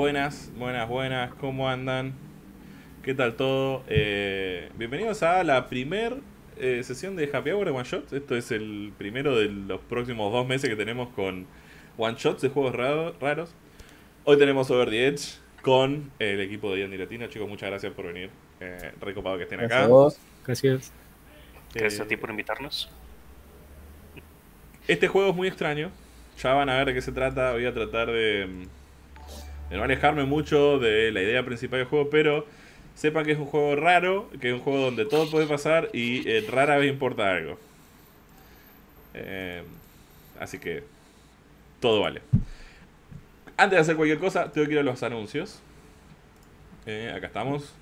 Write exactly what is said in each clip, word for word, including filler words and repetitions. Buenas, buenas, buenas, ¿cómo andan? ¿Qué tal todo? Eh, bienvenidos a la primer eh, sesión de Happy Hour de One Shot. Esto es el primero de los próximos dos meses que tenemos con One Shots de juegos raro, raros. Hoy tenemos Over the Edge con el equipo de D and D Latino. Chicos, muchas gracias por venir. Eh, recopado que estén gracias acá. A vos. Gracias. Gracias eh, a ti por invitarnos. Este juego es muy extraño. Ya van a ver de qué se trata. Voy a tratar de, de no alejarme mucho de la idea principal del juego, pero sepan que es un juego raro, que es un juego donde todo puede pasar y eh, rara vez importa algo. Eh, así que todo vale. Antes de hacer cualquier cosa, tengo que ir a los anuncios. Eh, acá estamos.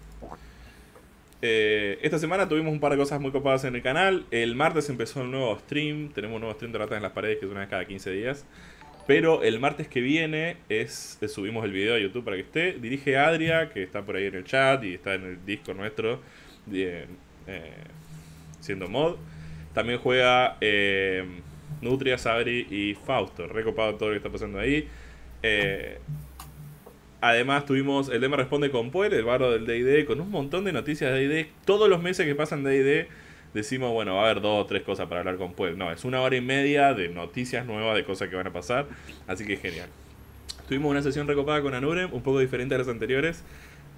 Eh, esta semana tuvimos un par de cosas muy copadas en el canal. El martes empezó un nuevo stream. Tenemos un nuevo stream de ratas en las paredes, que es una vez cada quince días. Pero el martes que viene es, es subimos el video a YouTube para que esté. Dirige Adria, que está por ahí en el chat y está en el Discord nuestro de, eh, siendo mod. También juega eh, Nutria, Sabri y Fausto. Recopado todo lo que está pasando ahí. Eh, Además tuvimos el D M Responde con Puel, el barro del D and D, con un montón de noticias de D and D. Todos los meses que pasan D and D decimos, bueno, va a haber dos o tres cosas para hablar con Puel. No, es una hora y media de noticias nuevas, de cosas que van a pasar. Así que genial. Tuvimos una sesión recopada con Anurem, un poco diferente a las anteriores.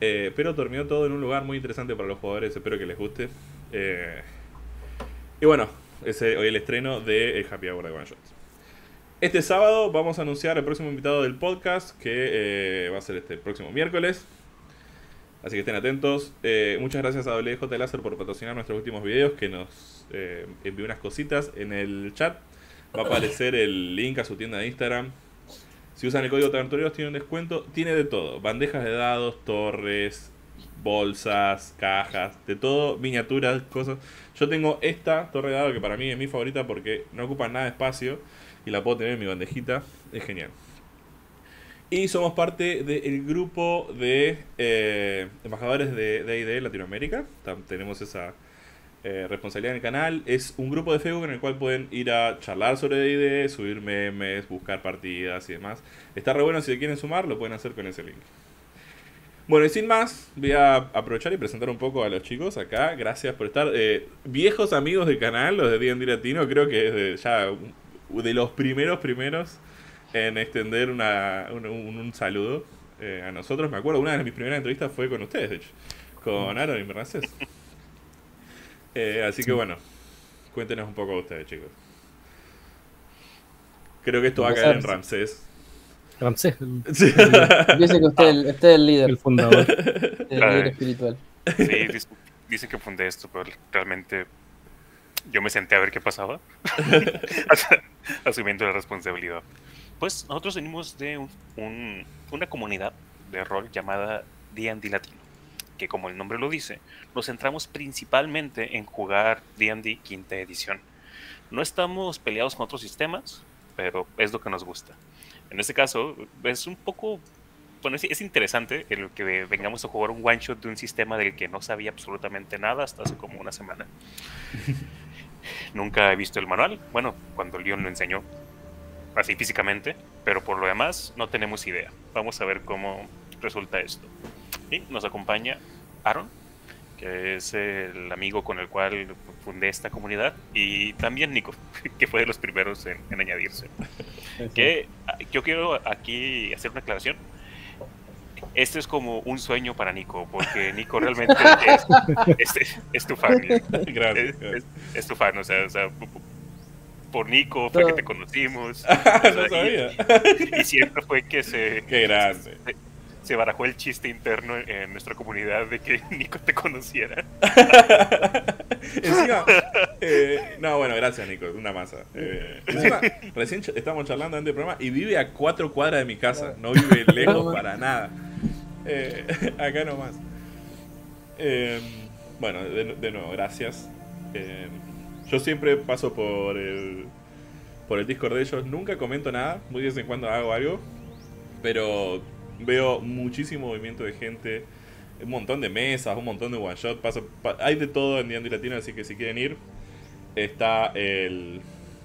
Eh, pero terminó todo en un lugar muy interesante para los jugadores. Espero que les guste. Eh, y bueno, ese hoy el estreno de Happy Hour de One Shots. Este sábado vamos a anunciar el próximo invitado del podcast, que eh, va a ser este próximo miércoles. Así que estén atentos. Eh, muchas gracias a W J Laser por patrocinar nuestros últimos videos, que nos eh, envió unas cositas en el chat. Va a aparecer el link a su tienda de Instagram. Si usan el código Taberneros tienen un descuento. Tiene de todo. Bandejas de dados, torres, bolsas, cajas, de todo, miniaturas, cosas. Yo tengo esta torre de dados que para mí es mi favorita porque no ocupa nada de espacio. Y la puedo tener en mi bandejita. Es genial. Y somos parte del grupo de eh, embajadores de D and D Latinoamérica. Tam tenemos esa eh, responsabilidad en el canal. Es un grupo de Facebook en el cual pueden ir a charlar sobre D and D, subir memes, buscar partidas y demás. Está re bueno. Si se quieren sumar, lo pueden hacer con ese link. Bueno, y sin más, voy a aprovechar y presentar un poco a los chicos acá. Gracias por estar. Eh, viejos amigos del canal, los de D and D Latino. Creo que desde ya... de los primeros primeros en extender una, un, un, un saludo eh, a nosotros. Me acuerdo, una de mis primeras entrevistas fue con ustedes, de hecho, con Aaron y Ramsés. Eh, así que bueno, cuéntenos un poco de ustedes, chicos. Creo que esto va a caer en Ramsés. Ramsés. Sí. Dice que usted, ah. el, usted es el líder. El fundador. El Ay. líder espiritual. Sí, dicen dice que fundé esto, pero realmente... yo me senté a ver qué pasaba, asumiendo la responsabilidad. Pues nosotros venimos de un, un, una comunidad de rol llamada D and D Latino, que como el nombre lo dice, nos centramos principalmente en jugar D and D quinta edición. No estamos peleados con otros sistemas, pero es lo que nos gusta. En este caso, es un poco... bueno, es, es interesante el que vengamos a jugar un one-shot de un sistema del que no sabía absolutamente nada hasta hace como una semana. Nunca he visto el manual, bueno, cuando Leon lo enseñó, así físicamente, pero por lo demás no tenemos idea. Vamos a ver cómo resulta esto. Y nos acompaña Aaron, que es el amigo con el cual fundé esta comunidad, y también Nico, que fue de los primeros en, en añadirse. Que, yo quiero aquí hacer una aclaración. Este es como un sueño para Nico, porque Nico realmente es, es, es, es tu fan. Gracias. Es, es, es tu fan, o sea, o sea, por Nico fue que te conocimos. Ah, o sea, no sabía. Y, y siempre fue que se... Qué grande. Se, se barajó el chiste interno en nuestra comunidad de que Nico te conociera. Encima, eh, no, bueno, gracias Nico, una masa. Eh, encima, recién ch estamos charlando antes del programa y vive a cuatro cuadras de mi casa, no vive lejos para nada. Eh, acá nomás. Eh, bueno, de, de nuevo, gracias. Eh, yo siempre paso por el, por el Discord de ellos, nunca comento nada, muy de vez en cuando hago algo, pero veo muchísimo movimiento de gente, un montón de mesas, un montón de one shot, paso, pa hay de todo en D and D Latino, así que si quieren ir, está el,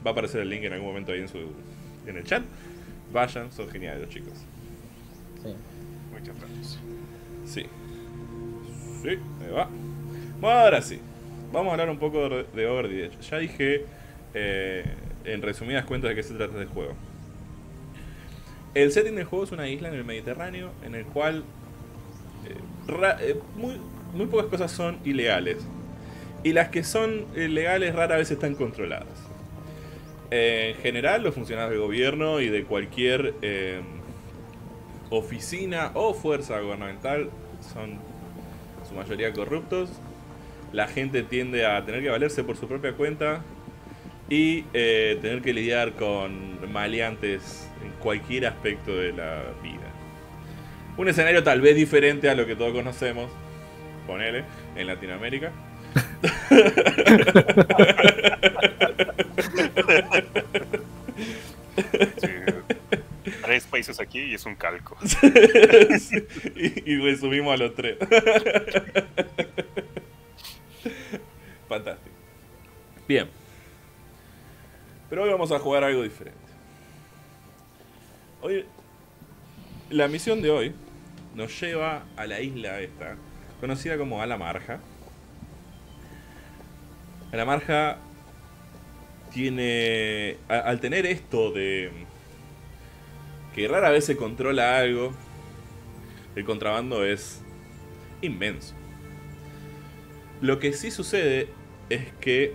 va a aparecer el link en algún momento ahí en, su, en el chat. Vayan, son geniales los chicos. Sí. que otra cosa. Sí. Sí, me va. Bueno, ahora sí. Vamos a hablar un poco de Over the Edge. Ya dije, eh, en resumidas cuentas, de qué se trata el juego. El setting del juego es una isla en el Mediterráneo, en el cual eh, ra, eh, muy, muy pocas cosas son ilegales. Y las que son legales rara vez están controladas. En general, los funcionarios del gobierno y de cualquier eh, oficina o fuerza gubernamental son en su mayoría corruptos. La gente tiende a tener que valerse por su propia cuenta y eh, tener que lidiar con maleantes en cualquier aspecto de la vida. Un escenario tal vez diferente a lo que todos conocemos, ponele, en Latinoamérica. Sí, tres países aquí y es un calco. Sí, y, y resumimos a los tres. Fantástico. Bien. Pero hoy vamos a jugar algo diferente. Hoy, la misión de hoy nos lleva a la isla esta, conocida como Al-Amarja. Al-Amarja tiene... A, al tener esto de... que rara vez se controla algo, el contrabando es inmenso. Lo que sí sucede es que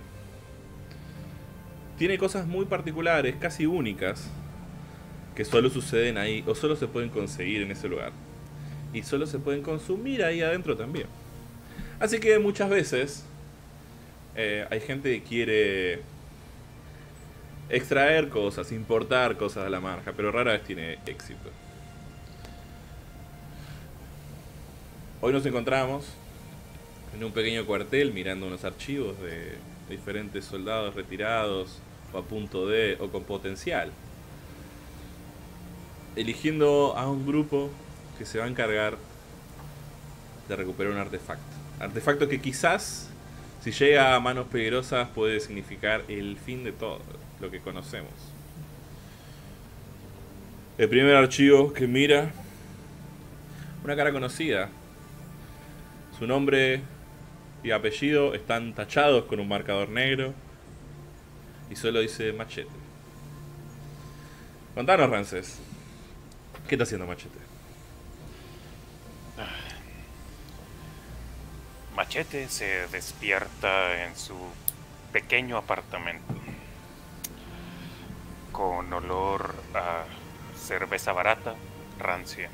tiene cosas muy particulares, casi únicas, que solo suceden ahí, o solo se pueden conseguir en ese lugar. Y solo se pueden consumir ahí adentro también. Así que muchas veces eh, hay gente que quiere extraer cosas, importar cosas de la marca, pero rara vez tiene éxito. Hoy nos encontramos en un pequeño cuartel mirando unos archivos de diferentes soldados retirados o a punto de, o con potencial, eligiendo a un grupo que se va a encargar de recuperar un artefacto. Artefacto que quizás, si llega a manos peligrosas, puede significar el fin de todo lo que conocemos. El primer archivo que mira, una cara conocida. Su nombre y apellido están tachados con un marcador negro y solo dice Machete. Contanos, Ramsés, ¿qué está haciendo Machete? Machete se despierta en su pequeño apartamento con olor a cerveza barata, rancia,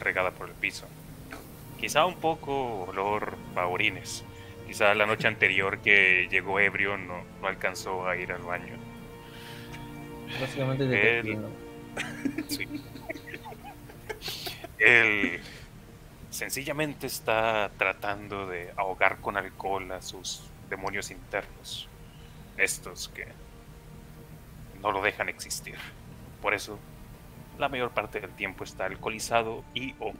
regada por el piso. Quizá un poco olor a orines. Quizá la noche anterior que llegó ebrio no, no alcanzó a ir al baño. Básicamente de él, sí. Él sencillamente está tratando de ahogar con alcohol a sus demonios internos. Estos que no lo dejan existir. Por eso, la mayor parte del tiempo está alcoholizado y o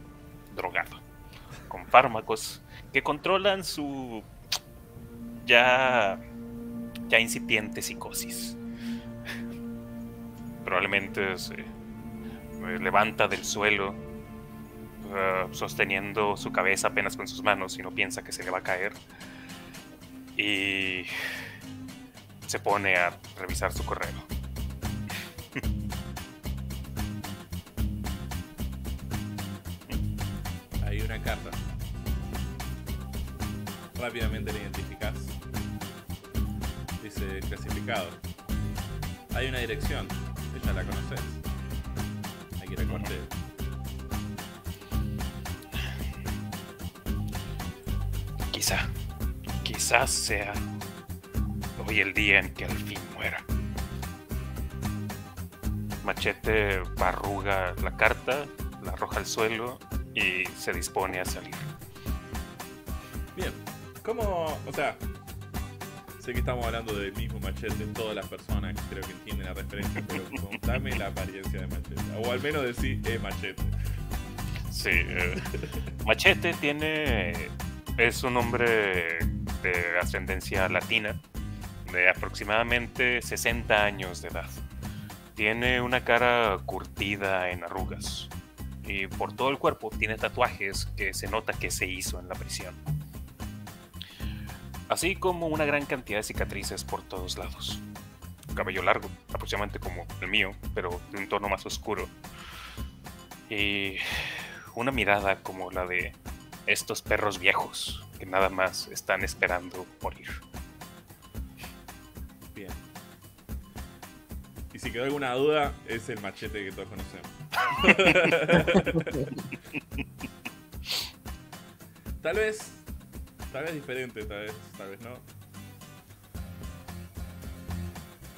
drogado con fármacos que controlan su ya ya incipiente psicosis. Probablemente se levanta del suelo uh, sosteniendo su cabeza apenas con sus manos y no piensa que se le va a caer, y se pone a revisar su correo. Hay una carta. Rápidamente la identificás. Dice clasificado. Hay una dirección. Ella la conoces. Hay que ir al cuartel. Quizá. Quizás sea hoy el día en que al fin muera. Machete arruga la carta, la arroja al suelo y se dispone a salir. Bien, ¿cómo? O sea, sé que estamos hablando del mismo Machete, todas las personas creo que entienden la referencia, pero contame la apariencia de Machete, o al menos decir eh, Machete. Sí, eh, Machete tiene... es un hombre de ascendencia latina, de aproximadamente sesenta años de edad. Tiene una cara curtida en arrugas, eh, por todo el cuerpo, tiene tatuajes que se nota que se hizo en la prisión, así como una gran cantidad de cicatrices por todos lados. Cabello largo, aproximadamente como el mío, pero de un tono más oscuro, y una mirada como la de estos perros viejos que nada más están esperando morir. Bien. Y si quedó alguna duda, es el machete que todos conocemos. Tal vez, tal vez diferente, tal vez, tal vez no.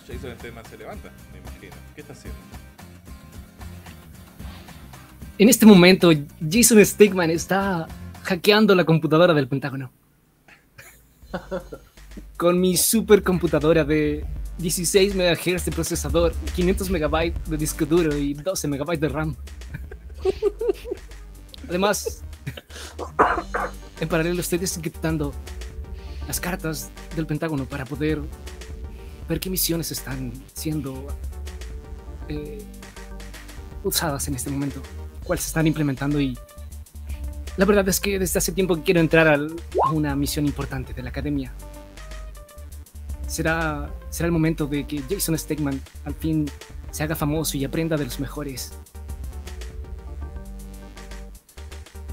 Jason Stigman se levanta, me imagino. ¿Qué está haciendo? En este momento, Jason Stigman está hackeando la computadora del Pentágono. Con mi supercomputadora de dieciséis megahertz de procesador, quinientos megabytes de disco duro y doce megabytes de RAM. Además, en paralelo estoy desencriptando las cartas del Pentágono para poder ver qué misiones están siendo eh, usadas en este momento, cuáles se están implementando, y la verdad es que desde hace tiempo que quiero entrar al, a una misión importante de la academia. Será, será el momento de que Jason Stigman al fin se haga famoso y aprenda de los mejores.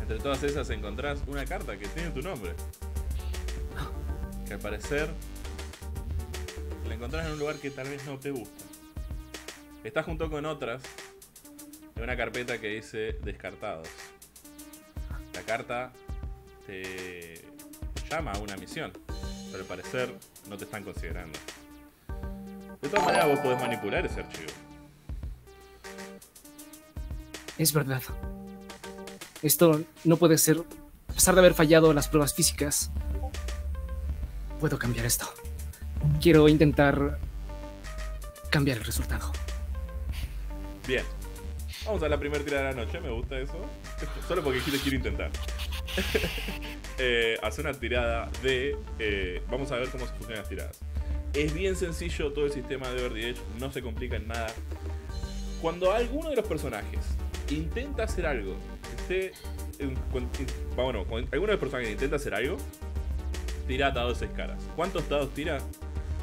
Entre todas esas encontrás una carta que tiene tu nombre, que al parecer la encontrás en un lugar que tal vez no te gusta. Está junto con otras en una carpeta que dice descartados. La carta te llama a una misión, pero al parecer no te están considerando. De todas maneras, vos podés manipular ese archivo. Es verdad. Esto no puede ser. A pesar de haber fallado las pruebas físicas, puedo cambiar esto. Quiero intentar cambiar el resultado. Bien. Vamos a la primera tirada de la noche. Me gusta eso. Solo porque quiero, quiero intentar. Eh, hacer una tirada de... Eh, vamos a ver cómo se funcionan las tiradas. Es bien sencillo todo el sistema de Over the Edge. No se complica en nada. Cuando alguno de los personajes intenta hacer algo, esté, eh, con, eh, bueno, cuando alguno de los personajes intenta hacer algo, tira hasta dos escalas. ¿Cuántos dados tira?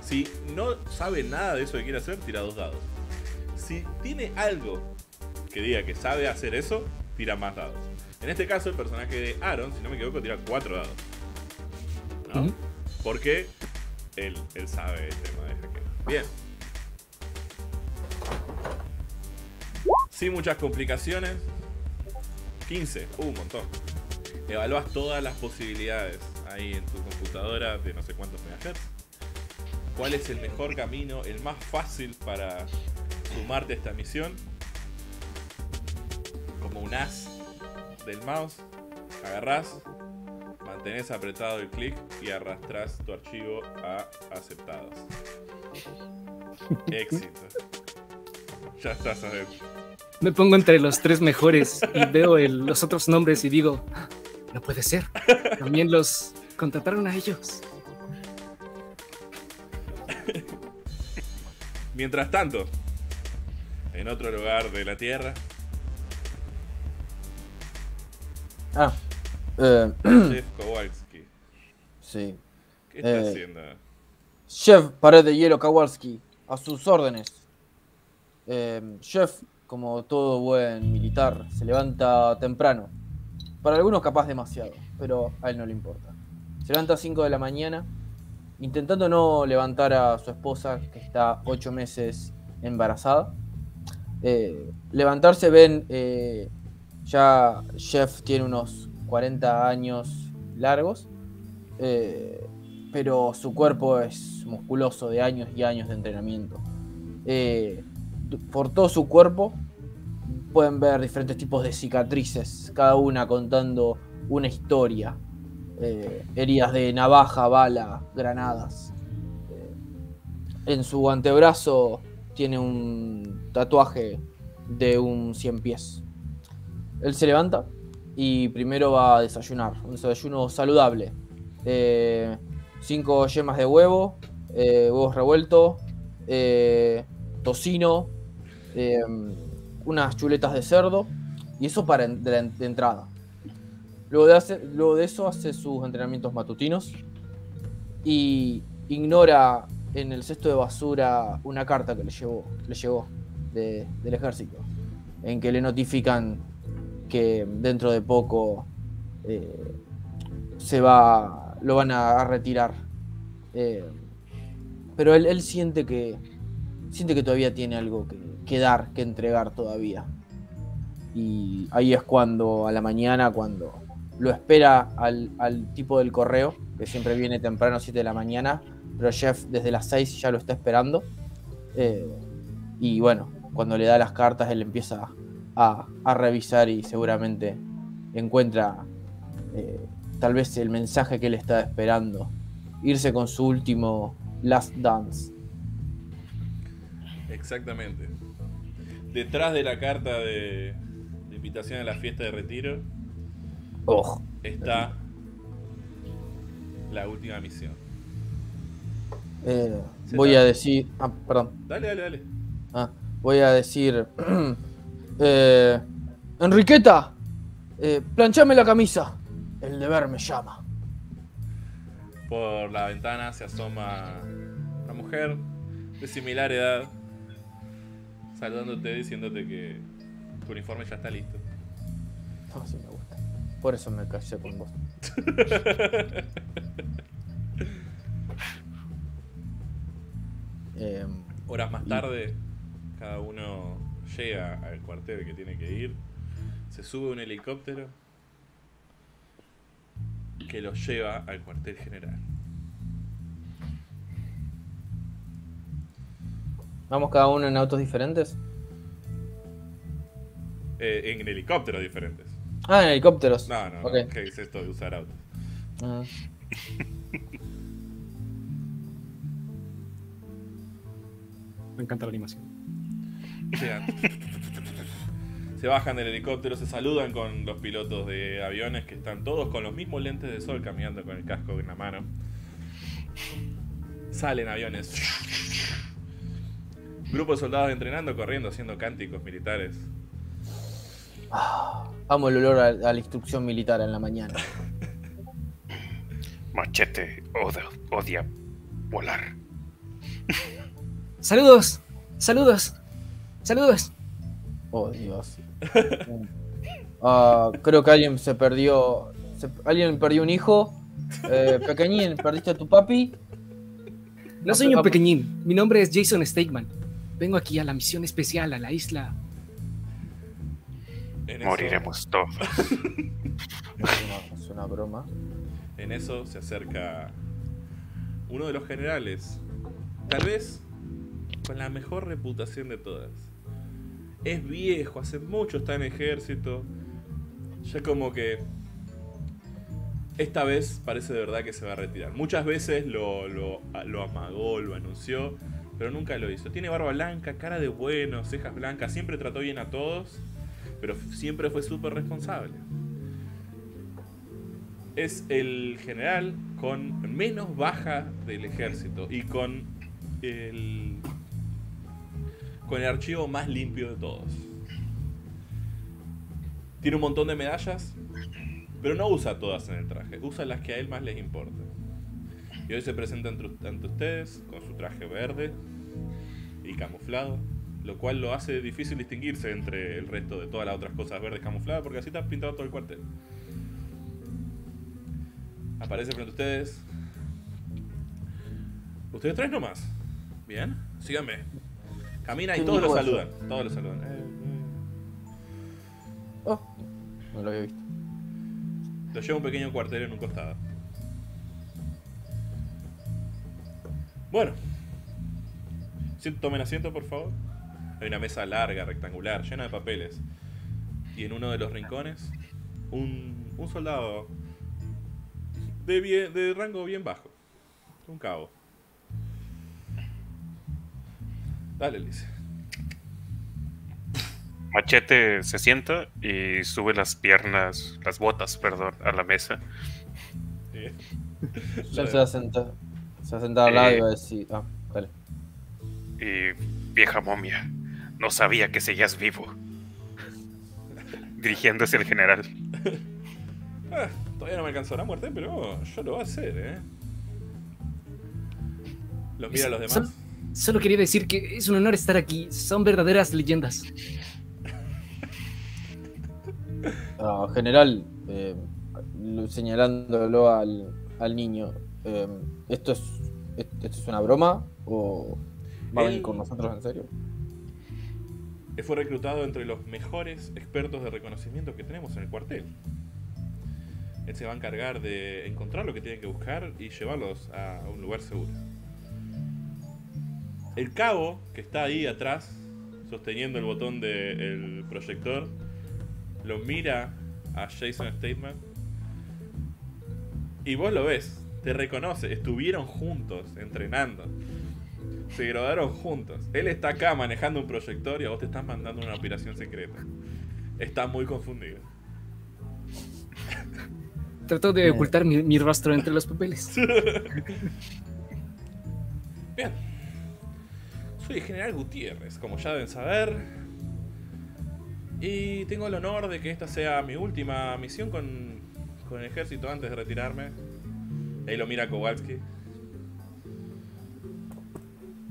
Si no sabe nada de eso que quiere hacer, tira dos dados. Si tiene algo que diga que sabe hacer eso, tira más dados. En este caso, el personaje de Aaron, si no me equivoco, tira cuatro dados, ¿no? ¿Mm? Porque él, él sabe el tema de hackeo. Bien. Sin muchas complicaciones. quince. Uh, un montón. Evaluás todas las posibilidades ahí en tu computadora de no sé cuántos megahertz. ¿Cuál es el mejor camino, el más fácil para sumarte a esta misión? Como un as del mouse, agarrás, mantenés apretado el clic y arrastrás tu archivo a aceptados. Éxito. Ya estás adentro. Me pongo entre los tres mejores y veo el, los otros nombres y digo, no puede ser, también los contrataron a ellos. Mientras tanto, en otro lugar de la tierra. Ah, eh, Jeff Kowalski. Sí. ¿Qué está eh, haciendo? Jeff, pared de hielo, Kowalski, a sus órdenes. Eh, Jeff, como todo buen militar, se levanta temprano. Para algunos capaz demasiado, pero a él no le importa. Se levanta a cinco de la mañana, intentando no levantar a su esposa, que está ocho meses embarazada. Eh, levantarse ven... Eh, Ya Jeff tiene unos cuarenta años largos, eh, pero su cuerpo es musculoso de años y años de entrenamiento. Eh, por todo su cuerpo pueden ver diferentes tipos de cicatrices, cada una contando una historia. Eh, heridas de navaja, bala, granadas. Eh, en su antebrazo tiene un tatuaje de un cien pies. Él se levanta y primero va a desayunar. Un desayuno saludable. Eh, cinco yemas de huevo, eh, huevos revueltos, eh, tocino, eh, unas chuletas de cerdo, Y eso para en, de, la, de entrada. Luego de, hace, luego de eso hace sus entrenamientos matutinos y ignora en el cesto de basura una carta que le, llevó, le llegó de, del ejército, en que le notifican que dentro de poco eh, se va, lo van a, a retirar. Eh, pero él, él siente que siente que todavía tiene algo que, que dar, que entregar todavía. Y ahí es cuando, a la mañana, cuando lo espera al, al tipo del correo, que siempre viene temprano, siete de la mañana, pero Jeff desde las seis ya lo está esperando. Eh, y bueno, cuando le da las cartas, él empieza a, a revisar y seguramente encuentra eh, tal vez el mensaje que él está esperando. Irse con su último Last Dance. Exactamente. Detrás de la carta de, de invitación a la fiesta de retiro oh, está la última misión. Eh, voy está? a decir... Ah, perdón. Dale, dale, dale. Ah, voy a decir... eh, Enriqueta, eh, planchame la camisa. El deber me llama. Por la ventana se asoma una mujer de similar edad, saludándote, diciéndote que tu uniforme ya está listo. No, sí me gusta. Por eso me casé con vos. eh, Horas más tarde, cada uno llega al cuartel que tiene que ir. Se sube un helicóptero que los lleva al cuartel general. ¿Vamos cada uno en autos diferentes? Eh, en helicópteros diferentes. Ah, en helicópteros. No, no, okay. no. ¿Qué es esto de usar autos? Uh-huh. Me encanta la animación. Llegan. Se bajan del helicóptero, se saludan con los pilotos de aviones que están todos con los mismos lentes de sol caminando con el casco en la mano. Salen aviones. Grupo de soldados entrenando, corriendo, haciendo cánticos militares. Ah, amo el olor a, a la instrucción militar en la mañana. Machete odia, odia volar. Saludos, saludos, saludos. Oh, Dios. Uh, creo que alguien se perdió. Se, alguien perdió un hijo. Eh, pequeñín, ¿perdiste a tu papi? No soy un pequeñín. Mi nombre es Jason Stigman. Vengo aquí a la misión especial a la isla. Eso... Moriremos todos. Es una broma. En eso se acerca uno de los generales. Tal vez con la mejor reputación de todas. Es viejo, hace mucho está en ejército. Ya como que... Esta vez parece de verdad que se va a retirar. Muchas veces lo, lo, lo amagó, lo anunció, pero nunca lo hizo. Tiene barba blanca, cara de bueno, cejas blancas. Siempre trató bien a todos, pero siempre fue súper responsable. Es el general con menos baja del ejército y con el... con el archivo más limpio de todos. Tiene un montón de medallas, pero no usa todas en el traje. Usa las que a él más les importa. Y hoy se presenta ante ustedes con su traje verde y camuflado, lo cual lo hace difícil distinguirse entre el resto de todas las otras cosas verdes camufladas, porque así está pintado todo el cuartel. Aparece frente a ustedes. Ustedes tres nomás. Bien, síganme. Camina y todos lo saludan. Todos lo saludan. Eh, eh. Oh, no lo había visto. Lo lleva un pequeño cuartel en un costado. Bueno. Tomen asiento, por favor. Hay una mesa larga, rectangular, llena de papeles. Y en uno de los rincones, un, un soldado de, bien, de rango bien bajo. Un cabo. Dale, Liz. Machete se sienta y sube las piernas, las botas, perdón, a la mesa. Eh, la se va a sentar. Se va a sentar al lado eh, y va a decir... Ah, dale. Y vieja momia, no sabía que seguías vivo. dirigiéndose al general. Ah, todavía no me alcanzó la muerte, pero yo lo voy a hacer, ¿eh? Los mira a los demás. Solo, solo quería decir que es un honor estar aquí. Son verdaderas leyendas. No, general, eh, señalándolo al, al niño, eh, ¿esto es, esto es una broma o va a venir con nosotros en serio? Fue reclutado entre los mejores expertos de reconocimiento que tenemos en el cuartel. Él se va a encargar de encontrar lo que tienen que buscar y llevarlos a un lugar seguro. El cabo que está ahí atrás, sosteniendo el botón del proyector, lo mira a Jason Stigman y vos lo ves, te reconoce, estuvieron juntos entrenando. Se graduaron juntos. Él está acá manejando un proyector y a vos te estás mandando una operación secreta. Está muy confundido. Trato de ocultar mi, mi rostro entre los papeles. Bien. Soy el general Gutiérrez, como ya deben saber. Y tengo el honor de que esta sea mi última misión con, con el ejército antes de retirarme. Ahí lo mira Kowalski.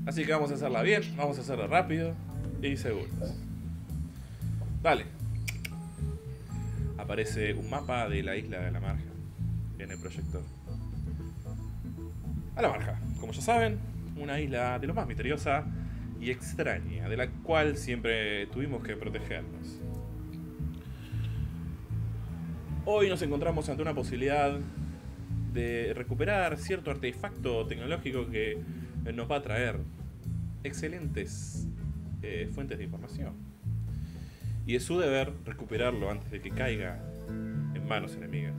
Así que vamos a hacerla bien, vamos a hacerla rápido y seguros. Dale. Aparece un mapa de la isla de Al-Amarja en el proyector. Al-Amarja, como ya saben, una isla de lo más misteriosa y extraña, de la cual siempre tuvimos que protegernos. Hoy nos encontramos ante una posibilidad de recuperar cierto artefacto tecnológico que nos va a traer excelentes eh, fuentes de información. Y es su deber recuperarlo antes de que caiga en manos enemigas.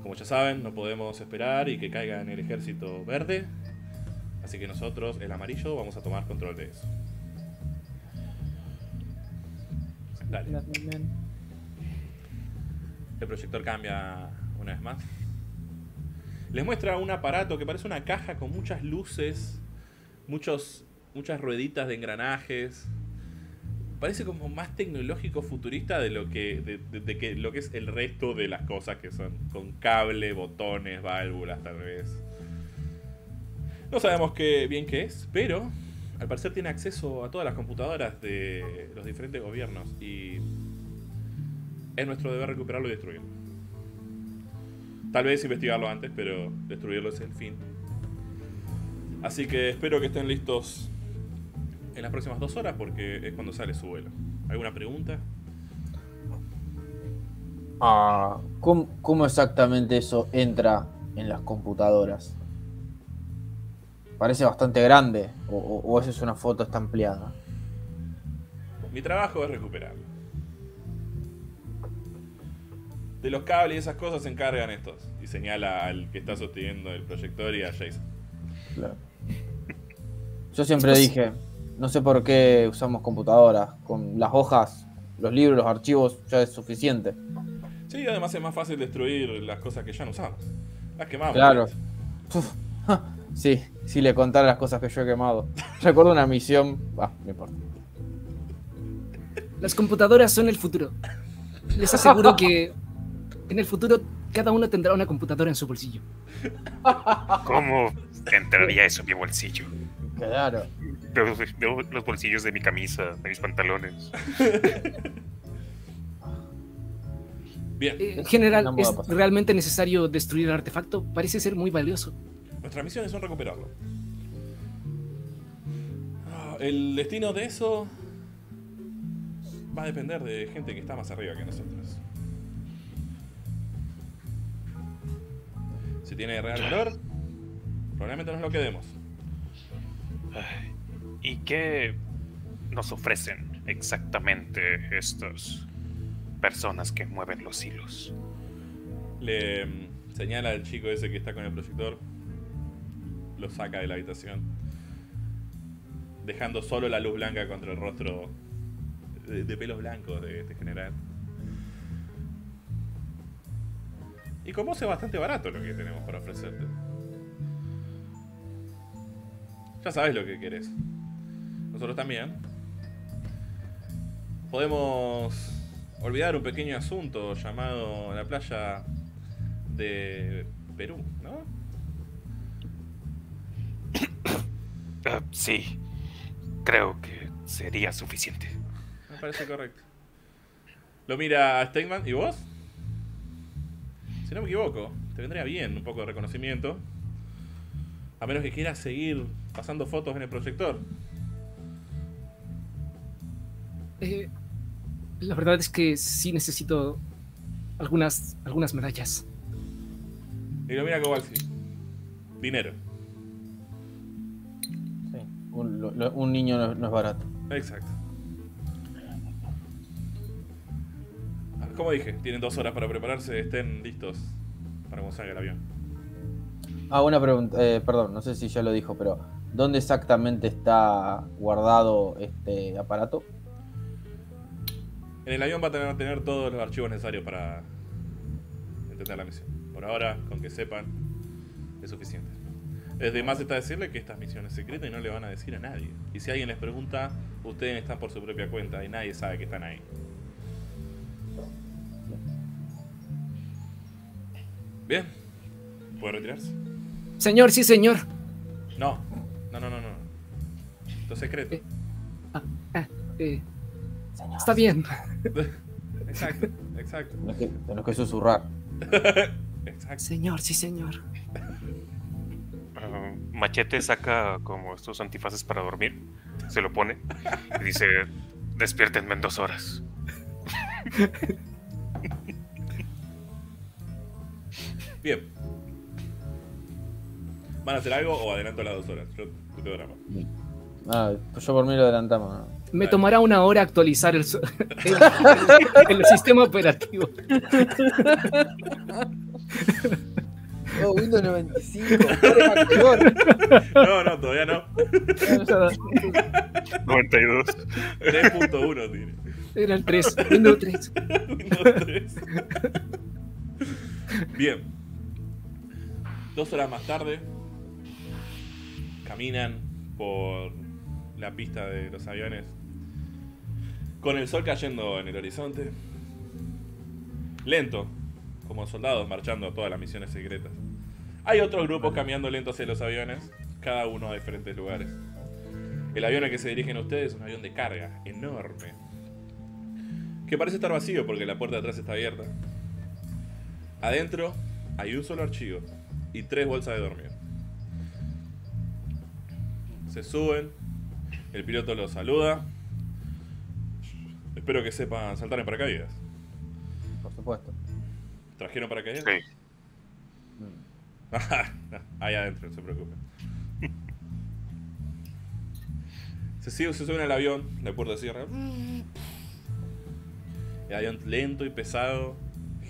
Como ya saben, no podemos esperar y que caiga en el ejército verde. Así que nosotros, el amarillo, vamos a tomar control de eso. Dale. El proyector cambia una vez más. Les muestra un aparato que parece una caja con muchas luces, muchos, muchas rueditas de engranajes. Parece como más tecnológico futurista de lo que, de, de, de que, lo que es el resto de las cosas que son con cable, botones, válvulas tal vez. No sabemos qué, bien qué es, pero al parecer tiene acceso a todas las computadoras de los diferentes gobiernos y es nuestro deber recuperarlo y destruirlo. Tal vez investigarlo antes, pero destruirlo es el fin. Así que espero que estén listos en las próximas dos horas, porque es cuando sale su vuelo. ¿Alguna pregunta? Ah, ¿cómo, cómo exactamente eso entra en las computadoras? Parece bastante grande, o, o, o esa es una foto estampeada. Mi trabajo es recuperarlo. De los cables y esas cosas se encargan estos. Y señala al que está sosteniendo el proyector y a Jason. Claro. Yo siempre dije, no sé por qué usamos computadoras. Con las hojas, los libros, los archivos ya es suficiente. Sí, además es más fácil destruir las cosas que ya no usamos. Las quemamos. Claro. Sí, si le contara las cosas que yo he quemado. Recuerdo una misión... Ah, no importa. Las computadoras son el futuro. Les aseguro que... En el futuro, cada uno tendrá una computadora en su bolsillo. ¿Cómo entraría eso en mi bolsillo? Claro. Veo los, los bolsillos de mi camisa, de mis pantalones. Bien. Eh, en general, no ¿es realmente necesario destruir el artefacto? Parece ser muy valioso. Nuestra misión es no recuperarlo. Oh, el destino de eso va a depender de gente que está más arriba que nosotros. Si tiene real valor, probablemente nos lo quedemos. ¿Y qué nos ofrecen exactamente estas personas que mueven los hilos? Le señala al chico ese que está con el proyector, lo saca de la habitación, dejando solo la luz blanca contra el rostro de, de pelos blancos de este general. Y como es bastante barato lo que tenemos para ofrecerte. Ya sabes lo que querés. Nosotros también. Podemos olvidar un pequeño asunto llamado la playa de Perú, ¿no? Uh, sí, creo que sería suficiente. Me parece correcto. Lo mira a Stigman. ¿Y vos? Si no me equivoco, te vendría bien un poco de reconocimiento. A menos que quieras seguir pasando fotos en el proyector. Eh, la verdad es que sí necesito algunas, algunas medallas. Y lo mira Kowalski. Dinero. Sí, un, lo, un niño no, no es barato. Exacto. Como dije, tienen dos horas para prepararse, estén listos para cuando salga el avión. Ah, una pregunta, eh, perdón, no sé si ya lo dijo, pero ¿dónde exactamente está guardado este aparato? En el avión va a tener, tener todos los archivos necesarios para intentar la misión. Por ahora, con que sepan, es suficiente. Desde más está decirle que esta misión es secreta y no le van a decir a nadie. Y si alguien les pregunta, ustedes están por su propia cuenta y nadie sabe que están ahí. Bien, ¿puede retirarse? Señor, sí, señor. No, no, no, no, no. Esto es secreto. Eh, ah, ah, eh. Está bien. Exacto, exacto. Tenés que, tenés que susurrar. Exacto. Señor, sí, señor. Uh, Machete saca como estos antifaces para dormir, se lo pone y dice: despiértenme en dos horas. Bien. ¿Van a hacer algo o adelanto las dos horas? Yo no tengo drama. Ah, pues yo por mí lo adelantamos. ¿No? Me Ahí. tomará una hora actualizar el, el, el, el sistema operativo. Oh, Windows noventa y cinco. No, no, todavía no. noventa y dos. tres punto uno tiene. Era el tres. Windows tres. Windows tres. Bien. Dos horas más tarde caminan por la pista de los aviones con el sol cayendo en el horizonte. Lento, como soldados marchando a todas las misiones secretas. Hay otros grupos caminando lentos hacia los aviones, cada uno a diferentes lugares. El avión al que se dirigen ustedes es un avión de carga enorme que parece estar vacío porque la puerta de atrás está abierta. Adentro hay un solo archivo y tres bolsas de dormir. Se suben. El piloto los saluda. Espero que sepan saltar en paracaídas. Por supuesto. ¿Trajeron paracaídas? Sí. Ahí adentro, no se preocupen. Se, se suben al avión. La puerta cierra. El avión lento y pesado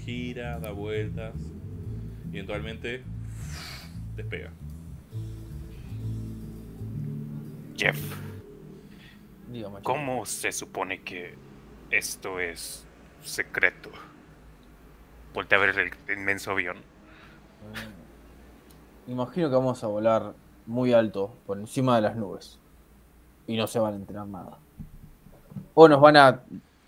gira, da vueltas y eventualmente despega. Jeff, ¿cómo se supone que esto es secreto? Voltea a ver el inmenso avión. Imagino que vamos a volar muy alto, por encima de las nubes, y no se van a enterar nada. O nos van a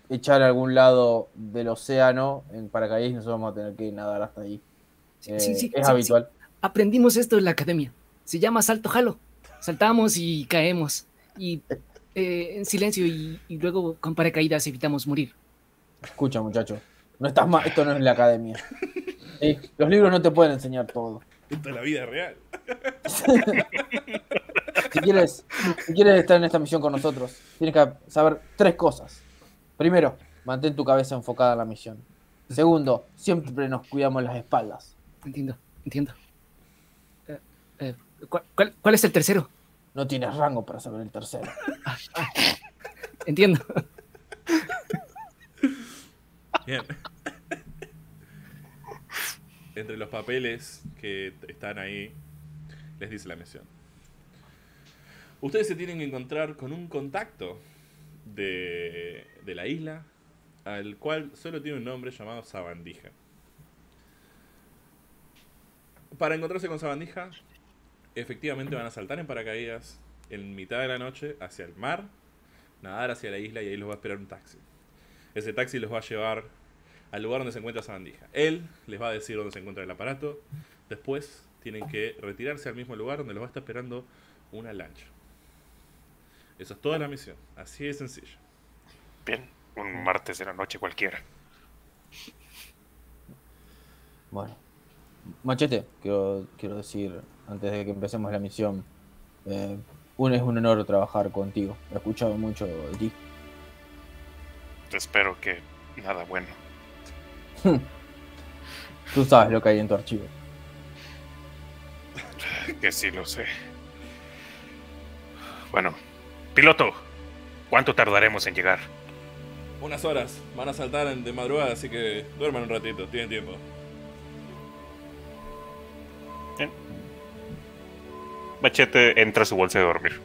echar a algún lado del océano en paracaídas, nosotros vamos a tener que nadar hasta ahí. Sí, eh, sí, sí, es sí, habitual. Sí. Aprendimos esto en la academia. Se llama salto jalo. Saltamos y caemos. Y eh, en silencio y, y luego con paracaídas evitamos morir. Escucha, muchacho. No estás mal. Esto no es la academia. Eh, los libros no te pueden enseñar todo. Esto es la vida real. Si quieres, si quieres estar en esta misión con nosotros, tienes que saber tres cosas. Primero, mantén tu cabeza enfocada en la misión. Segundo, siempre nos cuidamos las espaldas. Entiendo, entiendo. Eh, eh, ¿cuál, cuál, ¿Cuál es el tercero? No tienes rango para saber el tercero. Ah, ah, entiendo. Bien. Entre los papeles que están ahí, les dice la misión. Ustedes se tienen que encontrar con un contacto De, de la isla, al cual solo tiene un nombre llamado Sabandija. Para encontrarse con Sabandija, efectivamente van a saltar en paracaídas en mitad de la noche hacia el mar, nadar hacia la isla y ahí los va a esperar un taxi. Ese taxi los va a llevar al lugar donde se encuentra Sabandija. Él les va a decir dónde se encuentra el aparato. Después tienen que retirarse al mismo lugar donde los va a estar esperando una lancha. Esa es toda la misión. Así de sencillo. Bien. Un martes de la noche cualquiera. Bueno. Machete, quiero, quiero decir, antes de que empecemos la misión, eh, un, es un honor trabajar contigo. He escuchado mucho de ti. Espero que nada bueno. Tú sabes lo que hay en tu archivo. Que sí lo sé. Bueno, piloto, ¿cuánto tardaremos en llegar? Unas horas. Van a saltar de madrugada, así que duerman un ratito. Tienen tiempo. Bien. Machete entra a su bolsa de dormir.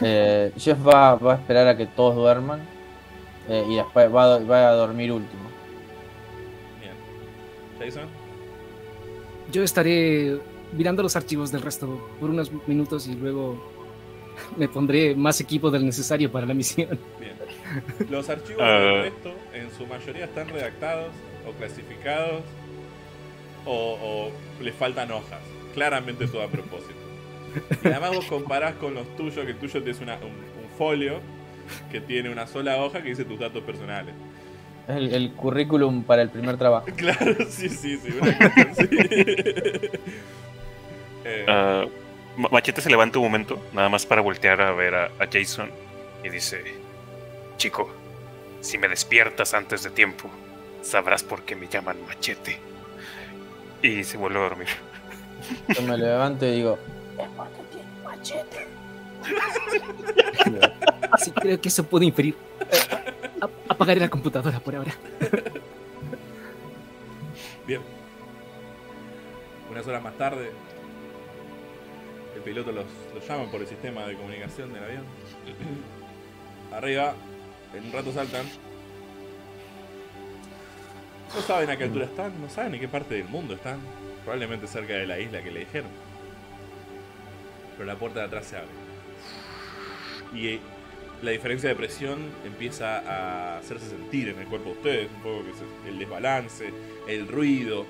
Eh, Jeff va, va a esperar a que todos duerman. Eh, y después va a, va a dormir último. Bien. ¿Jason? Yo estaré mirando los archivos del resto por unos minutos y luego me pondré más equipo del necesario para la misión. Bien. Los archivos uh, del resto en su mayoría están redactados o clasificados o, o le faltan hojas. Claramente todo a propósito. Y además vos comparás con los tuyos, que el tuyo es una, un, un folio que tiene una sola hoja que dice tus datos personales. El, el currículum para el primer trabajo. Claro, sí, sí, sí. Una cosa, sí. eh, uh, Machete se levanta un momento, nada más para voltear a ver a, a Jason y dice... Chico, si me despiertas antes de tiempo, sabrás por qué me llaman Machete. Y se vuelve a dormir. Yo me levanto y digo, es porque tiene machete. Así creo que eso puedo inferir. A apagaré la computadora por ahora. Bien. Unas horas más tarde, el piloto los, los llaman por el sistema de comunicación del avión. Arriba. En un rato saltan. No saben a qué altura están, no saben en qué parte del mundo están. Probablemente cerca de la isla que le dijeron. Pero la puerta de atrás se abre. Y la diferencia de presión empieza a hacerse sentir en el cuerpo de ustedes. Un poco que se, el desbalance, el ruido.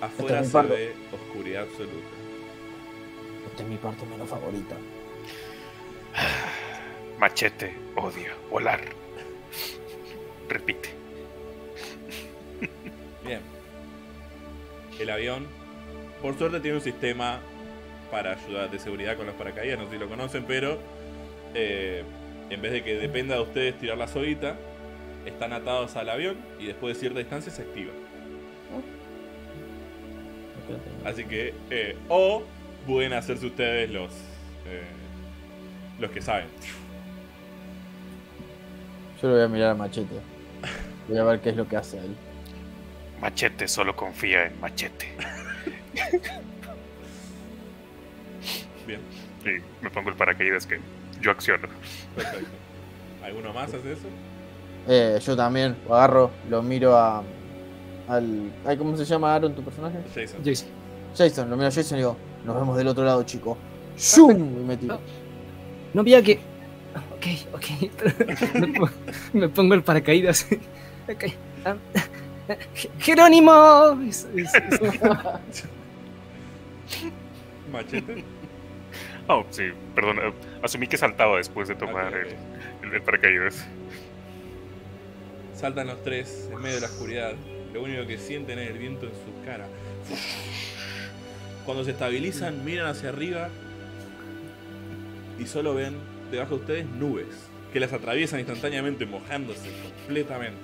Afuera se ve oscuridad absoluta. Esta es mi parte menos favorita. Machete, odio, volar. Repite. Bien. El avión, por suerte, tiene un sistema para ayudar de seguridad con los paracaídas. No sé si lo conocen, pero eh, en vez de que dependa de ustedes tirar la soguita, están atados al avión y después de cierta distancia se activa. Así que, eh, o pueden hacerse ustedes los, eh, los que saben. Yo le voy a mirar a Machete. Voy a ver qué es lo que hace él. Machete solo confía en Machete. Bien. Y me pongo el paracaídas que yo acciono. Perfecto. ¿Alguno más hace eso? Eh, yo también. Lo agarro, lo miro a... al... ¿Cómo se llama Aaron, tu personaje? Jason. Jason. Jason, lo miro a Jason y digo, nos vemos del otro lado, chico. ¡Shum! Y me tiro. No, no había que... Ok, ok. Me pongo el paracaídas. Ok. Um, Jerónimo. Machete. Oh, sí, perdón. Asumí que saltaba después de tomar okay, okay. El, el, el paracaídas. Saltan los tres en medio de la oscuridad. Lo único que sienten es el viento en sus caras. Cuando se estabilizan, miran hacia arriba y solo ven debajo de ustedes nubes que las atraviesan instantáneamente, mojándose completamente.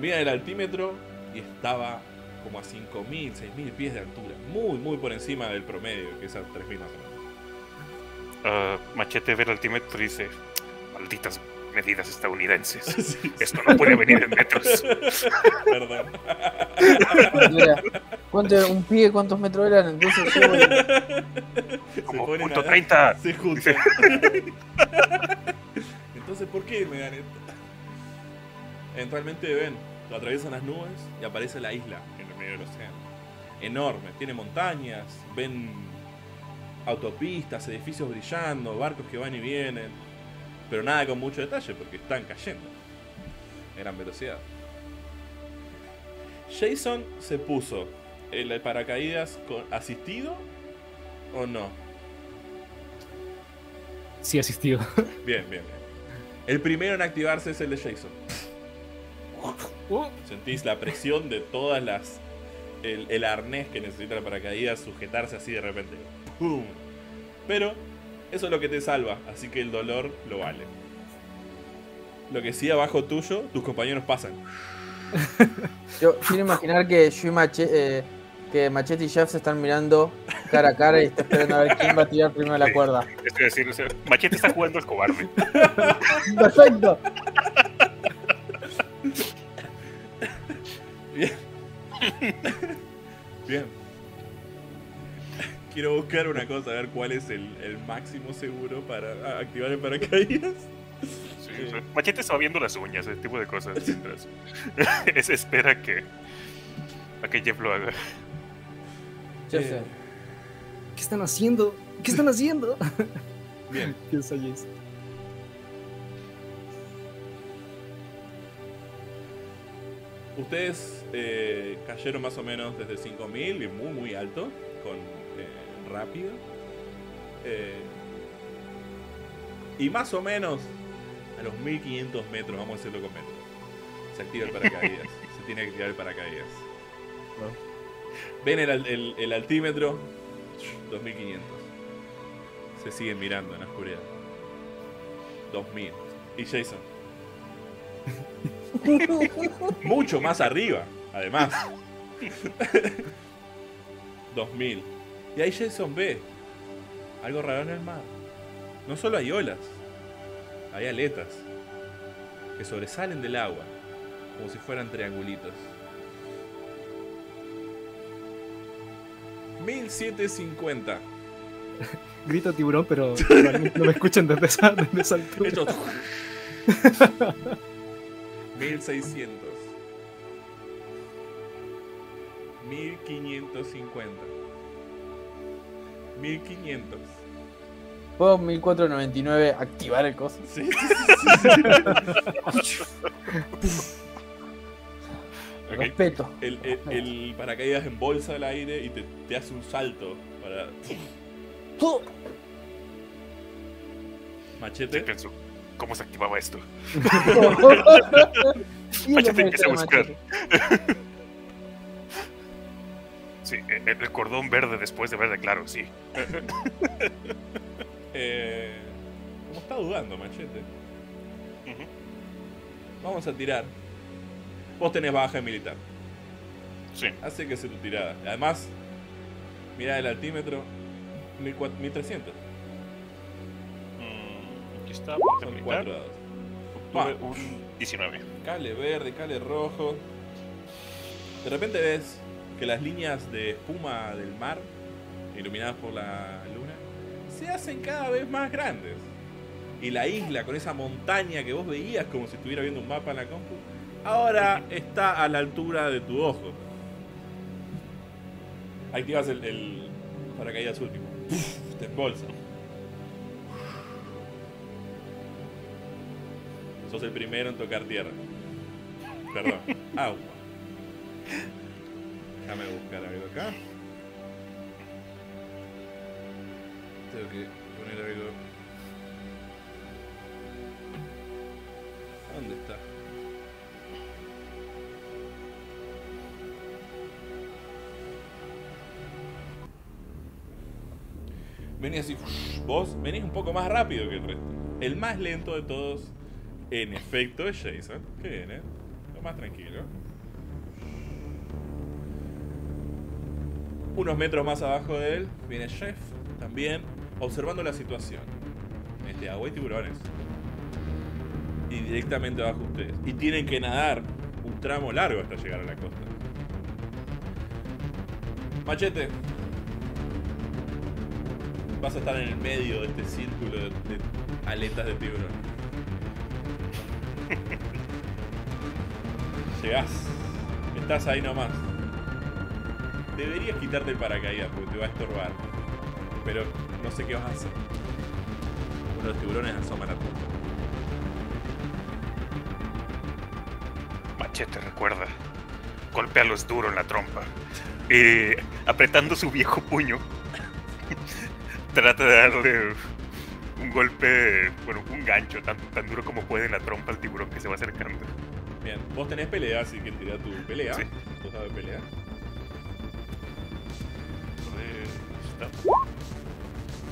Miran el altímetro y estaba como a cinco mil, seis mil pies de altura, muy muy por encima del promedio, que es a tres mil más o menos. uh, Machete ve el altímetro y dice, malditas medidas estadounidenses. Sí, esto no puede venir en metros. Perdón. ¿Cuánto era? ¿Un pie? ¿Cuántos metros eran? Entonces yo... Como punto treinta. Se juntan. Entonces, ¿por qué me dan esto? Eventualmente ven, lo atraviesan las nubes y aparece la isla en el medio del océano. Enorme, tiene montañas, ven autopistas, edificios brillando, barcos que van y vienen. Pero nada con mucho detalle, porque están cayendo. A gran velocidad. Jason se puso el paracaídas con asistido o no. Sí, asistido. Bien, bien, bien. El primero en activarse es el de Jason. Sentís la presión de todas las... El, el arnés que necesita el paracaídas sujetarse así de repente. ¡Pum! Pero eso es lo que te salva, así que el dolor lo vale. Lo que sí, abajo tuyo, tus compañeros pasan. Yo quiero imaginar que yo y Machete, eh, que Machete y Jeff se están mirando cara a cara y está esperando a ver quién va a tirar primero la cuerda. Es decir, Machete está jugando al cobarde. Perfecto. Bien. Bien. Quiero buscar una cosa, a ver cuál es el, el máximo seguro para activar el paracaídas. Sí, sí. Machete está viendo las uñas, ese tipo de cosas. Es espera que a que Jeff lo haga. Ya sé. ¿Qué están haciendo? ¿Qué están haciendo? Bien. Piensa Jess. Ustedes eh, cayeron más o menos desde cinco mil y muy muy alto, con eh, rápido. Eh, y más o menos a los mil quinientos metros, vamos a hacerlo con metros, se activa el paracaídas. Se tiene que activar el paracaídas. ¿No? Ven el, el, el altímetro, dos mil quinientos. Se siguen mirando en la oscuridad. dos mil. Y Jason. Mucho más arriba, además. dos mil. Y ahí Jason ve algo raro en el mar. No solo hay olas, hay aletas que sobresalen del agua, como si fueran triangulitos. mil setecientos cincuenta. Grito tiburón, pero no me escuchan desde esa, desde esa altura. Hecho... mil seiscientos. mil quinientos cincuenta. mil quinientos. ¿Puedo mil cuatrocientos noventa y nueve activar el coso? Sí. Okay. Respeto. El, el, el paracaídas embolsa el aire y te, te hace un salto para... Machete. ¿Cómo se activaba esto? Machete empieza a buscar. Sí, el, el cordón verde después de verde claro, sí. eh, como está dudando, Machete. Uh-huh. Vamos a tirar. Vos tenés baja militar. Sí. Así que hace tu tirada. Además, mirá el altímetro. mil trescientos. Son cuatro dados. Octubre, ah, un diecinueve. Cale verde, cale rojo. De repente ves que las líneas de espuma del mar, iluminadas por la luna, se hacen cada vez más grandes. Y la isla, con esa montaña que vos veías como si estuviera viendo un mapa en la compu, ahora está a la altura de tu ojo. Activas el, el paracaídas último. Te embolsa. Sos el primero en tocar tierra. Perdón, agua. Déjame buscar algo acá. Tengo que poner algo. ¿Dónde está? Venís así. Vos venís un poco más rápido que el resto. El más lento de todos. En efecto, Jason. Qué bien, ¿eh? Lo más tranquilo. Unos metros más abajo de él viene Jeff, también observando la situación. Este, agua y tiburones. Y directamente abajo ustedes. Y tienen que nadar un tramo largo hasta llegar a la costa. Machete. Vas a estar en el medio de este círculo de, de aletas de tiburón. Llegás, estás ahí nomás. Deberías quitarte el paracaídas porque te va a estorbar. Pero no sé qué vas a hacer. pero los tiburones asoman a todo. Machete recuerda golpearlos duro en la trompa. Eh, apretando su viejo puño, trata de darle un golpe, bueno, un gancho tan, tan duro como puede en la trompa al tiburón que se va acercando. Bien, vos tenés pelea, así que tira tu pelea. Sí. ¿Vos sabes pelear?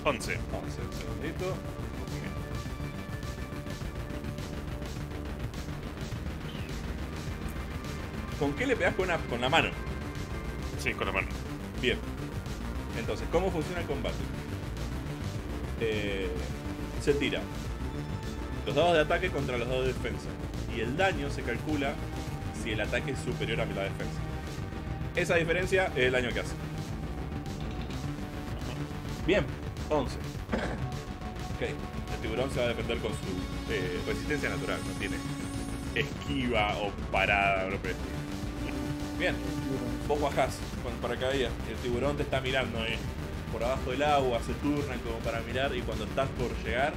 once. once, un segundito. ¿Con qué le pegas? Con, una, con la mano. Sí, con la mano. Bien. Entonces, ¿cómo funciona el combate? Eh, se tira los dados de ataque contra los dados de defensa. Y el daño se calcula si el ataque es superior a la defensa. Esa diferencia es el daño que hace. Bien, once. Ok, el tiburón se va a defender con su eh, resistencia natural. No tiene esquiva o parada o lo que sea. Bien, vos bajás con el paracaídas. El tiburón te está mirando eh, por abajo del agua, se turnan como para mirar. Y cuando estás por llegar,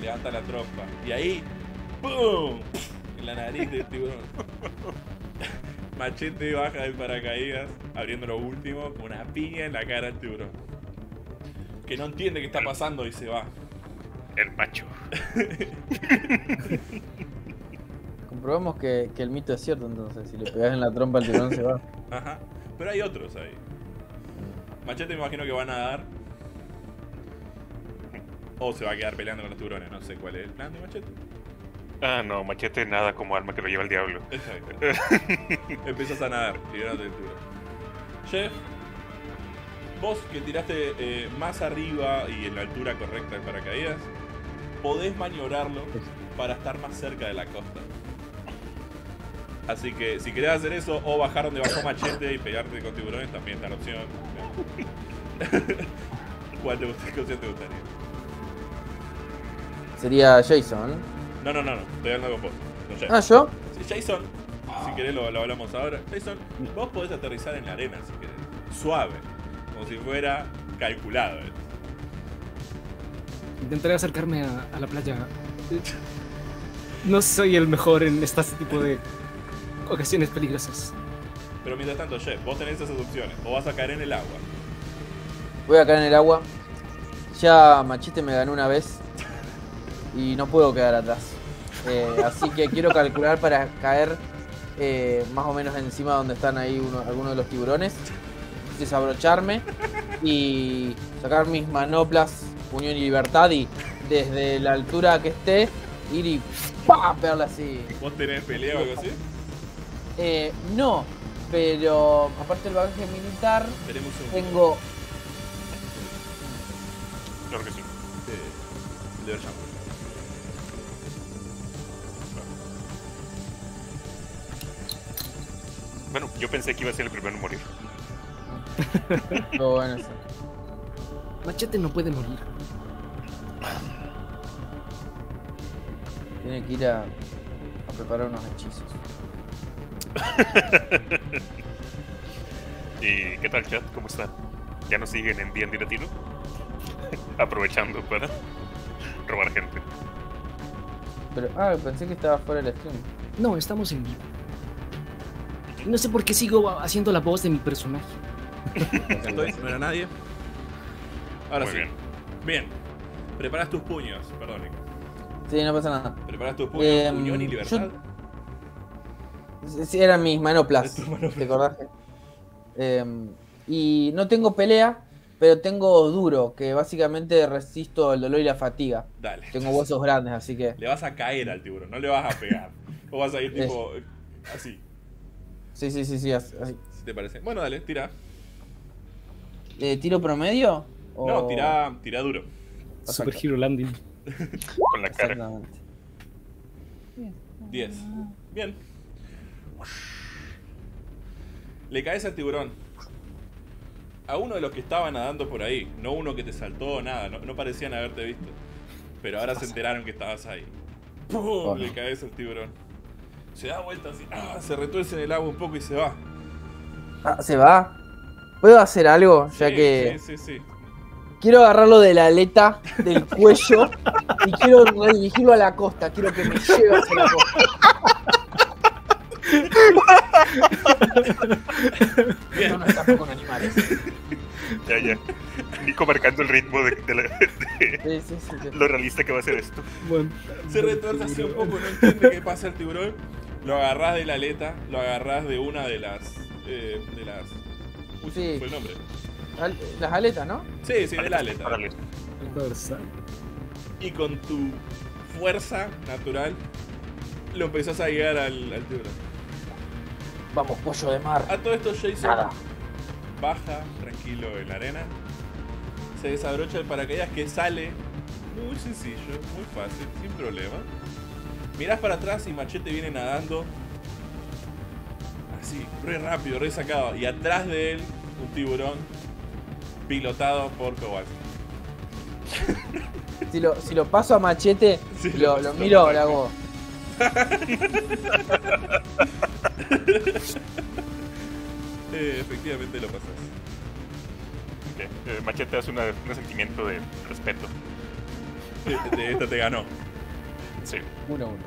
levanta la trompa. Y ahí, ¡pum! En la nariz del tiburón. Machete baja del paracaídas, abriendo lo último, con una piña en la cara del tiburón. Que no entiende qué está pasando y se va. El macho. Comprobamos que, que el mito es cierto, entonces. Si le pegas en la trompa al tiburón se va. Ajá. Pero hay otros ahí. Machete me imagino que va a nadar. O se va a quedar peleando con los tiburones. No sé cuál es el plan de Machete. Ah, no. Machete nada como arma que lo lleva el diablo. Exacto. Empiezas a nadar. Liberándote del tiburón. Jeff, vos que tiraste eh, más arriba y en la altura correcta del paracaídas, podés maniobrarlo para estar más cerca de la costa. Así que si querés hacer eso o bajar donde bajó Machete y pegarte con tiburones, también está la opción. ¿Cuál te gustaría? ¿Qué opción te gustaría? Sería Jason. No, no, no, no. Estoy hablando con vos. No, ah, ¿yo? Sí, Jason. Si querés lo, lo hablamos ahora. Jason, vos podés aterrizar en la arena si querés. Suave. Como si fuera calculado. ¿Eh? Intentaré acercarme a, a la playa. No soy el mejor en este tipo de ocasiones peligrosas. Pero mientras tanto, Jeff, vos tenés esas opciones. O vas a caer en el agua. Voy a caer en el agua. Ya Machete me ganó una vez. Y no puedo quedar atrás. Eh, así que quiero calcular para caer eh, más o menos encima donde están ahí uno, algunos de los tiburones. Desabrocharme y sacar mis manoplas, unión y libertad, y desde la altura que esté ir y ¡pah! Pegarle así. ¿Vos tenés pelea o algo así? Eh, no, pero aparte del bagaje militar, un... tengo... Claro que sí. Eh, le dejamos. Bueno, yo pensé que iba a ser el primero en morir. No, bueno, sí. Machete no puede morir. Tiene que ir a, a preparar unos hechizos. ¿Y qué tal, chat? ¿Cómo están? ¿Ya nos siguen en D and D Latino? Aprovechando para robar gente. Pero, ah, pensé que estaba fuera del stream. No, estamos en vivo. No sé por qué sigo haciendo la voz de mi personaje. Estoy, no era nadie. Ahora muy sí. Bien. Bien. Preparas tus puños, perdón. Sí, no pasa nada. Preparas tus puños, eh, unión y libertad. Yo... Sí, eran mis manoplas. manoplas. ¿Te acordás? Eh, y no tengo pelea, pero tengo duro, que básicamente resisto el dolor y la fatiga. Dale. Tengo huesos grandes, así que. Le vas a caer al tiburón, no le vas a pegar. O vas a ir tipo. Así. Sí, sí, sí, sí, así. ¿Te parece? Bueno, dale, tira. Eh, ¿Tiro promedio? O... No, tira, tira duro. Super Hero Landing. Con la cara. diez. Bien. Le caes al tiburón. A uno de los que estaba nadando por ahí. No uno que te saltó, nada. No, no parecían haberte visto. Pero ahora se enteraron que estabas ahí. ¡Pum! Oh, no. Le caes al tiburón. Se da vuelta así. ¡Ah! Se retuerce en el agua un poco y se va. Ah, ¿se va? ¿Puedo hacer algo? Sí, ya que... Sí, sí, sí. Quiero agarrarlo de la aleta del cuello y quiero redirigirlo a la costa. Quiero que me lleve hacia la costa. Bien. No, no está con animales. Ya, ya. Nico marcando el ritmo de, de, la, de sí, sí, sí, sí. lo realista que va a ser esto. Bueno, se retuerce así un poco, no entiende qué pasa el tiburón. Lo agarrás de la aleta, lo agarrás de una de las... Eh, de las... Uy, sí. Fue el nombre. Al, las aletas, ¿no? Sí, sí, de la aleta. Y con tu fuerza natural lo empezás a guiar al, al tiburón. Vamos, pollo de mar. A todo esto Jason Nada. baja tranquilo en la arena. Se desabrocha el paracaídas que sale muy sencillo, muy fácil, sin problema. Mirás para atrás y Machete viene nadando así, re rápido, re sacado. Y atrás de él, un tiburón pilotado por Kowalski. Si lo, si lo paso a Machete, sí, lo, lo, lo miro, lo hago. eh, efectivamente lo pasas. Okay. Eh, Machete hace una, un sentimiento de respeto. De, de esta te ganó. Sí. Uno a uno.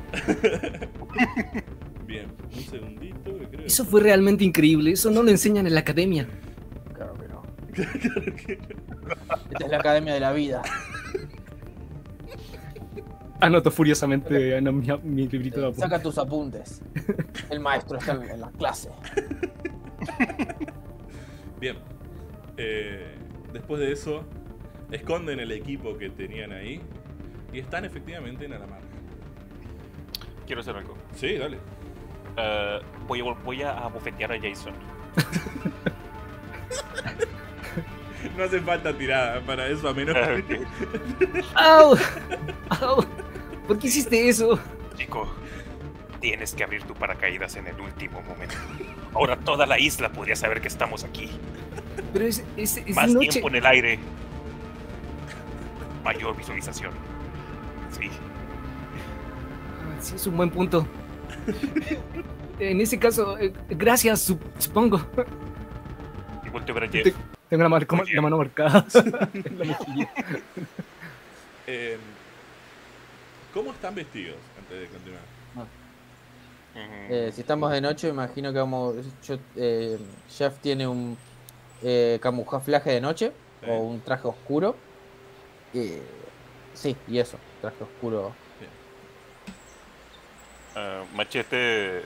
Bien, un segundito. Creo. Eso fue realmente increíble. Eso no lo enseñan en la academia. Claro que no. Claro que no. Esta es la academia de la vida. Anoto furiosamente en mi, mi librito de apuntes. Saca tus apuntes. El maestro está en la clase. Bien. Eh, después de eso, esconden el equipo que tenían ahí y están efectivamente en Al-Amarja. Quiero hacer algo. Sí, dale. Uh, voy, a, voy a bofetear a Jason. No hace falta tirada para eso, a menos que... ¡Au! ¡Au! ¿Por qué hiciste eso? Chico, tienes que abrir tu paracaídas en el último momento. Ahora toda la isla podría saber que estamos aquí. Pero es, es, es Más noche. tiempo en el aire, mayor visualización. Sí. Sí, es un buen punto. En ese caso, eh, gracias, supongo. Y vuelto a ver a Jeff. Te, tengo la, mar, la mano marcada. En la mejilla. eh, ¿Cómo están vestidos? Antes de continuar. Ah. Uh -huh. eh, si estamos de noche, imagino que vamos... Yo, eh, Jeff tiene un eh, camuflaje de noche, sí. o un traje oscuro. Eh, sí, y eso, traje oscuro. Uh, Machete,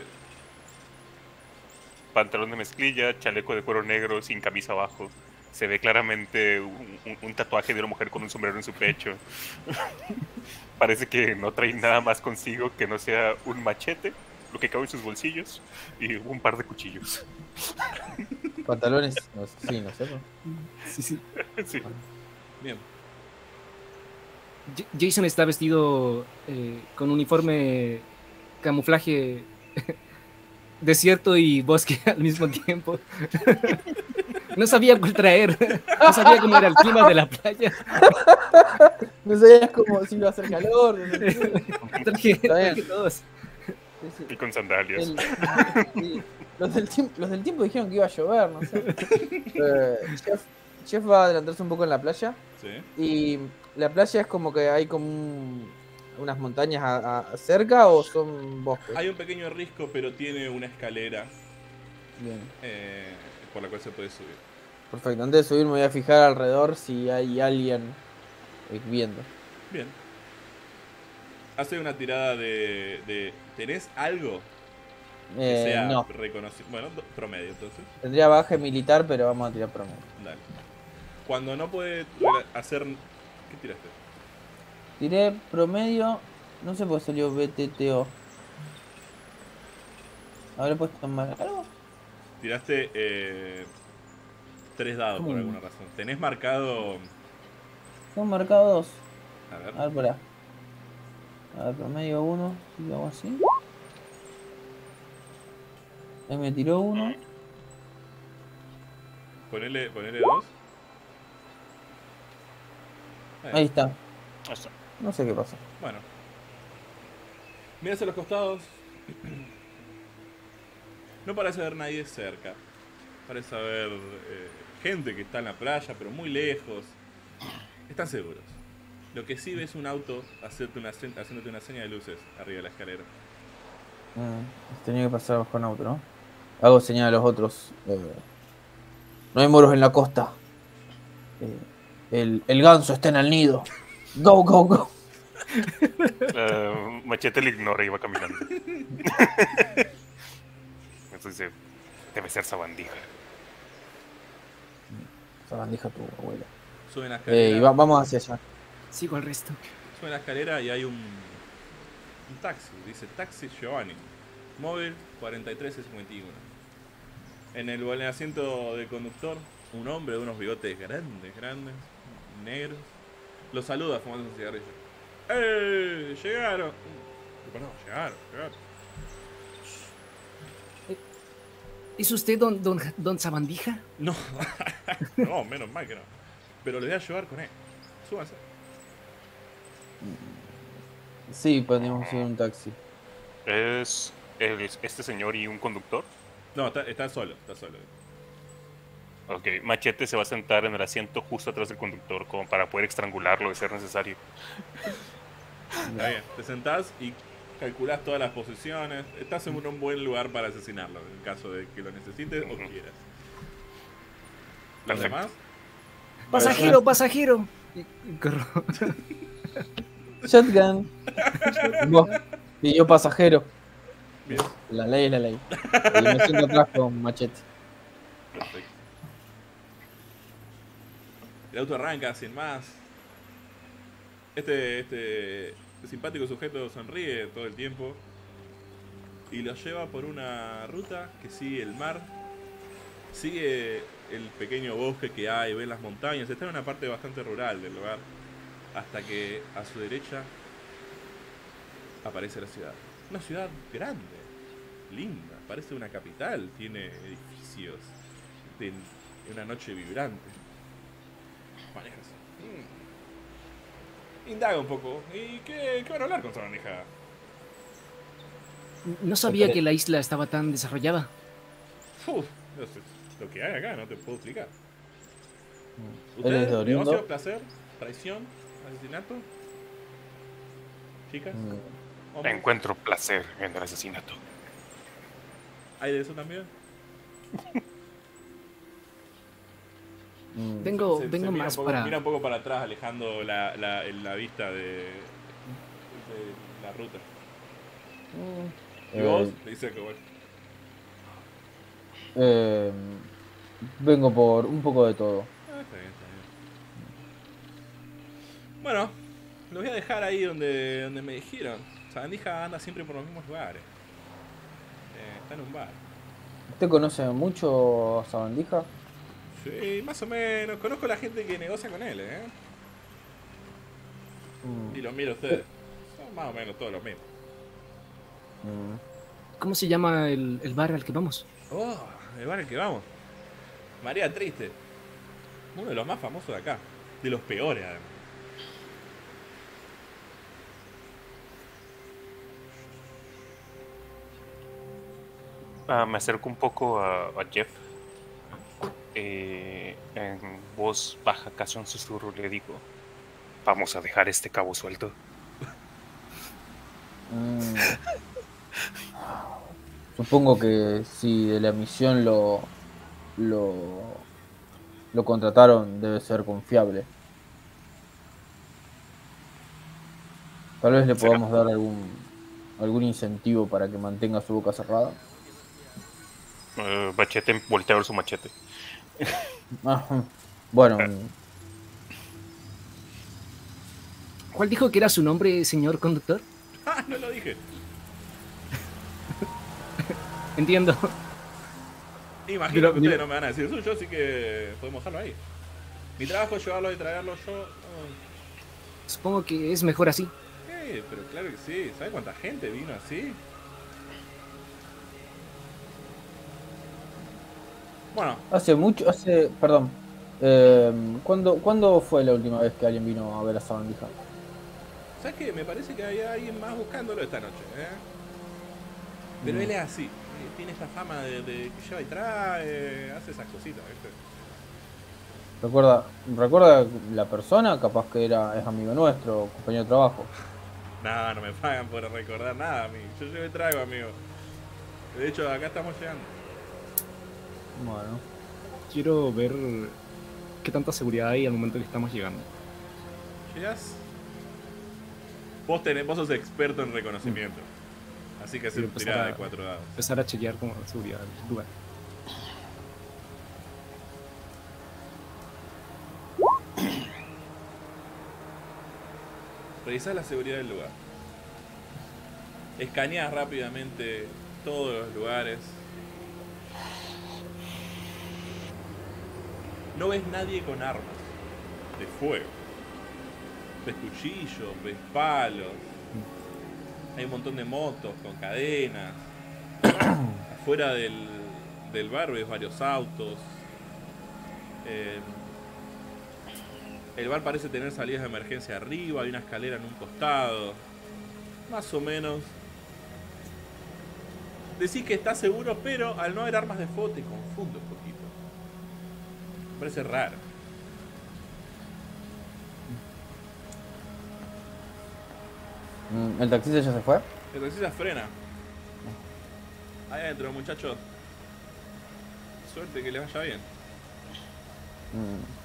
pantalón de mezclilla, chaleco de cuero negro, sin camisa abajo. Se ve claramente un, un, un tatuaje de una mujer con un sombrero en su pecho. Parece que no trae nada más consigo que no sea un machete, lo que cabe en sus bolsillos, y un par de cuchillos. Pantalones, no, sí, no sé. Sí, sí. sí. Bien. Jason está vestido eh, con uniforme... camuflaje desierto y bosque al mismo tiempo. No sabía cuál traer. No sabía cómo era el clima de la playa. No sabía cómo, si iba a hacer calor. Traje, traje todos. Y con sandalias. El, y los, del los del tiempo dijeron que iba a llover, no sé. Eh, Jeff, Jeff va a adelantarse un poco en la playa. Sí. Y la playa es como que hay como un... ¿Unas montañas a, a cerca o son bosques? Hay un pequeño risco, pero tiene una escalera. Bien. Eh, por la cual se puede subir. Perfecto, antes de subir me voy a fijar alrededor si hay alguien viendo. Bien. Hace una tirada de... de ¿tenés algo? Eh, que sea no. reconocido. Bueno, promedio entonces. Tendría baje militar, pero vamos a tirar promedio. Dale. Cuando no puede hacer... ¿Qué tiraste? Tiré promedio, no sé por qué salió B T T O. ¿Habré puesto tomar algo? Tiraste eh, tres dados por alguna razón. ¿Tenés marcado...? Son marcados dos. A ver. A ver, por ahí. A ver, promedio uno, si hago así. Ahí me tiró uno. Ponele, ponele dos. Ahí, ahí está. Ahí está. No sé qué pasa. Bueno. Mira hacia los costados. No parece haber nadie cerca. Parece haber eh, gente que está en la playa, pero muy lejos. Están seguros. Lo que sí ves un auto hacerte una, haciéndote una seña de luces arriba de la escalera. Mm, tenía que pasar bajo un auto, ¿no? Hago señal a los otros. Eh, no hay moros en la costa. Eh, el, el ganso está en el nido. Go, go, go. Uh, Machete le ignora y va caminando. Entonces debe ser Sabandija. Sabandija tu abuela. Sube la escalera. Eh, y va, vamos hacia allá. Sigo el resto. Sube la escalera y hay un, un taxi. Dice Taxi Giovanni. Móvil cuarenta y tres cincuenta y uno. En el, en el asiento del conductor, un hombre de unos bigotes grandes, grandes, negros. Lo saluda fumando un cigarrillo. ¡Eh! ¡Llegaron! Bueno, llegaron, llegaron. ¿Es usted don, don, don Sabandija? No, no, menos mal que no. Pero le voy a ayudar con él. Súbase. Sí, podemos ir en un taxi. ¿Es el, este señor y un conductor? No, está, está solo, está solo. Ok, Machete se va a sentar en el asiento justo atrás del conductor, como para poder estrangularlo de ser necesario. Está bien, te sentás y calculás todas las posiciones. Estás en un buen lugar para asesinarlo, en caso de que lo necesites uh-huh. o quieras. ¿Lo demás? ¡Pasajero, pasajero! Shotgun. Y yo pasajero. Bien. La ley es la ley. Y me siento atrás con Machete. Perfecto. El auto arranca sin más. Este, este simpático sujeto sonríe todo el tiempo y los lleva por una ruta que sigue el mar, sigue el pequeño bosque que hay, ven las montañas. Está en una parte bastante rural del lugar, hasta que a su derecha aparece la ciudad. Una ciudad grande, linda, parece una capital, tiene edificios, tiene una noche vibrante. Manejas. Mm. Indaga un poco. ¿Y qué, qué van a hablar con Sabandija? No sabía que la isla estaba tan desarrollada. Uf, no sé, lo que hay acá no te puedo explicar. ¿Ustedes? ¿Negocio, placer, traición, asesinato? ¿Chicas? Mm. Encuentro placer en el asesinato. ¿Hay de eso también? Mm. Vengo, se, vengo se mira más un poco, para... Mira un poco para atrás, alejando la, la, la vista de, de la ruta. Mm. ¿Y eh, vos? Le dice que bueno. Eh, vengo por un poco de todo. Ah, está bien, está bien. Bueno, lo voy a dejar ahí donde, donde me dijeron. Sabandija anda siempre por los mismos lugares. Eh, está en un bar. ¿Usted conoce mucho a Sabandija? Sí, más o menos. Conozco a la gente que negocia con él, ¿eh? Mm. Y los miro a ustedes. Son más o menos todos los mismos. ¿Cómo se llama el, el bar al que vamos? Oh, el bar al que vamos. María Triste. Uno de los más famosos de acá. De los peores, además. Ah, me acerco un poco a, a Jeff. Eh, en voz baja, casi un susurro, le digo: vamos a dejar este cabo suelto. Mm. Supongo que si de la misión lo, lo lo contrataron, debe ser confiable. Tal vez le podamos dar algún algún incentivo para que mantenga su boca cerrada. Uh, machete, voltea a ver su machete. Ajá. Bueno. ¿Cuál dijo que era su nombre, señor conductor? Ah, no lo dije. Entiendo. Imagino pero, que ustedes yo... no me van a decir eso, yo sí que podemos dejarlo ahí. Mi trabajo es llevarlo y traerlo yo. Oh. Supongo que es mejor así. Sí, pero claro que sí. ¿Sabe cuánta gente vino así? Bueno. Hace mucho, hace, perdón, eh, ¿cuándo, ¿cuándo fue la última vez que alguien vino a ver a Sabandija? ¿Sabes qué? Me parece que había alguien más buscándolo esta noche, ¿eh? Pero mm. él es así, tiene esta fama de, de que lleva y trae, hace esas cositas, ¿viste? Recuerda, recuerda la persona, capaz que era es amigo nuestro, compañero de trabajo. No, no me pagan por recordar nada, amigo. Yo llevo y traigo, amigo. De hecho, acá estamos llegando. Bueno. Quiero ver qué tanta seguridad hay al momento que estamos llegando. ¿Llegas? Vos, tenés, vos sos experto en reconocimiento. Mm. Así que hacer una tirada de cuatro dados. Empezar a chequear como seguridad del lugar. Revisás la seguridad del lugar. Escaneás rápidamente todos los lugares. No ves nadie con armas de fuego. Ves cuchillos, ves palos. Hay un montón de motos con cadenas. Afuera del, del bar ves varios autos. Eh, El bar parece tener salidas de emergencia arriba, hay una escalera en un costado. Más o menos. Decís que estás seguro, pero al no haber armas de fuego te confundo un poquito. Me parece raro. ¿El taxista ya se fue? El taxista frena. Ahí adentro, muchachos. Suerte, que les vaya bien. Mm.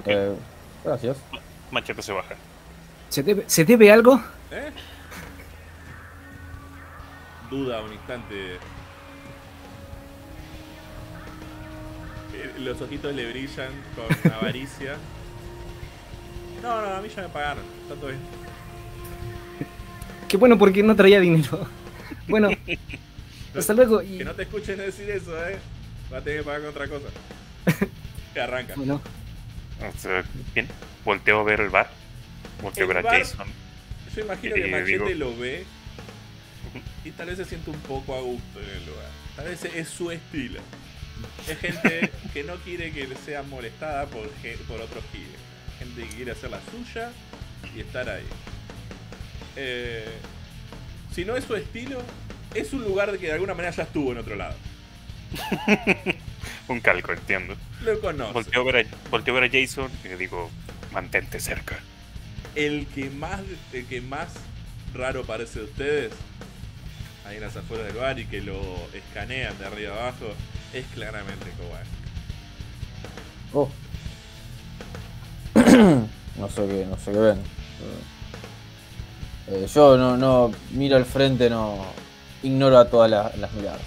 Okay. Eh, gracias. Machete se baja. ¿Se debe, ¿se debe algo? ¿Eh? Duda un instante. Los ojitos le brillan con avaricia. No, no, a mí ya me pagaron. Está todo bien. Qué bueno, porque no traía dinero. Bueno, hasta luego. Y... Que no te escuchen decir eso, eh. Va a tener que pagar con otra cosa. Te arranca. Bueno. Bien, volteo a ver el bar. Volteo el a ver bar, a Jason. Yo imagino que Machete digo... lo ve y tal vez se siente un poco a gusto en el lugar. Tal vez es su estilo. Es gente que no quiere que sea molestada por, por otros giles. Gente que quiere hacer la suya y estar ahí. Eh, si no es su estilo, es un lugar que de alguna manera ya estuvo en otro lado. Un calco, entiendo. Lo conozco. Volteo, volteo a ver a Jason y le digo, mantente cerca. El que más, el que más raro parece de ustedes, ahí en las afueras del bar y que lo escanean de arriba abajo, es claramente Kowalski. Oh. No sé qué, no sé qué ven. Eh, yo no, no miro al frente, no ignoro a todas la, las miradas.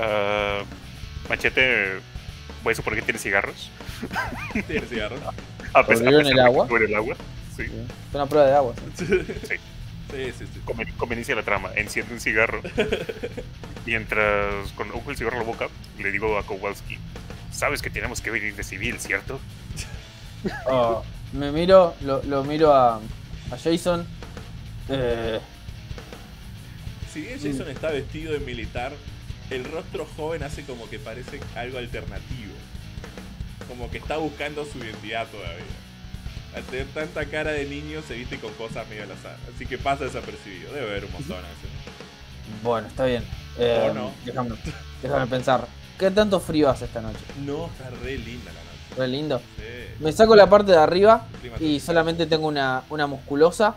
Uh, Machete, voy a suponer que tiene cigarros. Tiene cigarros. A pesar, en el agua. En el agua. Sí. Sí. Es una prueba de agua. Sí, sí, sí, sí, sí. Como, como inicia la trama, enciende un cigarro. Mientras con ojo el cigarro en la boca, le digo a Kowalski, sabes que tenemos que venir de civil, ¿cierto? Oh, me miro, lo, lo miro a, a Jason. Eh... Si bien Jason está vestido de militar, el rostro joven hace como que parece algo alternativo. Como que está buscando su identidad todavía. Al tener tanta cara de niño se viste con cosas medio al azar. Así que pasa desapercibido. Debe haber un montón así. Bueno, está bien. Eh, no. Déjame, déjame pensar. ¿Qué tanto frío hace esta noche? No, está re linda la noche. Re lindo. Sí. Me saco la parte de arriba y solamente tengo una, una musculosa.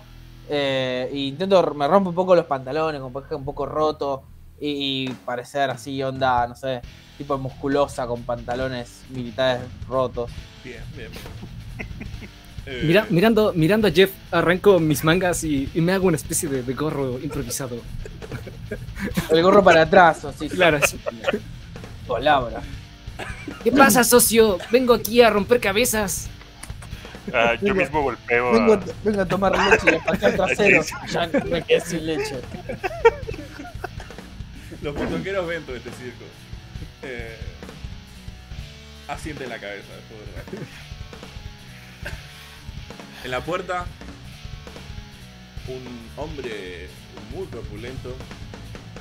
Eh, e intento, me rompo un poco los pantalones, como un poco roto. Y parecer así, onda, no sé, tipo musculosa con pantalones militares rotos. Bien, bien. eh, Mira, mirando, mirando a Jeff, arranco mis mangas y, y me hago una especie de, de gorro improvisado. El gorro para atrás, así. Claro, sí. Palabra. ¿Qué pasa, socio? Vengo aquí a romper cabezas. Ah, yo vengo, mismo golpeo. Vengo a, vengo a tomar leche, a pasar trasero. Ya me quedé sin leche. Los portoqueros ven todo este circo. Eh, asiente en la cabeza, pobre. En la puerta, un hombre muy corpulento,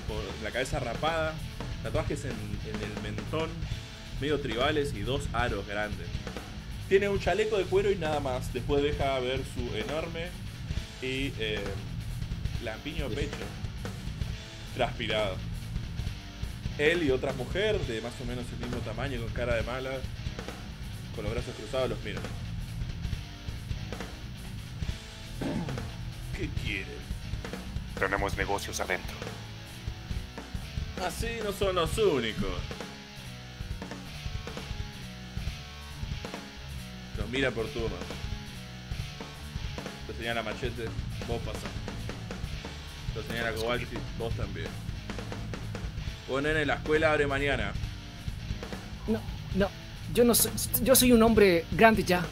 con la cabeza rapada, tatuajes en, en el mentón, medio tribales y dos aros grandes. Tiene un chaleco de cuero y nada más. Después deja ver su enorme y eh, lampiño pecho transpirado. Él y otra mujer de más o menos el mismo tamaño, con cara de mala, con los brazos cruzados, los miran. ¿Qué quieren? Tenemos negocios adentro. Así no son los únicos. Los mira por turno. Lo señala Machete, vos pasás. Lo señala Kowalski, vos también. Vos, nene, la escuela abre mañana. No, no, yo no soy, yo soy un hombre grande ya.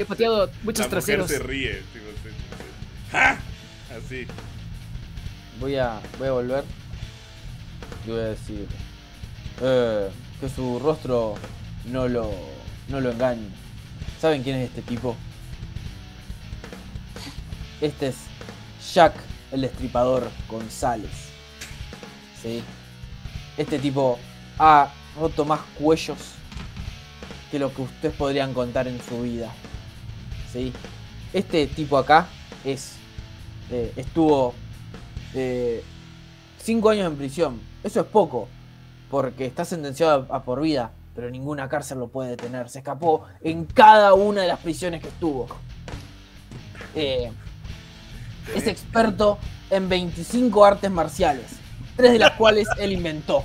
He pateado muchos la traseros. Mujer se ríe, tipo, se, se, se. ¡Ah! Así. Voy a, voy a volver. Y voy a decir eh, que su rostro no lo, no lo engañe. ¿Saben quién es este tipo? Este es Jack, el Destripador González. Sí. Este tipo ha roto más cuellos que lo que ustedes podrían contar en su vida. ¿Sí? Este tipo acá es eh, estuvo eh, cinco años en prisión. Eso es poco, porque está sentenciado a, a por vida, pero ninguna cárcel lo puede detener. Se escapó en cada una de las prisiones que estuvo. Eh, es experto en veinticinco artes marciales. Tres de las cuales él inventó.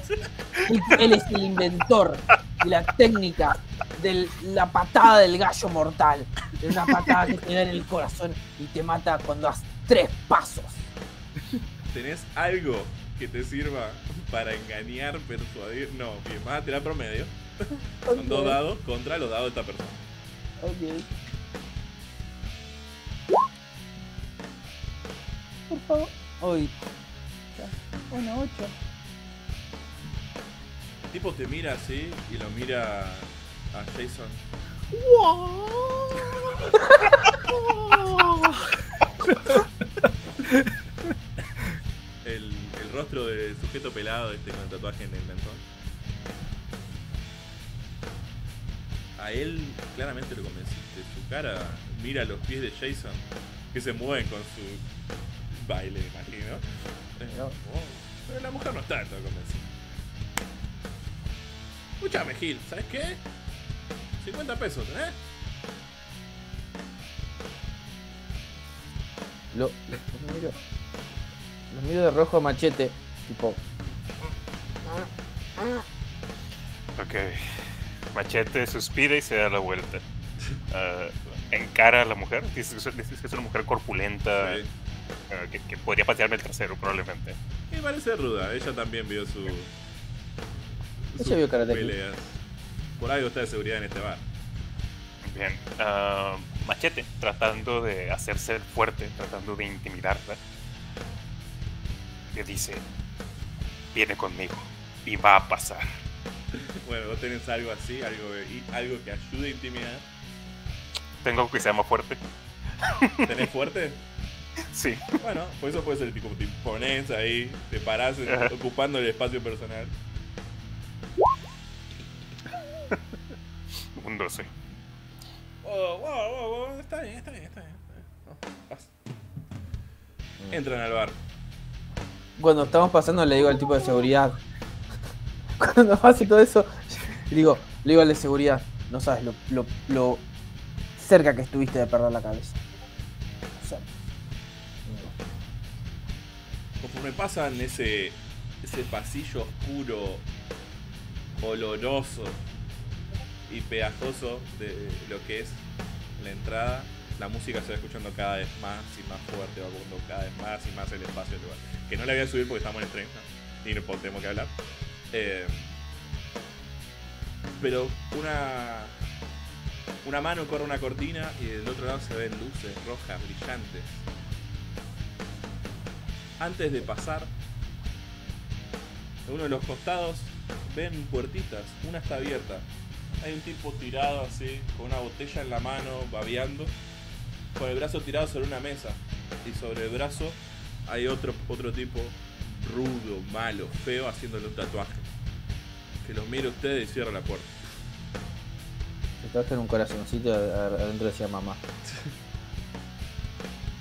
Él, él es el inventor de la técnica de la patada del gallo mortal. De una patada que te da en el corazón y te mata cuando das tres pasos. ¿Tenés algo que te sirva para engañar, persuadir? No, bien, vas a tirar promedio. Okay. Son dos dados contra los dados de esta persona. Ok. Por favor. Hoy. Bueno, ocho. El tipo te mira así y lo mira a Jason. el, el rostro de sujeto pelado este con el tatuaje en el mentón. A él claramente lo convenciste. Su cara mira los pies de Jason, que se mueven con su baile, imagino. No. Pero la mujer no está tan convencida. Escuchame, Gil, ¿sabes qué? cincuenta pesos, ¿eh? Lo, lo miro. Lo miro de rojo a Machete. Tipo. Ok. Machete suspira y se da la vuelta. Uh, encara a la mujer. Dices que es una mujer corpulenta. Sí. Que, que podría patearme el trasero, probablemente. Me parece ruda, ella también vio su... Ella vio karate. Peleas. Por algo está de seguridad en este bar. Bien. Uh, Machete, tratando de hacerse fuerte, tratando de intimidarla, le dice, viene conmigo y va a pasar. Bueno, vos tenés algo así, algo, algo que ayude a intimidar. Tengo que sea más fuerte. ¿Tenés fuerte? Sí. Bueno, por eso puede ser tipo, te pones ahí, te parás ocupando el espacio personal. Un doce. Oh, wow, wow, wow, está bien, está bien, está bien. Oh, pasa. Entran al bar. Cuando estamos pasando le digo al tipo de seguridad. Cuando pase todo eso, le digo, le digo al de seguridad, no sabes lo, lo, lo cerca que estuviste de perder la cabeza. O sea, conforme pasan ese, ese pasillo oscuro, oloroso y pegajoso de lo que es la entrada, la música se va escuchando cada vez más y más fuerte, va ocupando cada vez más y más el espacio del lugar. Que no la voy a subir porque estamos en stream, ¿no? Y no tenemos que hablar. Eh, pero una, una mano corre una cortina y del otro lado se ven luces rojas, brillantes. Antes de pasar, en uno de los costados ven puertitas, una está abierta. Hay un tipo tirado así, con una botella en la mano, babeando, con el brazo tirado sobre una mesa. Y sobre el brazo hay otro, otro tipo rudo, malo, feo, haciéndole un tatuaje. Que los mire usted y cierra la puerta. Se tatuaje en un corazoncito, adentro decía mamá.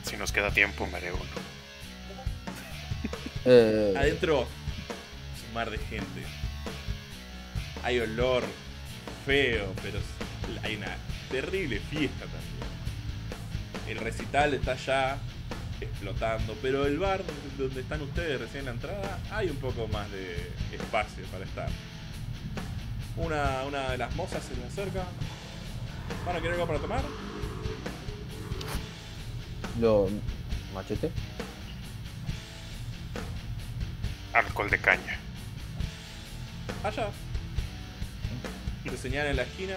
Si nos queda tiempo, mareo. Eh... Adentro mar de gente. Hay olor feo, pero hay una terrible fiesta también. El recital está ya explotando, pero el bar donde están ustedes recién en la entrada, hay un poco más de espacio para estar. Una, una de las mozas se le acerca. ¿Van a querer algo para tomar? Lo... ¿Machete? Alcohol de caña. Allá. Te señala en la esquina.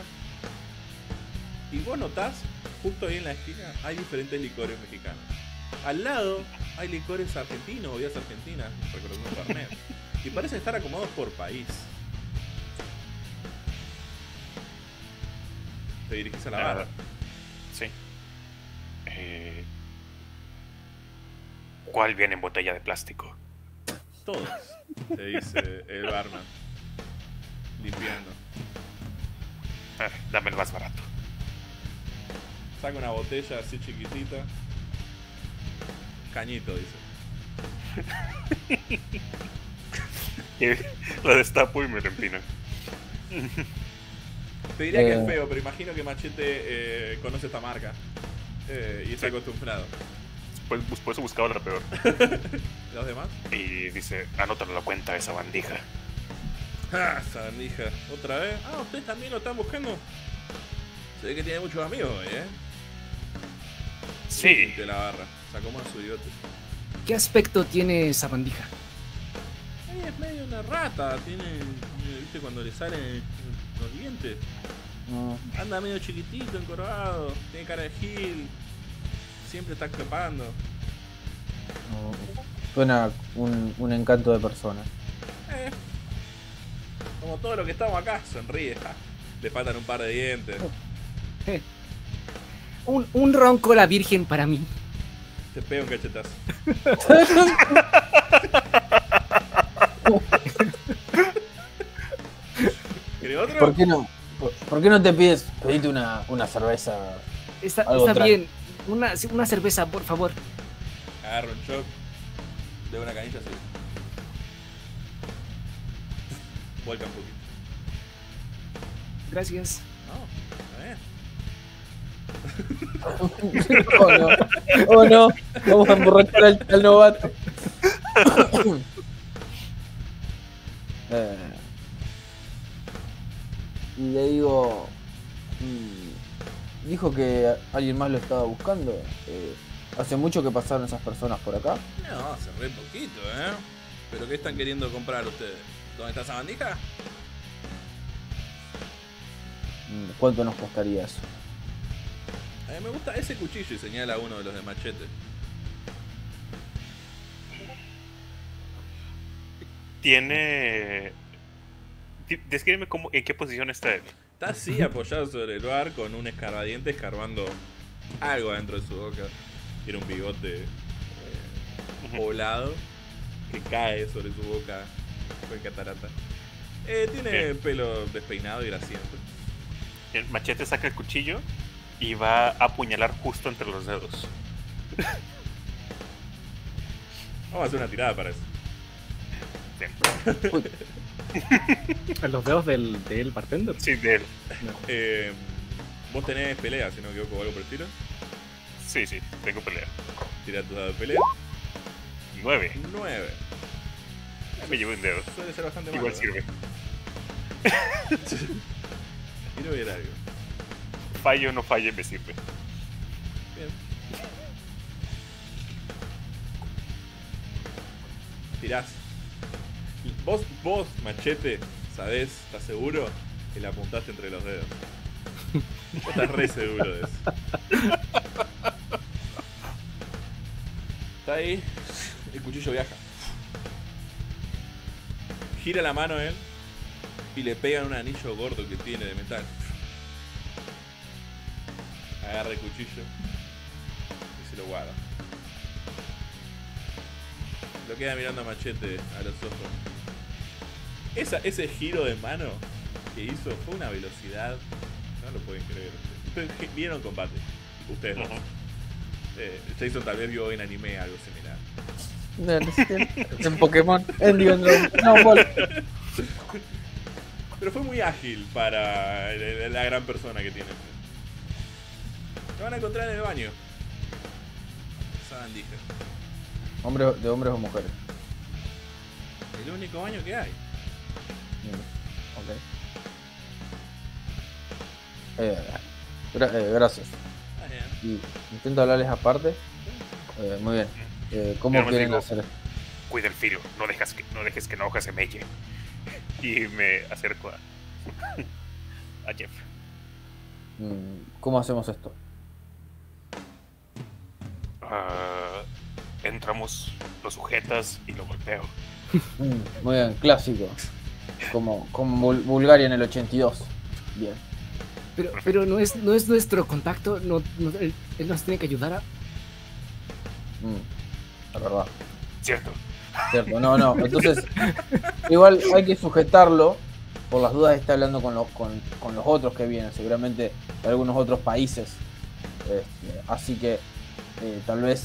Y vos notás, justo ahí en la esquina, hay diferentes licores mexicanos. Al lado hay licores argentinos, bebidas argentinas, recordando un carnet. Y parecen estar acomodados por país. ¿Te dirigís a la barra? Sí. Eh... ¿Cuál viene en botella de plástico? Todos, te dice el barman, limpiando. Eh, dame el más barato. Saca una botella así chiquitita. Cañito, dice. La destapo y me empino. Te diría eh... que es feo, pero imagino que Machete eh, conoce esta marca eh, y está sí. acostumbrado. Por eso buscaba la peor. ¿Los demás? Y dice, anótalo la cuenta de Sabandija. Ah, Sabandija, otra vez. Ah, ¿ustedes también lo están buscando? Se ve que tiene muchos amigos, ¿eh? Sí. De la barra, sacó más su bigote. ¿Qué aspecto tiene Sabandija? Ahí es medio una rata, tiene... ¿Viste cuando le salen los dientes? No. Anda medio chiquitito, encorvado, tiene cara de gil. Siempre está escapando. No, suena un, un encanto de persona. Eh, como todo lo que estamos acá, sonríe. Ja. Le faltan un par de dientes. Oh. Eh. Un, un ronco la virgen para mí. Te pego un cachetazo. ¿Querés otro? ¿Por qué no? ¿Por, por qué no te pides pedirte una, una cerveza? Está, está bien. Una, una cerveza, por favor. Agarro un choc. De una canilla así. Vuelca un poquito. Gracias. No, a ver. Oh no. Oh no. Vamos a emborrachar al, al novato. eh. Y le digo. Mm. Dijo que alguien más lo estaba buscando. Eh, ¿Hace mucho que pasaron esas personas por acá? No, hace re poquito, ¿eh? ¿Pero qué están queriendo comprar ustedes? ¿Dónde está Sabandija? ¿Cuánto nos costaría eso? A mí me gusta ese cuchillo y señala uno de los de Machete. Tiene... Descríbeme cómo, en qué posición está él. Está así apoyado sobre el bar con un escarbadiente escarbando algo adentro de su boca. Tiene un bigote eh, poblado que cae sobre su boca con catarata. Eh, tiene Bien. pelo despeinado y grasiento. El Machete saca el cuchillo y va a apuñalar justo entre los dedos. Vamos a hacer una tirada para eso. Bien. ¿A los dedos del, del bartender? Sí, de él. No. Eh, ¿Vos tenés pelea, si no me equivoco, o algo por el estilo? Sí, sí, tengo pelea. Tira tus dados de pelea. Nueve. Nueve. Me llevo un dedo. Suele ser bastante malo. Igual sirve. Quiero ver algo. Fallo o no falle, me sirve. Bien. Tirás. Vos, vos, Machete, ¿sabés? ¿Estás seguro? Que le apuntaste entre los dedos. Vos estás re seguro de eso. Está ahí. El cuchillo viaja. Gira la mano él y le pegan un anillo gordo que tiene de metal. Agarra el cuchillo y se lo guarda. Lo queda mirando a Machete a los ojos. Esa, ese giro de mano que hizo fue una velocidad. No lo pueden creer. Ustedes vieron combate. Ustedes no. Uh-huh. eh, Jason tal vez vio en anime algo similar. en Pokémon, en Dragon Ball. Pero fue muy ágil para la gran persona que tiene. Lo van a encontrar en el baño. Sabandija. Hombre, ¿de hombres o mujeres? El único baño que hay. Ok. Eh, gra eh, gracias. Y intento hablarles aparte. Eh, muy bien. Eh, ¿Cómo Pero quieren digo, hacer esto? Cuida el filo, no, dejas que, no dejes que la hoja se melle. Y me acerco a, a Jeff. ¿Cómo hacemos esto? Uh, entramos, lo sujetas y lo golpeo. Muy bien, clásico. Como, como Bulgaria en el ochenta y dos. Bien. Pero, pero no, es, no es nuestro contacto, no, no, él, él nos tiene que ayudar a... Mm, la verdad. Cierto. Cierto, no, no. Entonces, igual hay que sujetarlo. Por las dudas está hablando con los, con, con los otros que vienen, seguramente de algunos otros países. Eh, eh, así que eh, tal vez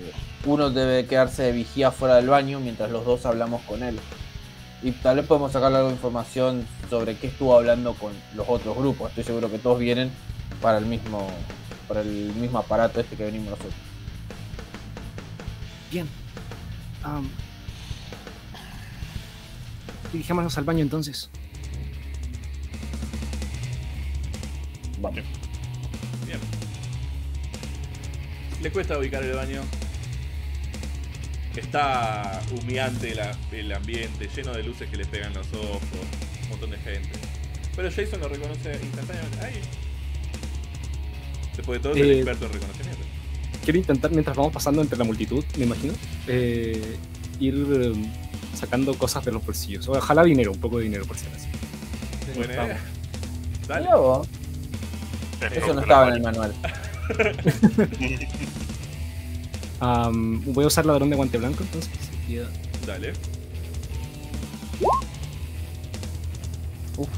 eh, uno debe quedarse de vigía fuera del baño mientras los dos hablamos con él. Y tal vez podemos sacarle algo de información sobre qué estuvo hablando con los otros grupos. Estoy seguro que todos vienen para el mismo, para el mismo aparato este que venimos nosotros. Bien. Um, Dirigémonos al baño entonces. Vamos. Bien. ¿Le cuesta ubicar el baño? Está humeante la, el ambiente, lleno de luces que le pegan los ojos, un montón de gente. Pero Jason lo reconoce instantáneamente. ¡Ay! Después de todo, eh, es el experto en reconocimiento. Quiero intentar, mientras vamos pasando entre la multitud, me imagino, eh, ir sacando cosas de los bolsillos. Ojalá dinero, un poco de dinero por si acaso. Buena idea. Dale. Vos. Eso no estaba en el manual. Um, voy a usar ladrón de guante blanco entonces. Yeah. Dale. Uf.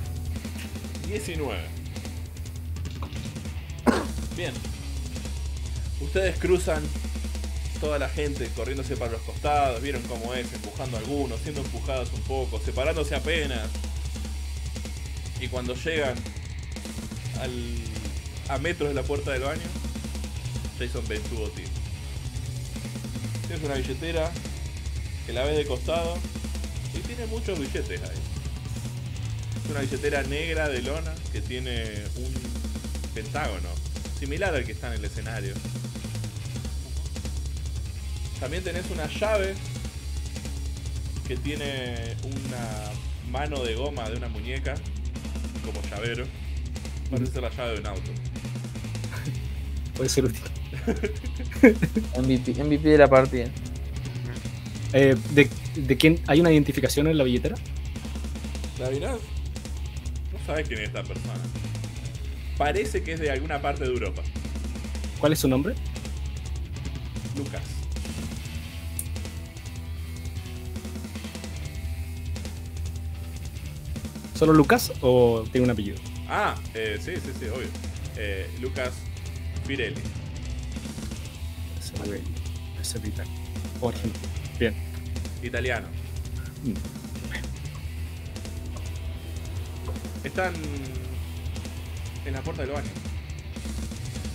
diecinueve. Bien. Ustedes cruzan toda la gente corriéndose para los costados. Vieron cómo es, empujando a algunos, siendo empujados un poco, separándose apenas. Y cuando llegan al, a metros de la puerta del baño, Jason ve su botín. Es una billetera que la ves de costado y tiene muchos billetes ahí. Es una billetera negra de lona que tiene un pentágono similar al que está en el escenario. También tenés una llave que tiene una mano de goma de una muñeca como llavero. Parece la llave de un auto. Puede ser útil. M V P, M V P de la partida. Eh, ¿de, ¿De quién? ¿Hay una identificación en la billetera? ¿La mirás? No sabes quién es esta persona. Parece que es de alguna parte de Europa. ¿Cuál es su nombre? Lucas. ¿Solo Lucas o tiene un apellido? Ah, eh, sí, sí, sí, obvio. Eh, Lucas Pirelli. Es vital. Por ejemplo. Bien. Italiano. Mm. Están en la puerta del baño.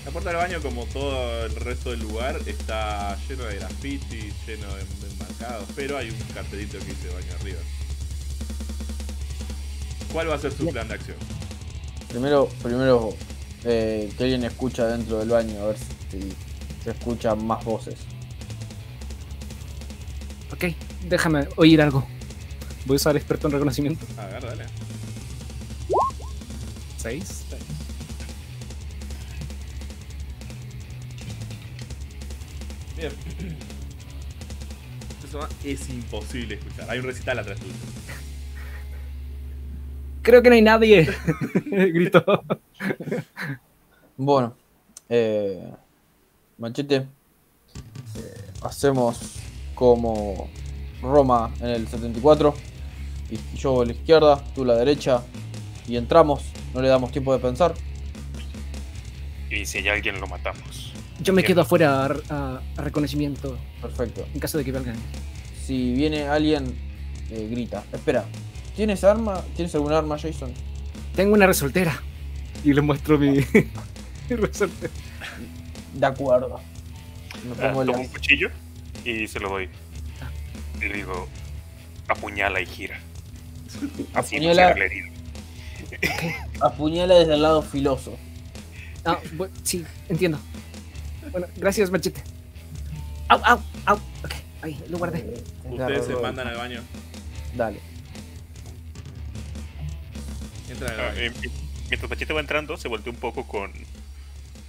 La puerta del baño, como todo el resto del lugar, está lleno de graffiti, lleno de, de marcados, pero hay un cartelito que dice baño arriba. ¿Cuál va a ser su plan de acción? Primero, primero eh, que alguien escucha dentro del baño, a ver si se escuchan más voces. Ok, déjame oír algo. Voy a usar experto en reconocimiento. A ver, dale. ¿Seis? Seis. Bien. Es imposible escuchar. Hay un recital atrás tuyo. Creo que no hay nadie. Gritó. Bueno. Eh... Machete, eh, hacemos como Roma en el setenta y cuatro, y yo a la izquierda, tú a la derecha, y entramos, no le damos tiempo de pensar. Y si hay alguien lo matamos. Yo me Bien. quedo afuera a, a, a reconocimiento. Perfecto. En caso de que valgan. Si viene alguien, eh, grita. Espera, ¿tienes arma? ¿Tienes algún arma, Jason? Tengo una resortera. Y le muestro mi, mi resortera. De acuerdo. Me pongo uh, tomo un cuchillo y se lo doy. Ah. Y digo, apuñala y gira. Así apuñala. No okay. Apuñala desde el lado filoso. Ah, bueno, sí, entiendo. Bueno, gracias, Machete. Au, au, au. Ok, ahí, lo guardé. Ustedes claro, se mandan al baño. Dale. Entra al baño. Ah, eh, mientras Machete va entrando, se voltea un poco con,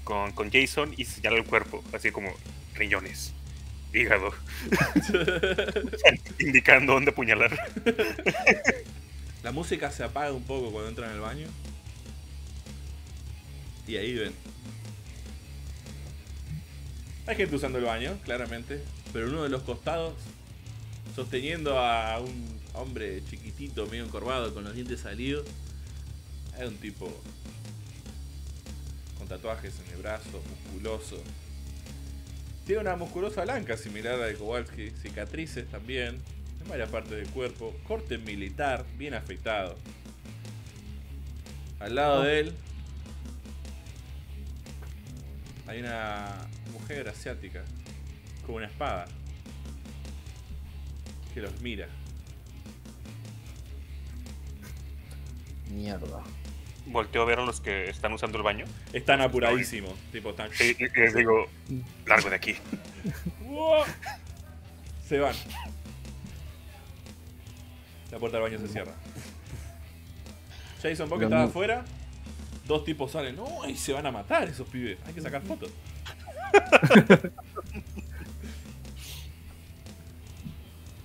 con, con Jason y señala el cuerpo, así como riñones, hígado, indicando dónde apuñalar. La música se apaga un poco cuando entran al baño. Y ahí ven. Hay gente usando el baño, claramente. Pero uno de los costados, sosteniendo a un hombre chiquitito, medio encorvado, con los dientes salidos, hay un tipo con tatuajes en el brazo, musculoso. Tiene una musculosa blanca similar a la de Kowalski, cicatrices también en varias partes del cuerpo, corte militar, bien afeitado. Al lado de él hay una mujer asiática con una espada que los mira. Mierda. Volteo a ver a los que están usando el baño. Están apuradísimos. Tipo, están... Sí, les digo, largo de aquí. Se van. La puerta del baño se cierra. Jason, vos que estabas no. afuera. Dos tipos salen. No, y se van a matar esos pibes. Hay que sacar fotos.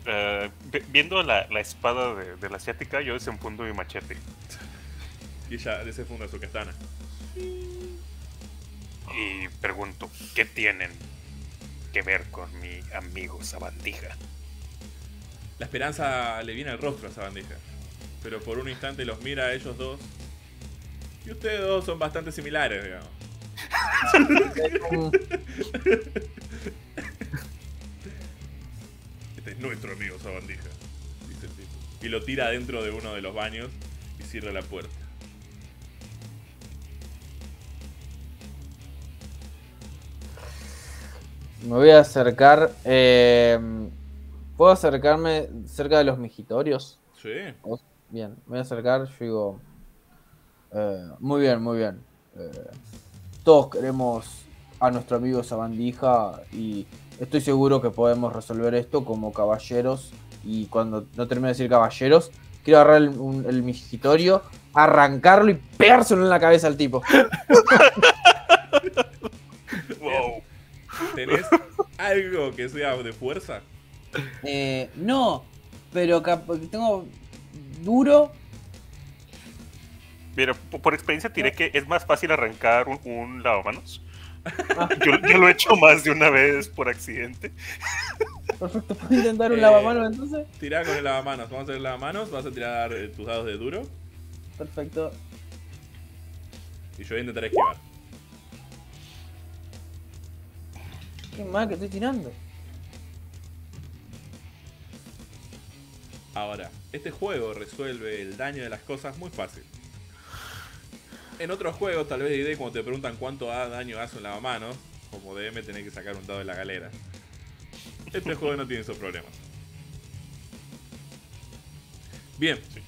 uh, viendo la, la espada de, de la asiática, yo desenfundo mi machete. Y ella desenfunda su katana. Y pregunto, ¿qué tienen que ver con mi amigo Sabandija? La esperanza le viene al rostro a Sabandija. Pero por un instante los mira a ellos dos. Y ustedes dos son bastante similares, digamos. Este es nuestro amigo Sabandija, dice el tipo. Y lo tira dentro de uno de los baños y cierra la puerta. Me voy a acercar. Eh, ¿Puedo acercarme cerca de los mijitorios? Sí. Bien, me voy a acercar, yo digo... Eh, muy bien, muy bien. Eh, todos queremos a nuestro amigo Sabandija y estoy seguro que podemos resolver esto como caballeros. Y cuando no termine de decir caballeros, quiero agarrar el, un, el migitorio, arrancarlo y pegárselo en la cabeza al tipo. Wow. ¿Tenés algo que sea de fuerza? Eh, no, pero tengo duro. Mira, por experiencia tiré que es más fácil arrancar un, un lavamanos. Ah. Yo, yo lo he hecho más de una vez por accidente. Perfecto, ¿puedo intentar un eh, lavamanos entonces? Tirá con el lavamanos, vamos a hacer el lavamanos, vas a tirar eh, tus dados de duro. Perfecto. Y yo voy a intentar esquivar. Qué mal que estoy tirando. Ahora, este juego resuelve el daño de las cosas muy fácil. En otros juegos, tal vez de idea, cuando te preguntan cuánto daño hace un lavamanos, como D M tenés que sacar un dado de la galera. Este juego no tiene esos problemas. Bien. Sí.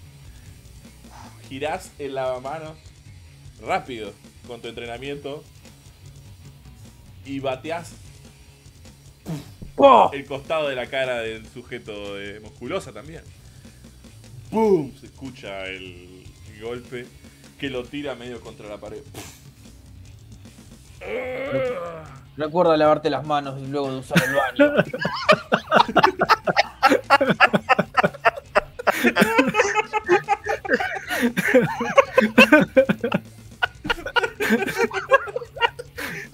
Girás el lavamanos rápido con tu entrenamiento y bateás ¡pum! El costado de la cara del sujeto de musculosa también. ¡Pum! Se escucha el golpe. Que lo tira medio contra la pared. Recuerda lavarte las manos y luego de usar el baño.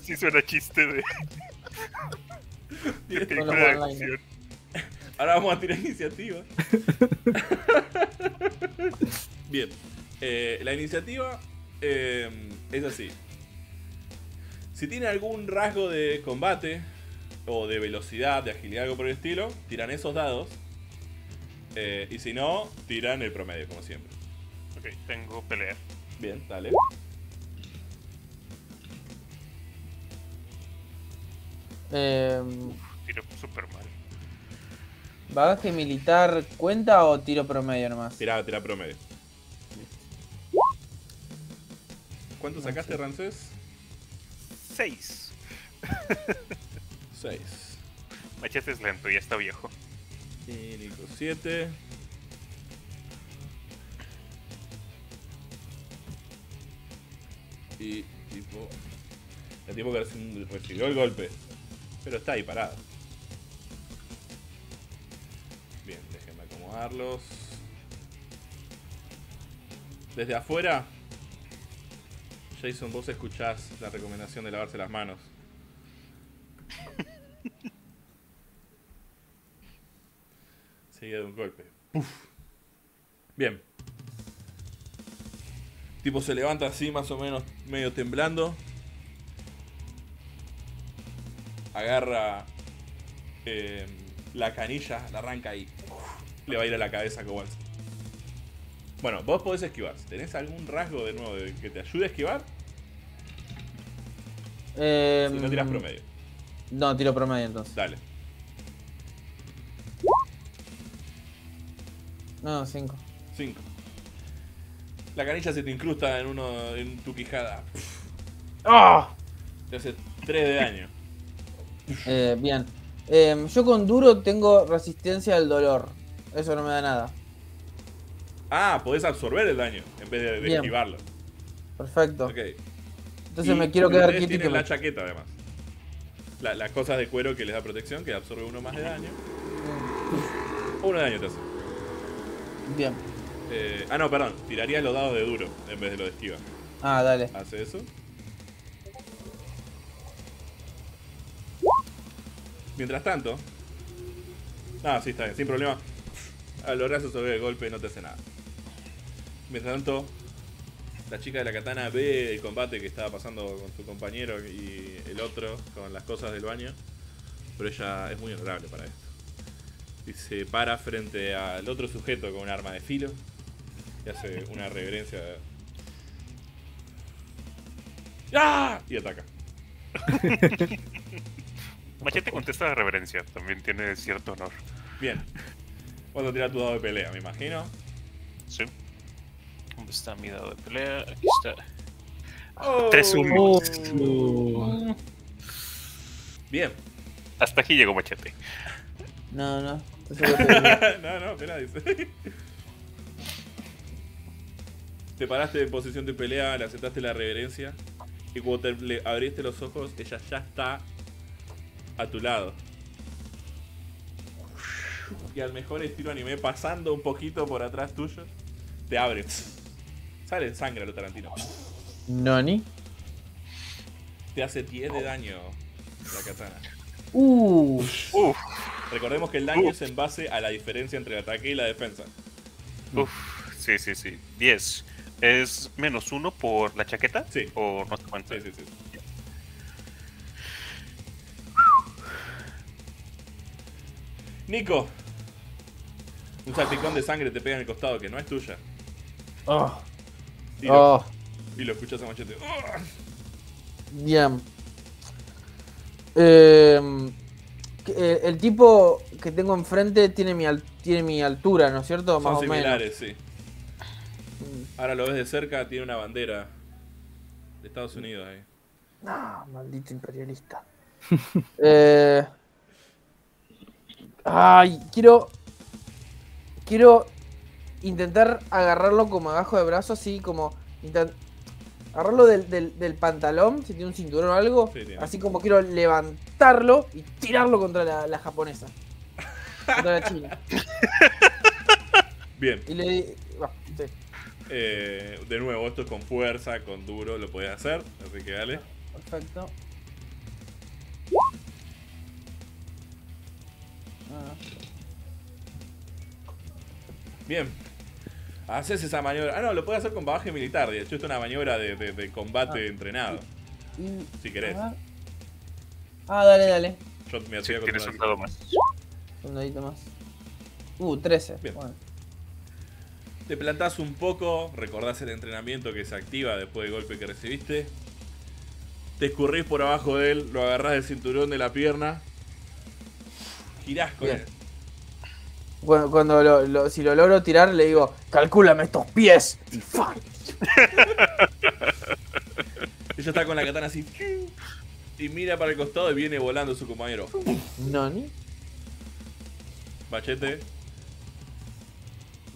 Sí suena chiste de... de película de acción. Ahora vamos a tirar iniciativa. Bien. Eh, la iniciativa eh, es así. Si tienen algún rasgo de combate o de velocidad, de agilidad, algo por el estilo, tiran esos dados. Eh, y si no, tiran el promedio, como siempre. Ok, tengo pelea. Bien, dale. Eh, Uf, tiro super mal. ¿Bagaje militar cuenta o tiro promedio nomás? Tira, tira promedio. ¿Cuánto no sacaste, sé. Ramsés? Seis. Seis. Machete es lento, ya está viejo. Y Nico, siete. Y tipo... El tipo que recibió el golpe, pero está ahí parado. Bien, déjenme acomodarlos. Desde afuera, Jason, vos escuchás la recomendación de lavarse las manos. Seguida de un golpe. ¡Puf! Bien. Tipo se levanta así, más o menos, medio temblando. Agarra eh, la canilla, la arranca y uf, le va a ir a la cabeza a Kowalski. Bueno, vos podés esquivar. ¿Tenés algún rasgo de nuevo de que te ayude a esquivar? Eh, si no tirás promedio. No, tiro promedio entonces. Dale. No, cinco. Cinco. La canilla se te incrusta en uno en tu quijada. ¡Oh! Te hace tres de daño. Eh, bien. Eh, yo con duro tengo resistencia al dolor. Eso no me da nada. Ah, podés absorber el daño en vez de, de esquivarlo. Perfecto. Okay. Entonces y me quiero quedar quietito. Tienen la chaqueta además. La, las cosas de cuero que les da protección, que absorbe uno más de daño. Mm. Uno de daño te hace. Bien. Eh, ah, no, perdón. Tirarías los dados de duro en vez de los de esquiva. Ah, dale. Hace eso. Mientras tanto... Ah, sí, está bien, sin problema. A los brazos sobre el golpe no te hace nada. Mientras tanto, la chica de la katana ve el combate que estaba pasando con su compañero y el otro con las cosas del baño. Pero ella es muy honorable para esto. Y se para frente al otro sujeto con un arma de filo. Y hace una reverencia. ¡Ah! Y ataca. Machete contesta la reverencia, también tiene cierto honor. Bien. Vas a tirar tu dado de pelea, me imagino. Sí. ¿Dónde está mi dado de pelea? Aquí está. Oh, tres uno. Oh. Bien. Hasta aquí llegó Machete. No, no. no, no, espera, dice. Te paraste en posición de pelea, le aceptaste la reverencia. Y cuando te, le abriste los ojos, ella ya está... a tu lado. Y al mejor estilo anime, pasando un poquito por atrás tuyo, te abre. Sale en sangre lo Tarantino. Nani. Te hace diez de daño la katana. Uh. Uh. Recordemos que el daño uh. es en base a la diferencia entre el ataque y la defensa. Uf, sí, sí, sí. diez. ¿Es menos uno por la chaqueta? Sí. ¿O no te cuenta? Sí, sí, sí. Nico, un salpicón de sangre te pega en el costado que no es tuya. Oh. Y, lo, oh. y lo escuchas a Machete. Oh. Bien. Eh, el tipo que tengo enfrente tiene mi, tiene mi altura, ¿no es cierto? Más Son o similares, menos. Sí. Ahora lo ves de cerca, tiene una bandera de Estados Unidos ahí. Ah, maldito imperialista. eh... Ay, quiero... Quiero intentar agarrarlo como abajo de brazo, así como... Intent, agarrarlo del, del, del pantalón, si tiene un cinturón o algo. Sí, así como quiero levantarlo y tirarlo contra la, la japonesa. Contra la china. Bien. Y le bueno, sí. eh, de nuevo, esto es con fuerza, con duro, lo podés hacer. Así que dale. Perfecto. Bien. Haces esa maniobra. Ah, no, lo puedes hacer con bagaje militar. De hecho, esto es una maniobra de, de, de combate ah. entrenado. Y... si querés. Ah, ah dale, dale. Yo me hacía sí, con un dado más. Un dadito más. Uh, trece. Bien. Bueno. Te plantás un poco, recordás el entrenamiento que se activa después del golpe que recibiste. Te escurrís por abajo de él, lo agarrás del cinturón de la pierna. Girás con bien. Él. Cuando, cuando lo, lo, si lo logro tirar, le digo, calcúlame estos pies. Y fuck. Ella está con la katana así. Y mira para el costado y viene volando su compañero. ¿Nani? Machete.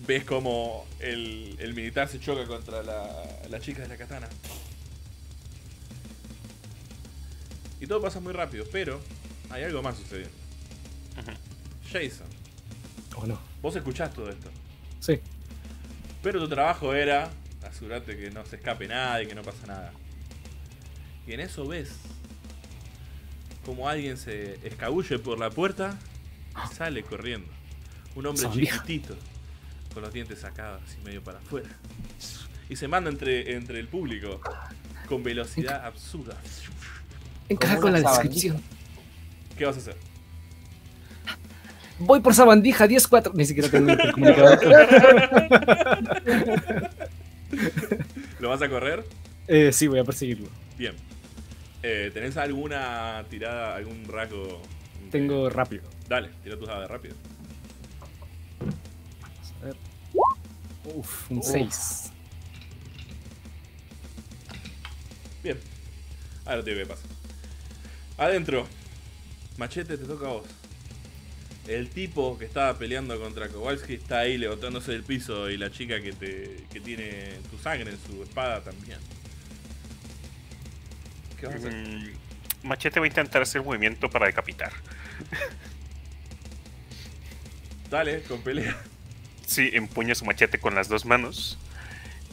Ves como el, el militar se choca contra la, la chica de la katana. Y todo pasa muy rápido, pero hay algo más sucediendo. Ajá. Jason. Oh, no. Vos escuchás todo esto. Sí. Pero tu trabajo era asegurarte que no se escape nada y que no pasa nada. Y en eso ves como alguien se escabulle por la puerta y sale corriendo. Un hombre Sabandija. Chiquitito, con los dientes sacados y medio para afuera. Y se manda entre, entre el público con velocidad Enca absurda. Encaja con la descripción. ¿Qué vas a hacer? Voy por Sabandija diez cuatro. Ni siquiera tengo el comunicador. ¿Lo vas a correr? Eh, sí, voy a perseguirlo. Bien. Eh, ¿Tenés alguna tirada, algún rasgo? Tengo rápido. Dale, tira tus dados de rápido. Vamos a ver. Uf, un seis. Bien. Ahora te digo qué pasa. Adentro. Machete, te toca a vos. El tipo que estaba peleando contra Kowalski está ahí levantándose del piso y la chica que, te, que tiene tu sangre en su espada también. ¿Qué vas a hacer? Mm, Machete va a intentar hacer movimiento para decapitar. Dale, con pelea. Sí, empuña su machete con las dos manos.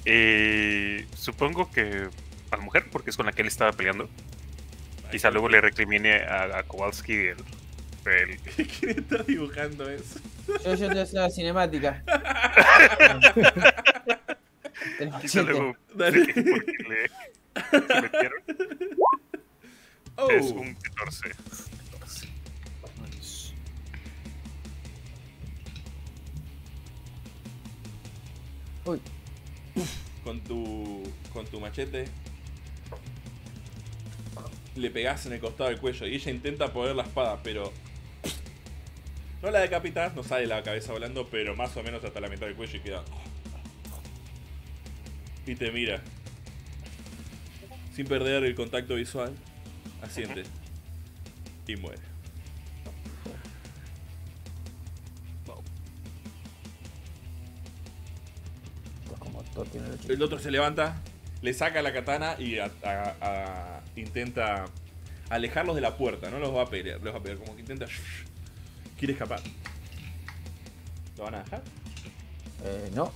Eh, supongo que a la mujer, porque es con la que él estaba peleando. Quizá luego le recrimine a, a Kowalski y él. El... ¿Quién está dibujando eso? Yo, yo te hago una cinemática. Quizá luego dale. Porque le... ¿Se metieron? Oh. Es un catorce. Uy. Con tu, con tu machete le pegás en el costado del cuello y ella intenta poner la espada, pero no la decapitas, no sale la cabeza volando, pero más o menos hasta la mitad del cuello y queda. Y te mira. Sin perder el contacto visual, asiente. Y muere. El otro se levanta, le saca la katana y a, a, a, intenta alejarlos de la puerta. No los va a pelear, los va a pelear. Como que intenta... Quiere escapar. ¿Lo van a dejar? Eh, no.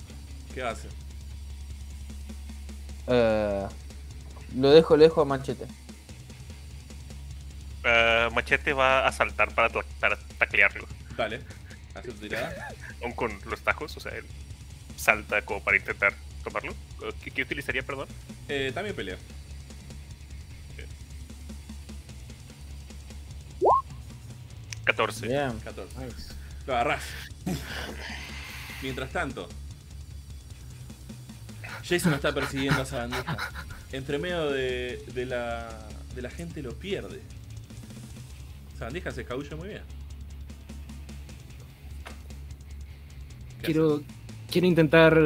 ¿Qué hace? Eh, lo dejo, lejos a Machete. Uh, Machete va a saltar para, para taclearlo. Dale. Hace tu tirada. Aún con los tajos, o sea, él salta como para intentar tomarlo. ¿Qué, qué utilizaría, perdón? Eh, también pelea. catorce. Bien. catorce. Nice. Lo agarrás. Mientras tanto, Jason está persiguiendo a Sabandija. Entre medio de, de, la, de la gente lo pierde. Sabandija se escabulla muy bien. Quiero, quiero intentar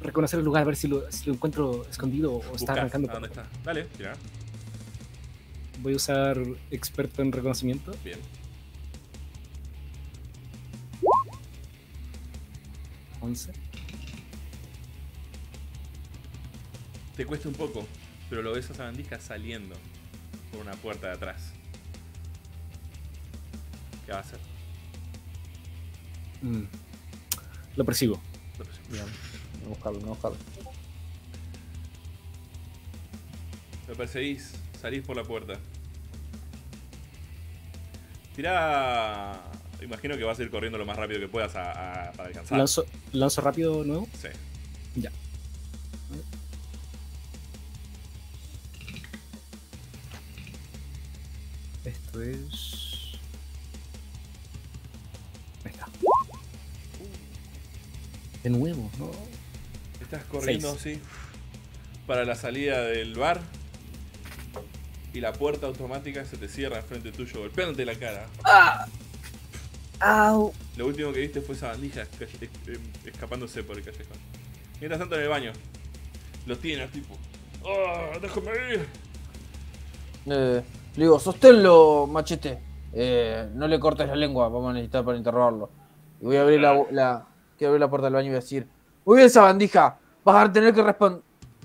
reconocer el lugar, a ver si lo, si lo encuentro escondido o está arrancando. ¿A dónde está? Dale, tira. Voy a usar experto en reconocimiento. Bien. once. Te cuesta un poco, pero lo ves a Sabandija saliendo por una puerta de atrás. ¿Qué va a hacer? Mm. Lo persigo. Lo persigo. Bien. No buscarlo, no buscarlo. Lo perseguís, salís por la puerta. Tirá... Imagino que vas a ir corriendo lo más rápido que puedas a, a, para alcanzar. ¿Lanzo, ¿Lanzo rápido nuevo? Sí. Ya. Esto es... Ahí está. De nuevo, ¿no? Estás corriendo, Seis. sí. Para la salida del bar. Y la puerta automática se te cierra al frente tuyo, golpeándote la cara. ¡Ah! ¡Au! Lo último que viste fue esa bandija escapándose por el callejón. Mientras tanto, en el baño. Lo tiene al tipo. ¡Ah! ¡Oh, déjame ir! Eh, le digo, sosténlo, Machete. Eh, no le cortes la lengua, vamos a necesitar para interrogarlo. Y voy a abrir la, la, voy a abrir la puerta del baño y voy a decir: ¡Muy bien, esa bandija! Vas a tener que responder.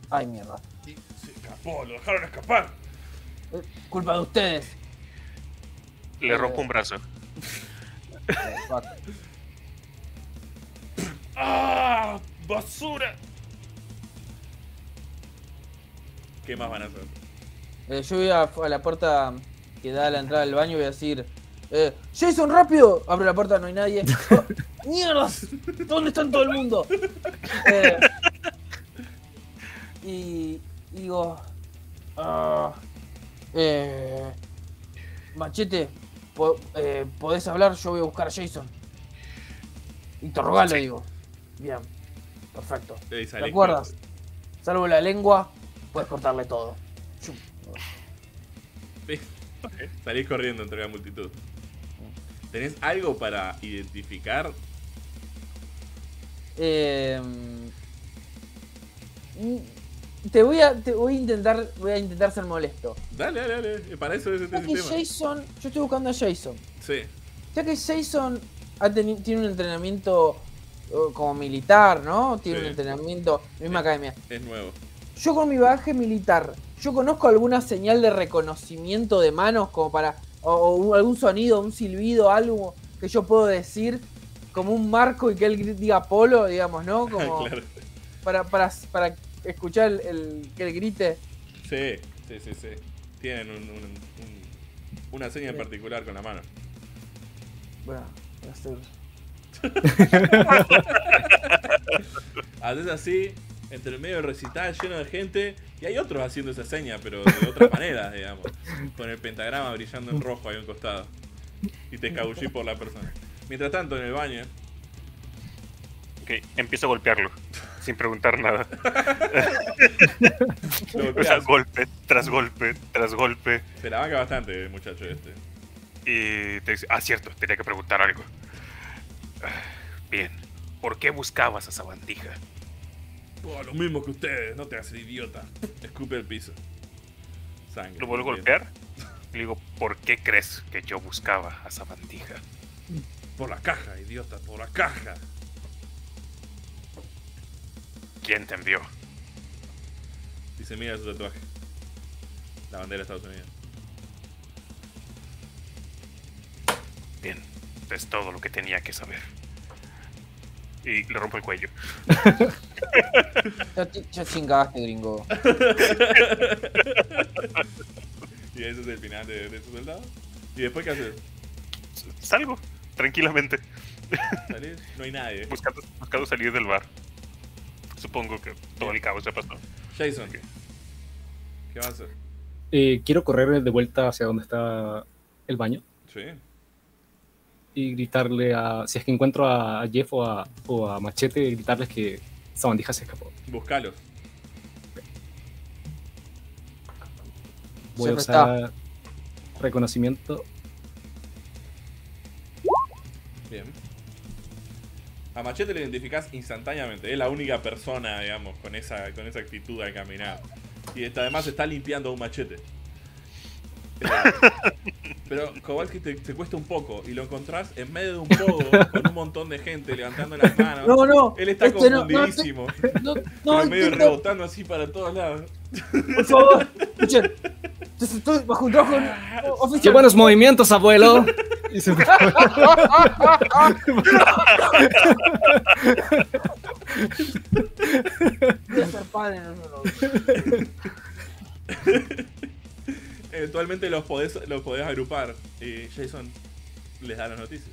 ¡Ay, mierda! Y se escapó, lo dejaron escapar. Culpa de ustedes. Le eh, rompo un brazo. ¡Ah! ¡Basura! ¿Qué más van a hacer? Eh, yo voy a, a la puerta que da a la entrada del baño y voy a decir: eh, ¡Jason, rápido! Abro la puerta, no hay nadie. ¡Oh, ¡mierdas! ¿Dónde están todo el mundo? Eh, y, y digo... Ah, Eh, Machete, po eh, podés hablar, yo voy a buscar a Jason. Interrogalo, sí. digo. Bien, perfecto. ¿Te acuerdas? Lengua. Salvo la lengua, puedes cortarle todo. Sí. Salís corriendo entre la multitud. ¿Tenés algo para identificar? Eh... Te voy a, te voy a intentar, voy a intentar ser molesto. Dale, dale, dale. Para eso es este sistema. Jason, yo estoy buscando a Jason. Sí. Ya que Jason ha tiene un entrenamiento como militar, ¿no? Tiene sí. un entrenamiento, misma es, academia. Es nuevo. Yo con mi bagaje militar, yo conozco alguna señal de reconocimiento de manos como para o, o algún sonido, un silbido, algo que yo puedo decir como un marco y que él diga polo, digamos, ¿no? Como claro. Para para para escuchar el, el que el grite. Sí, sí, sí, sí. Tienen un, un, un, una seña en particular con la mano. Bueno, voy a hacer. Haces así, entre el medio del recital lleno de gente, y hay otros haciendo esa seña, pero de otras maneras, digamos. Con el pentagrama brillando en rojo ahí a un costado. Y te escabullís por la persona. Mientras tanto, en el baño... Ok, empiezo a golpearlo. Sin preguntar nada. O sea, golpe, tras golpe, tras golpe. Se la banca bastante el muchacho este. Y te dice, ah, cierto, tenía que preguntar algo. Bien, ¿por qué buscabas a Sabandija? Oh, lo mismo que ustedes, no te hagas idiota. Escupe el piso. Sangre. ¿Lo vuelvo a golpear? Le digo, ¿por qué crees que yo buscaba a Sabandija? Por la caja, idiota, por la caja. ¿Quién te envió? Dice, mira su tatuaje. La bandera de Estados Unidos. Bien, es todo lo que tenía que saber. Y le rompo el cuello. Ya chingaste, gringo. Y ese es el final de, de tu soldado. ¿Y después qué haces? Salgo, tranquilamente. ¿Salís? No hay nadie. Buscando, buscando salir del bar. Supongo que todo el cabo se pasó. Jason, ¿qué, ¿Qué va a hacer? Eh, quiero correr de vuelta hacia donde está el baño. Sí. Y gritarle a... Si es que encuentro a Jeff o a, o a Machete, gritarles que Sabandija se escapó. Búscalos. Voy a usar está. reconocimiento. Bien. A Machete le identificás instantáneamente. Es la única persona, digamos, con esa, con esa actitud al caminar. Y está, además está limpiando un machete. Pero Kowalski te, te cuesta un poco. Y lo encontrás en medio de un pogo con un montón de gente levantando las manos. No, no. Él está este confundidísimo. No, no, no, no medio no. rebotando así para todos lados. Por favor, escuchen. Estoy bajo un trabajo oficial. Qué buenos movimientos, abuelo. Y se... Eventualmente los podés, los podés agrupar y Jason les da las noticias.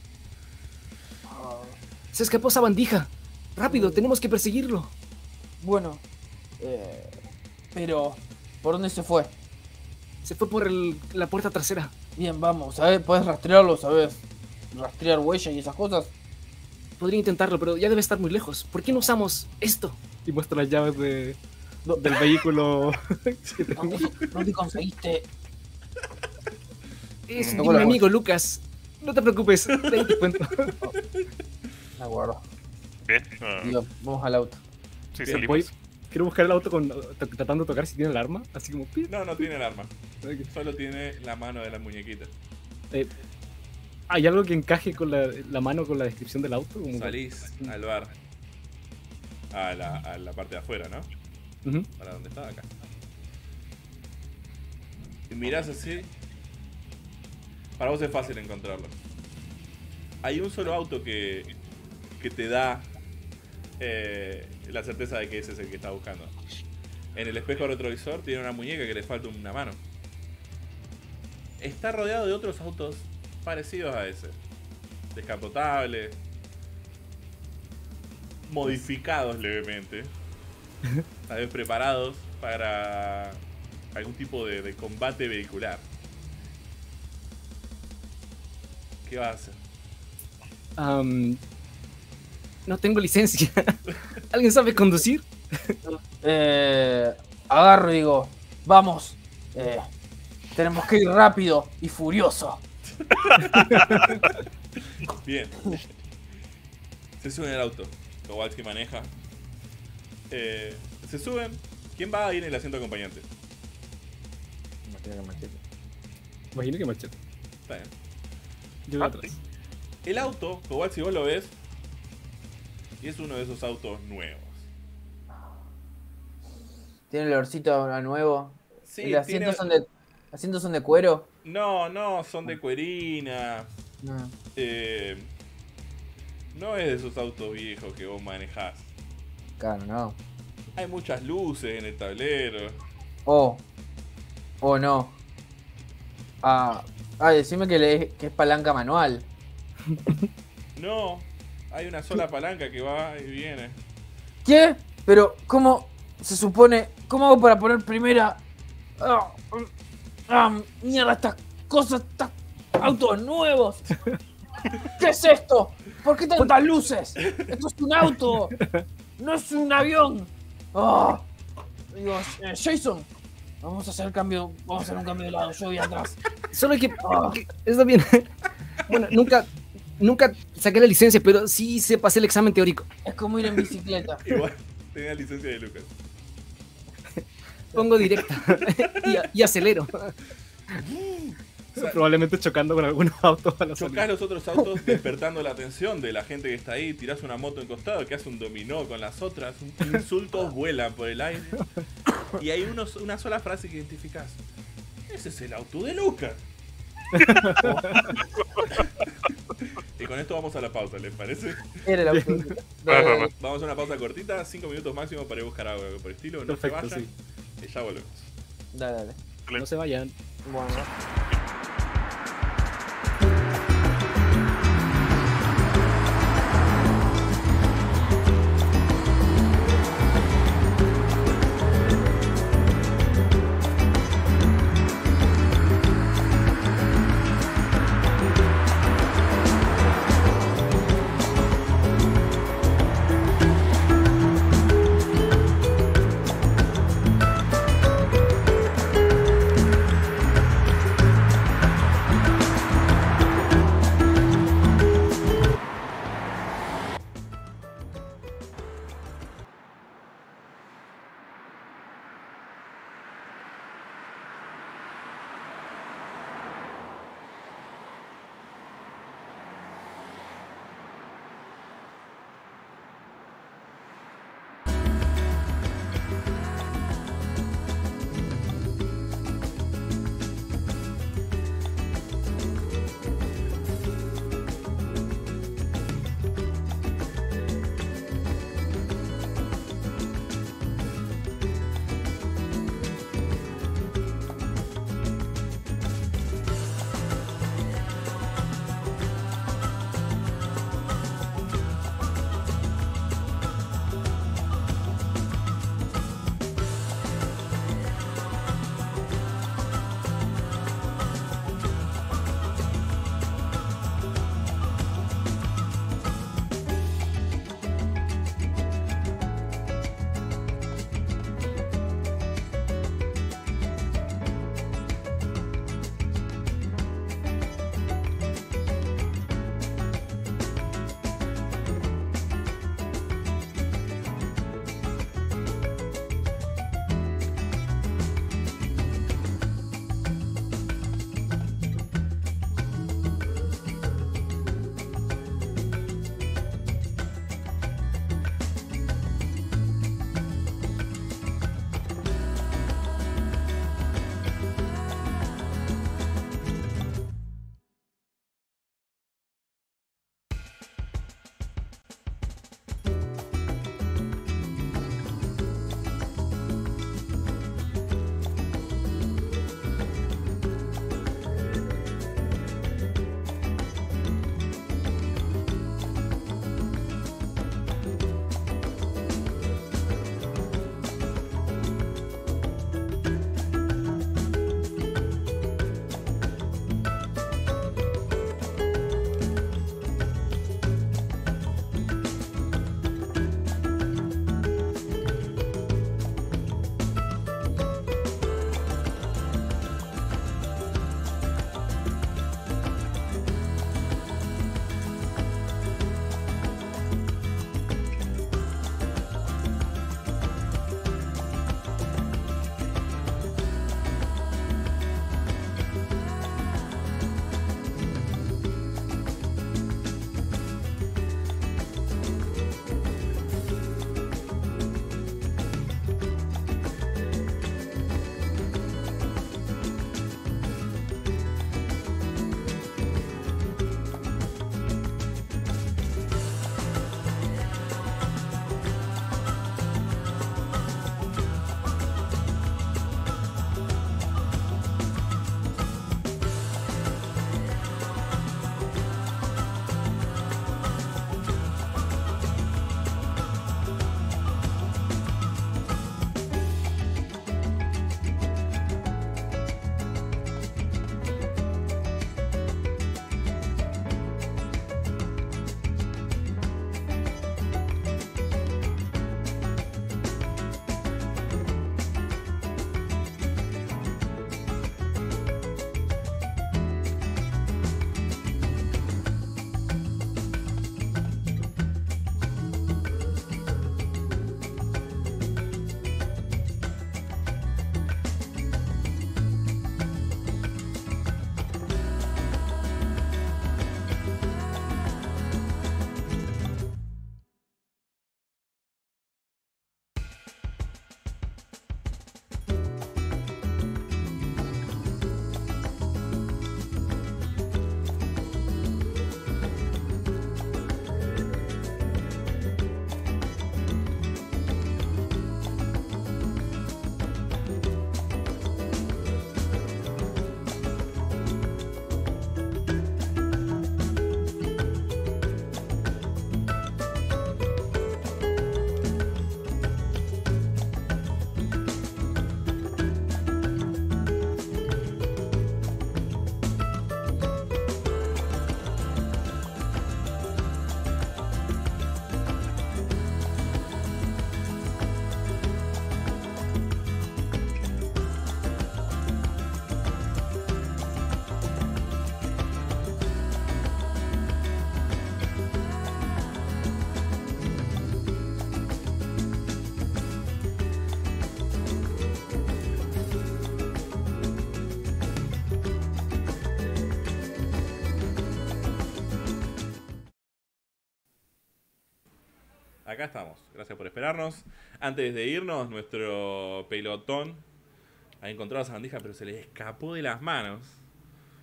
Se escapó Sabandija. Rápido, eh, tenemos que perseguirlo. Bueno, eh, pero ¿por dónde se fue? Se fue por el, la puerta trasera. Bien, vamos, a ver, puedes rastrearlo, ¿sabes? Rastrear huellas y esas cosas. Podría intentarlo, pero ya debe estar muy lejos. ¿Por qué no usamos esto? Y muestra las llaves de, no. del vehículo. ¿Dónde, ¿Dónde conseguiste? Es mi amigo Lucas. No te preocupes, te cuento. La guardo. Bien. Uh... Digo, vamos al auto. Sí, bien, voy, quiero buscar el auto con, tratando de tocar si tiene el arma. Así como... No, no tiene el arma. Okay. Solo tiene la mano de la muñequita. Eh, ¿Hay algo que encaje con la, la mano con la descripción del auto? Como Salís que... al bar. A la, a la parte de afuera, ¿no? Uh-huh. ¿Para dónde está? Acá. Y mirás así. Para vos es fácil encontrarlo. Hay un solo auto que, que te da eh, la certeza de que ese es el que estás buscando. En el espejo retrovisor tiene una muñeca que le falta una mano. Está rodeado de otros autos parecidos a ese. Descapotables. Modificados levemente. Tal vez preparados para algún tipo de, de combate vehicular. ¿Qué vas a hacer? Um, no tengo licencia. ¿Alguien sabe conducir? eh, agarro y digo, vamos. Eh, tenemos que ir rápido y furioso. Bien. Se suben al auto. Kowalski maneja. Eh, se suben. ¿Quién va a ir en el asiento acompañante? Imagino que Machete. Imagino que Machete. Está bien. Yo atrás. El auto, Kowalski, vos lo ves. Y es uno de esos autos nuevos. Tiene el olorcito a nuevo. Sí, ¿Los tiene... asientos, son de... asientos son de cuero? No, no, son de cuerina. No. Eh... No es de esos autos viejos que vos manejás. Claro, no. Hay muchas luces en el tablero. Oh. Oh, no. Ah, ah decime que, le, que es palanca manual. No. Hay una sola palanca que va y viene. ¿Qué? Pero, ¿cómo se supone? ¿Cómo hago para poner primera? Ah, ah, mierda, estas cosas, estos autos nuevos. ¿Qué es esto? ¿Por qué tantas luces? Esto es un auto, no es un avión. Oh. Digo, eh, Jason, vamos a hacer el cambio, vamos a hacer un cambio de lado, yo voy atrás. Solo que, oh. que está bien. Bueno, nunca, nunca saqué la licencia, pero sí se pasé el examen teórico. Es como ir en bicicleta. Igual, tenía licencia de Lucas. Pongo directa y, y acelero. O sea, probablemente chocando con algunos autos a la Chocás salida. Los otros autos despertando la atención de la gente que está ahí. Tirás una moto en costado que hace un dominó con las otras. Insultos vuelan por el aire. Y hay unos, una sola frase que identificás. Ese es el auto de Lucas. Y con esto vamos a la pausa, ¿les parece? Era el auto. Vamos a una pausa cortita, cinco minutos máximo para ir a buscar algo por el estilo. No Perfecto, se vayan. Sí. Y ya volvemos. Dale, dale. No se vayan. Bueno. acá estamos. Gracias por esperarnos. Antes de irnos, nuestro pelotón ha encontrado a Sabandija, pero se le escapó de las manos.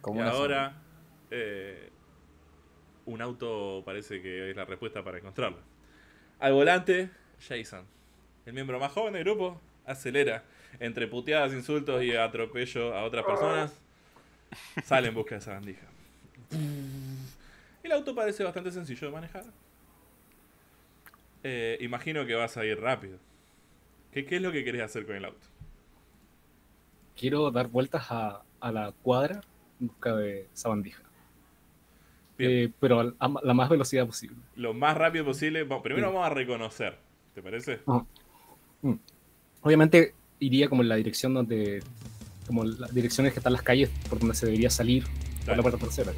¿Cómo y ahora eh, un auto parece que es la respuesta para encontrarla. Al volante, Jason, el miembro más joven del grupo, acelera. Entre puteadas, insultos y atropello a otras personas, sale en busca de Sabandija. El auto parece bastante sencillo de manejar. Eh, imagino que vas a ir rápido. ¿Qué, qué es lo que querés hacer con el auto? Quiero dar vueltas a, a la cuadra en busca de Sabandija. Eh, pero a, a la más velocidad posible. Lo más rápido posible. Bueno, primero sí. Vamos a reconocer. ¿Te parece? Uh-huh. Mm. Obviamente iría como en la dirección donde... Como las direcciones que están las calles por donde se debería salir. Dale. Por la puerta trasera.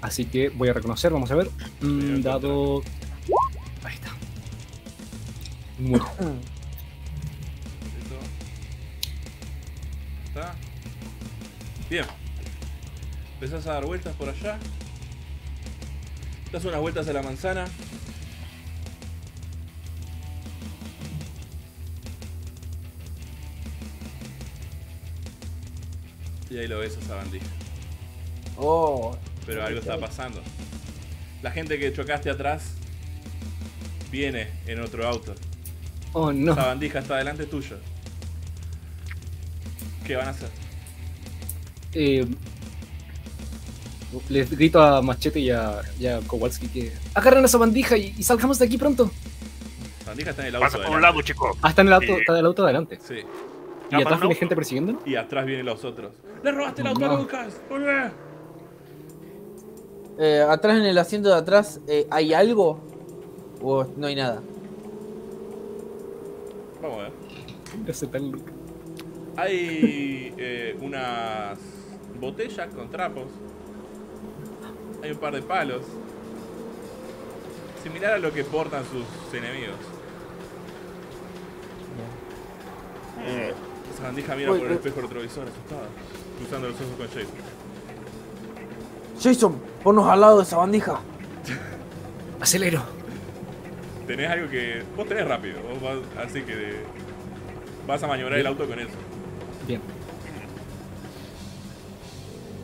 Así que voy a reconocer, vamos a ver. Mm, dado... Ahí está. Muero. Está. Bien. Empezás a dar vueltas por allá. Das unas vueltas a la manzana. Y ahí lo ves a Sabandija. Oh. Pero algo está pasando. La gente que chocaste atrás viene en otro auto. Oh, no. Sabandija está delante tuyo. ¿Qué van a hacer? Eh, les grito a Machete y a, y a Kowalski que agarren a Sabandija y, y salgamos de aquí pronto. Sabandija está en el auto. Pasa por un lado, chico. Ah, está en el auto, eh. está en el auto de adelante. Sí. ¿Y atrás viene auto? gente persiguiendo? Y atrás vienen los otros. ¡Le robaste el auto a Lucas! ¡Volvé! Eh, atrás, en el asiento de atrás, eh, ¿hay algo? ¿O no hay nada? Vamos a ver. Ese tan Lucas. Hay eh, unas botellas con trapos. Hay un par de palos. Similar a lo que portan sus enemigos. Eh. Sabandija mira Uy, por el espejo retrovisor, asustada, cruzando los ojos con Jason. Jason, ponnos al lado de Sabandija. Acelero. Tenés algo que... Vos tenés rápido, vos vas... así que... Vas a maniobrar Bien. el auto con eso. Bien.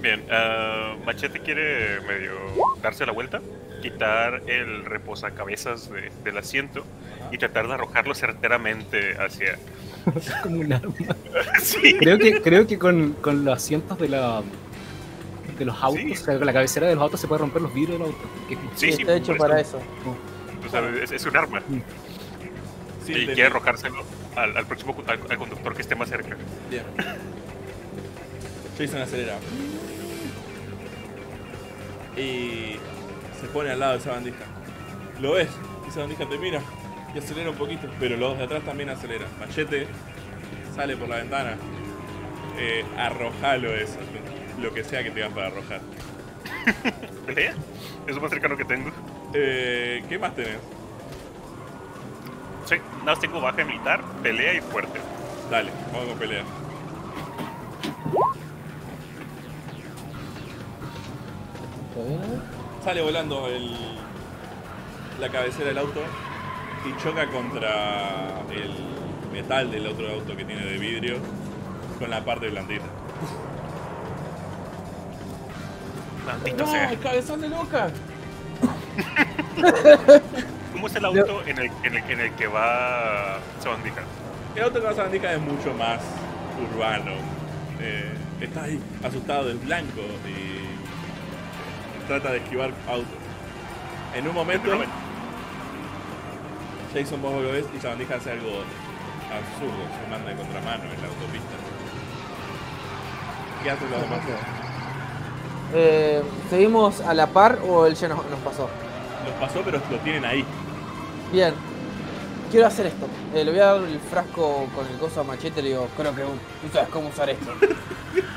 Bien, uh, Machete quiere medio darse la vuelta, quitar el reposacabezas de, del asiento y tratar de arrojarlo certeramente hacia... Es como un arma. Sí. Creo que, creo que con, con los asientos de, la, de los autos, sí. o sea, con la cabecera de los autos se puede romper los vidrios del auto. Que, sí, sí, está sí, hecho para eso. eso. O sea, es, es un arma. Sí. Sí, y quiere arrojárselo al, al próximo al, al conductor que esté más cerca. Bien. Jason acelera. Y se pone al lado de Sabandija. Lo ves, y Sabandija te mira. Y acelera un poquito, pero los de atrás también aceleran. Machete sale por la ventana. Eh, arrojalo eso, lo que sea que tengas para arrojar. ¿Pelea? Es lo más cercano que tengo. Eh, ¿Qué más tenés? Sí, nada más tengo baja militar, pelea y fuerte. Dale, vamos con pelea. Sale volando el... la cabecera del auto. Y choca contra el metal del otro auto que tiene de vidrio con la parte blandita. ¡Blandito no, sea! ¡El cabezón de Lucas! ¿Cómo es el auto no. en, el, en, el, en el que va Sabandija? El auto que va Sabandija es mucho más urbano. Eh, está ahí asustado del blanco y trata de esquivar autos. En un momento... Jason, vos lo ves y Sabandija hace algo absurdo, se manda de contramano en la autopista. ¿Qué hacen los demás? Eh, ¿Seguimos a la par o él ya nos, nos pasó? Nos pasó, pero lo tienen ahí. Bien. Quiero hacer esto. Eh, le voy a dar el frasco con el coso a Machete y le digo, creo que uh, tú sabes cómo usar esto.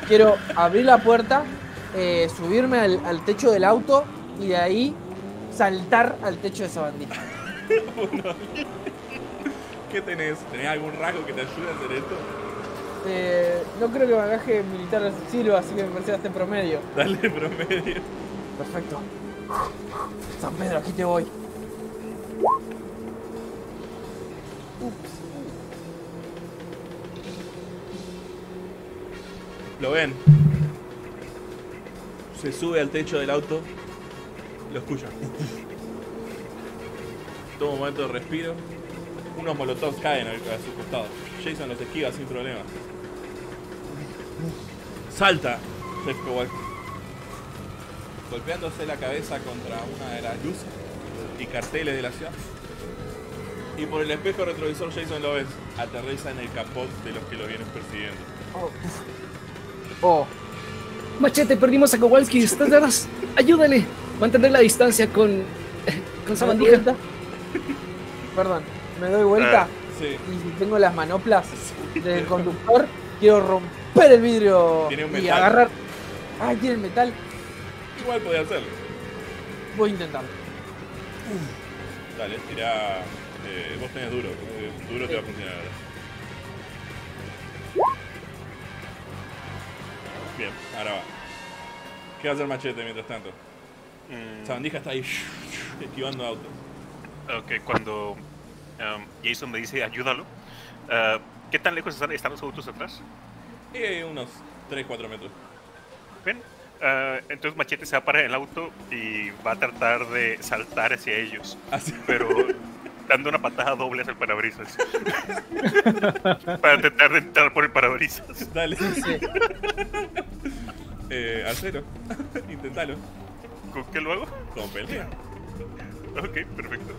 Quiero abrir la puerta, eh, subirme al, al techo del auto y de ahí saltar al techo de Sabandija. Uno. ¿Qué tenés? ¿Tenés algún rasgo que te ayude a hacer esto? Eh, no creo que bagaje militar sirva, así que me parece que esté en promedio. Dale promedio. Perfecto. San Pedro, aquí te voy. Ups. Lo ven. Se sube al techo del auto. Lo escuchan. Toma un momento de respiro. Unos molotovs caen a su costado. Jason los esquiva sin problema. Salta Jeff Kowalski, golpeándose la cabeza contra una de las luces y carteles de la ciudad. Y por el espejo retrovisor Jason lo ves. Aterriza en el capot de los que lo vienen persiguiendo. Oh. Oh. Machete, perdimos a Kowalski. ¿Estás de atrás? Ayúdale. Mantener la distancia con... con Sabandija. Perdón, me doy vuelta. Ah, sí. Y tengo las manoplas sí. del conductor. Quiero romper el vidrio tiene un metal. Y agarrar... Ah, tiene el metal. Igual podía hacerlo. Voy a intentarlo. Dale, tirá... Eh, vos tenés duro. Duro sí. te va a funcionar ahora. Bien, ahora va. ¿Qué va a hacer Machete mientras tanto? Mm. Sabandija está ahí esquivando autos. Ok, cuando um, Jason me dice ayúdalo, uh, ¿qué tan lejos están, están los autos atrás? Eh, unos tres cuatro metros. Bien, uh, entonces Machete se va a parar en el auto y va a tratar de saltar hacia ellos. ¿Así? Pero dando una patada doble hacia el parabrisas. Para tratar de entrar por el parabrisas. Dale. Sí. Eh, al cero. Inténtalo. ¿Con qué lo hago? Con pelea. Ok, perfecto.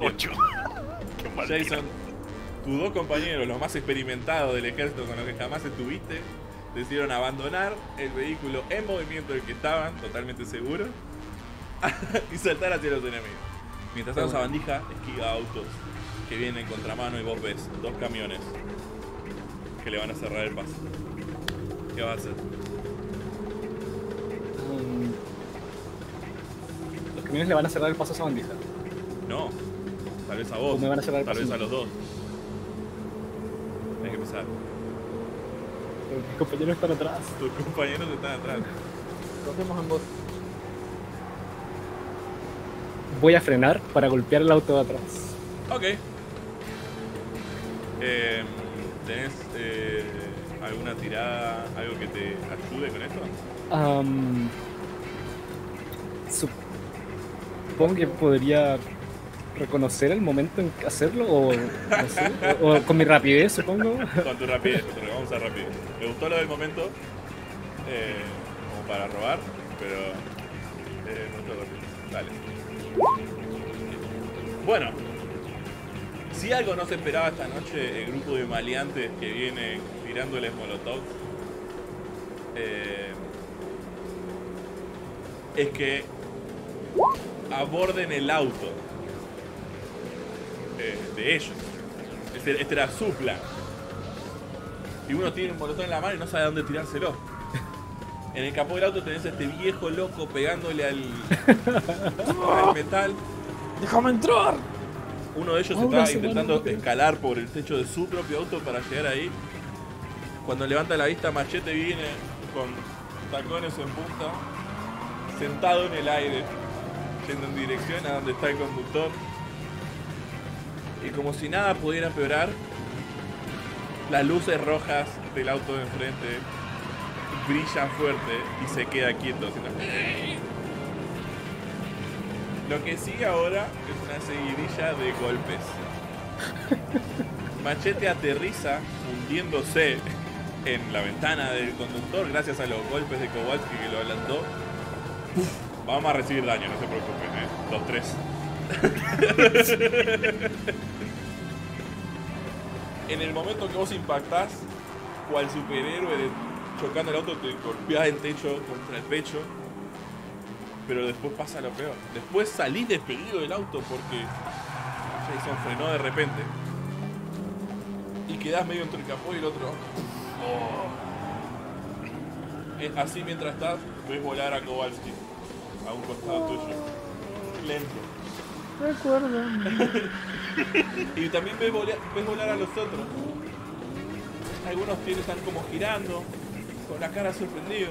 ocho. Qué mal. Jason, tus dos compañeros, los más experimentados del ejército con los que jamás estuviste, decidieron abandonar el vehículo en movimiento del que estaban, totalmente seguros, y saltar hacia los enemigos. Mientras tanto, Sabandija esquiva autos que vienen en contramano y vos ves dos camiones que le van a cerrar el paso. ¿Qué vas a hacer? ¿Los camiones le van a cerrar el paso a Sabandija? No, tal vez a vos, me van a cerrar el tal paso vez a los dos. Tienes que empezar. Pero mis compañeros están atrás. Tus compañeros están atrás. Corremos en vos. Voy a frenar para golpear el auto de atrás. Ok. Eh, ¿Tenés eh, alguna tirada, algo que te ayude con esto? Um, supongo que podría reconocer el momento en hacerlo o, no sé, o, o con mi rapidez, supongo. Con tu rapidez, nosotros vamos a rapidez. Me gustó lo del momento, eh, como para robar, pero eh, no es rápido. Dale. Bueno, si algo no se esperaba esta noche, el grupo de maleantes que viene tirándoles molotovs eh, es que aborden el auto eh, de ellos. Este, este era su plan. Y uno tiene un molotov en la mano y no sabe dónde tirárselo. En el capó del auto tenés a este viejo loco pegándole al, al metal. ¡Déjame entrar! Uno de ellos estaba intentando escalar por el techo de su propio auto para llegar ahí. Cuando levanta la vista, Machete viene con tacones en punta, sentado en el aire, yendo en dirección a donde está el conductor. Y como si nada pudiera empeorar, las luces rojas del auto de enfrente brilla fuerte y se queda quieto. Lo que sigue ahora es una seguidilla de golpes. Machete aterriza hundiéndose en la ventana del conductor gracias a los golpes de Kowalski que lo adelantó. Vamos a recibir daño, no se preocupen, ¿eh? Dos, tres. En el momento que vos impactás, cual superhéroe de chocando el auto, te golpeás el techo contra el pecho. Pero después pasa lo peor. Después salí despedido del auto porque Jason frenó de repente. Y quedás medio entre el capó y el otro. Oh. Así mientras estás, ves volar a Kowalski a un costado oh. tuyo. Lento. Recuerdo. Y también ves volar, ves volar a los otros. Algunos están como girando, con la cara sorprendidos.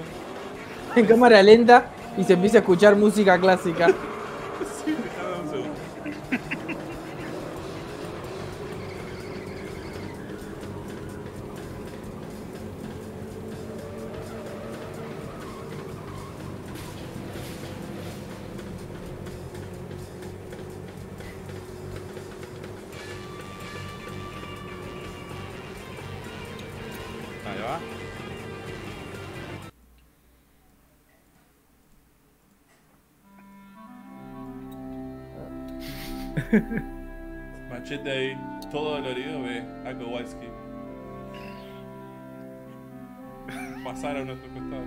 En cámara lenta, y se empieza a escuchar música clásica. Sí, dejá un segundo. Ahí va. Machete ahí, todo dolorido, ve a Kowalski pasar a nuestro costado.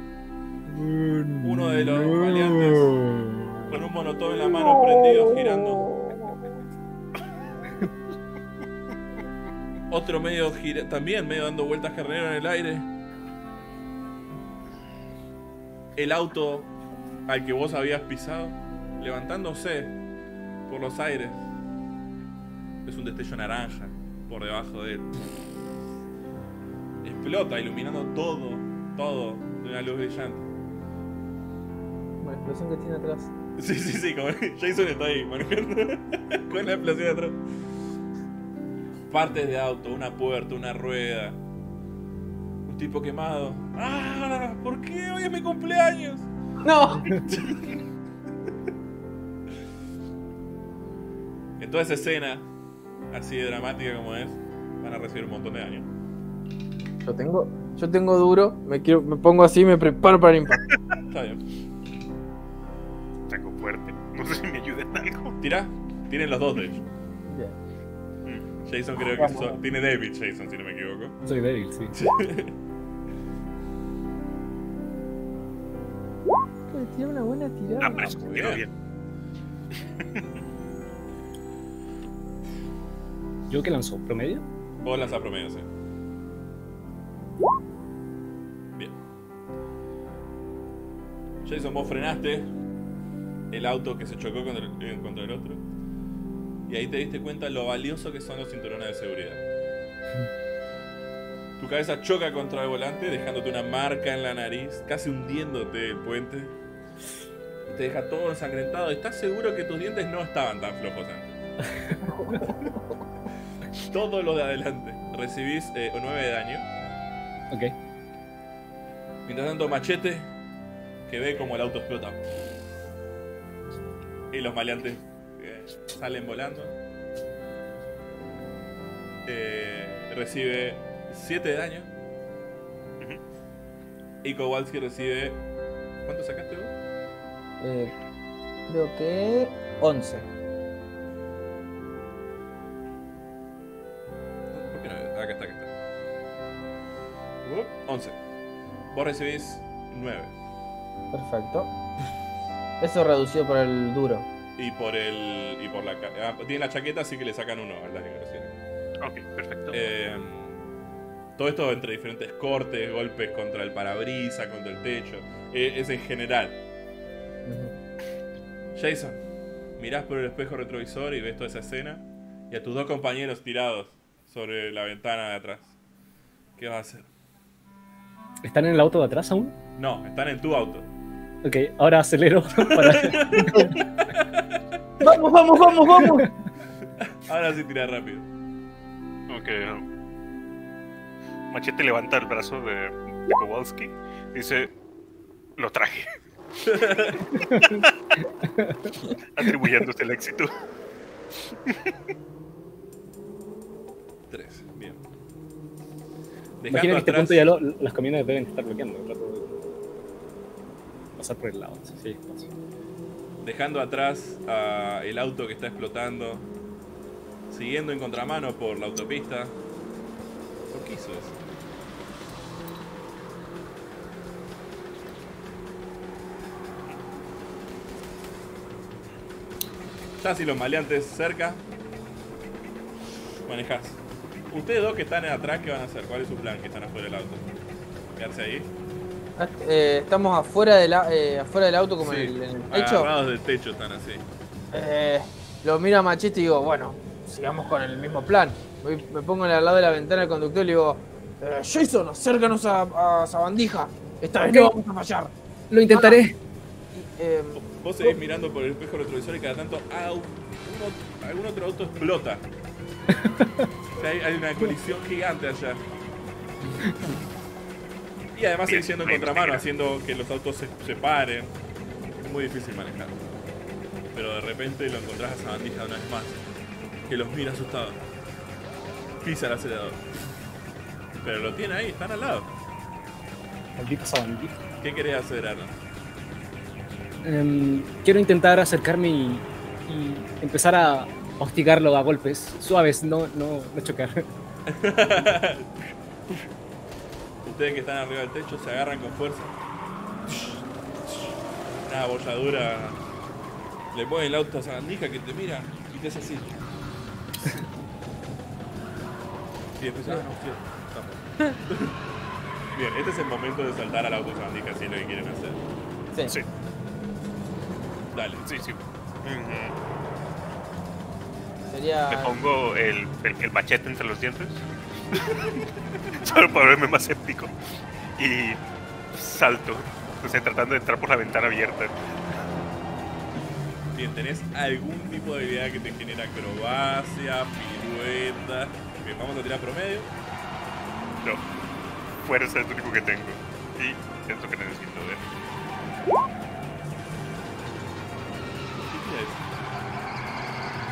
Uno de los maleantes con un monotón en la mano prendido girando. Otro medio gira, también medio dando vueltas carnero en el aire. El auto al que vos habías pisado levantándose por los aires. Es un destello naranja por debajo de él. Explota iluminando todo, todo de una luz brillante. La explosión que tiene atrás. Sí, sí, sí, como Jason está ahí manejando con la explosión atrás. Partes de auto, una puerta, una rueda. Un tipo quemado. ¡Ah! ¿Por qué? Hoy es mi cumpleaños. ¡No! En toda esa escena, así de dramática como es, van a recibir un montón de daño. Yo tengo, yo tengo duro, me quiero, me pongo así, me preparo para el impacto. Está bien. Saco fuerte. No sé si me ayuda en algo. Tira, tienen los dos de ellos. Jason creo que so tiene débil Jason, si no me equivoco. Soy débil, sí. Tiene una buena tirada. Ah, pero no, bien. bien. ¿Yo qué lanzó? ¿Promedio? Vos lanzás promedio, sí. Bien. Jason, vos frenaste el auto que se chocó contra el, contra el otro. Y ahí te diste cuenta lo valioso que son los cinturones de seguridad. Tu cabeza choca contra el volante, dejándote una marca en la nariz, casi hundiéndote el puente. Te deja todo ensangrentado. ¿Estás seguro que tus dientes no estaban tan flojos antes? Todo lo de adelante. Recibís eh, nueve de daño. Ok. Mientras tanto, Machete, que ve como el auto explota. Y los maleantes salen volando. Eh, recibe siete de daño. Uh-huh. Y Kowalski recibe... ¿Cuánto sacaste vos? Eh, creo que... once. ¿Por qué no? Acá está, acá está. Uh, once. Vos recibís nueve. Perfecto. Eso reducido por el duro. Y por el. Y por la. Ah, tiene la chaqueta, así que le sacan uno al daño que recibe. Ok, perfecto. Eh, todo esto entre diferentes cortes, golpes contra el parabrisas, contra el techo. Eh, es en general. Uh-huh. Jason, mirás por el espejo retrovisor y ves toda esa escena. Y a tus dos compañeros tirados sobre la ventana de atrás. ¿Qué vas a hacer? ¿Están en el auto de atrás aún? No, están en tu auto. Ok, ahora acelero para... ¡Vamos, vamos, vamos, vamos! Ahora sí tira rápido. Ok. Machete levanta el brazo de Kowalski y dice... Lo traje. Atribuyéndose el éxito. Tres, bien. Imagina que atrás... este punto ya lo, las camiones deben estar bloqueando. Pasar por el lado, sí. Dejando atrás uh, el auto que está explotando, siguiendo en contramano por la autopista. ¿Por qué hizo eso? Estás y los maleantes cerca. Manejás. Ustedes dos que están atrás, ¿qué van a hacer? ¿Cuál es su plan? Que están afuera del auto. Quedarse ahí. Eh, estamos afuera, de la, eh, afuera del auto, como sí, en, el, en el techo. Agarrados del techo están así. Eh, lo miro a Machete y digo, bueno, sigamos con el mismo plan. Voy, me pongo al lado de la ventana del conductor y le digo, eh, Jason, acércanos a, a Sabandija. Esta vez no vamos a fallar. Lo intentaré. Eh, Vos seguís ¿cómo? mirando por el espejo retrovisor y cada tanto ah, un, un, algún otro auto explota. O sea, hay, hay una colisión gigante allá. Y además sigue siendo en contramano, haciendo que los autos se, se paren. Es muy difícil manejar. Pero de repente lo encontrás a Sabandija una vez más, que los mira asustado. Pisa el acelerador. Pero lo tiene ahí, están al lado. Maldita Sabandija. ¿Qué querés hacer, Aaron? Um, quiero intentar acercarme y, y empezar a hostigarlo a golpes suaves, no, no, no chocar. Ustedes que están arriba del techo se agarran con fuerza. Una abolladura. Le ponen el auto a Sabandija que te mira y te hace así. Y después se ah, no, sí, bien, este es el momento de saltar al auto de Sabandija si es lo que quieren hacer. Sí. Sí. Dale, sí, sí. Uh-huh. Sería... ¿Te pongo el, el, el machete entre los dientes? Solo para verme más épico. Y salto. O sea, tratando de entrar por la ventana abierta. Bien, ¿tenés algún tipo de habilidad que te genera acrobacia, pirueta? Bien, vamos a tirar promedio. No. Fuerza es lo único que tengo. Y es lo que necesito ver.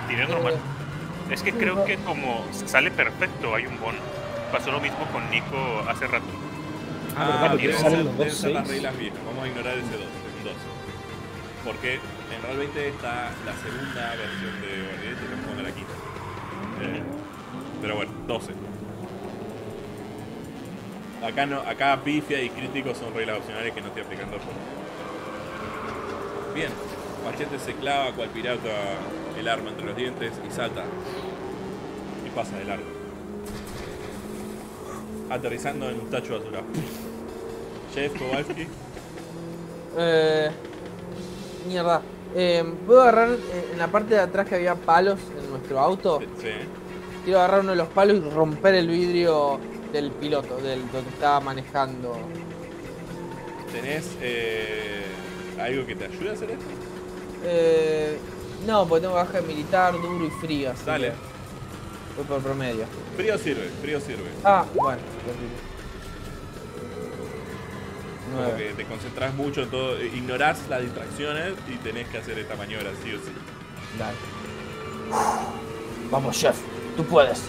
Tiré normal. Es que creo que como sale perfecto hay un bono. Pasó lo mismo con Nico hace rato. Ah, ah tienes las reglas viejas. Vamos a ignorar ese dos. Porque en Real veinte está la segunda versión de Over the Edge y vamos a la quinta. Eh, pero bueno, doce. Acá no, acá pifia y críticos son reglas opcionales que no estoy aplicando por. Bien. Machete se clava cual pirata el arma entre los dientes y salta. Y pasa de largo. Aterrizando en un tacho de basura. Jeff Kowalski. Eh. Mierda. Eh, ¿Puedo agarrar en la parte de atrás que había palos en nuestro auto? Sí. Quiero agarrar uno de los palos y romper el vidrio del piloto, del donde estaba manejando. ¿Tenés eh, algo que te ayude a hacer esto? Eh, no, porque tengo baja militar, duro y frío. Dale. Voy por promedio. Frío sirve, frío sirve. Ah, bueno. Como que te concentras mucho en todo, ignorás las distracciones y tenés que hacer esta maniobra, sí o sí. Dale. Vamos, Chef, tú puedes.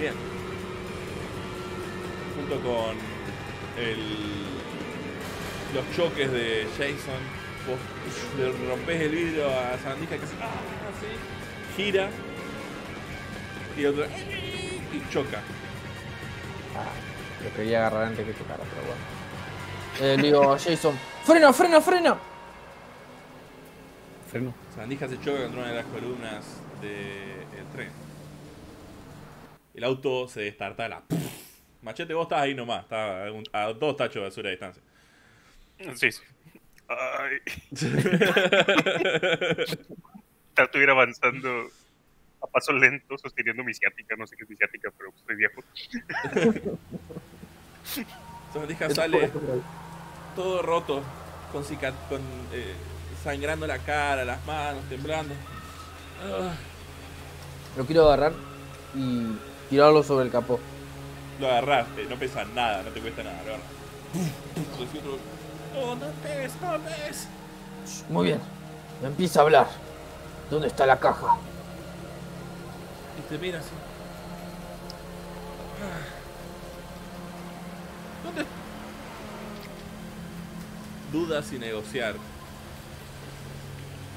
Bien. Junto con El, los choques de Jason, vos le rompes el vidrio a Sabandija que hace ah, así, gira y otro y choca. Ah, lo quería agarrar antes que chocara, pero bueno. Eh, le digo a Jason, freno, freno, freno. Freno. Sabandija se choca contra una de las columnas del tren. El auto se destartala. Machete, vos estás ahí nomás, estás a dos tachos de basura de distancia. Sí, sí. Ay. Trato de ir avanzando a paso lento, sosteniendo mi ciática. No sé qué es mi ciática, pero estoy viejo. Sabandija sale todo roto, con, con eh, sangrando la cara, las manos, temblando. Ah. Lo quiero agarrar y tirarlo sobre el capó. Lo agarraste, no pesa nada, no te cuesta nada, lo agarras. No, no pegues, no pegues. Muy bien, me empieza a hablar. ¿Dónde está la caja? Y te mira así. ¿Dónde? Dudas y negociar.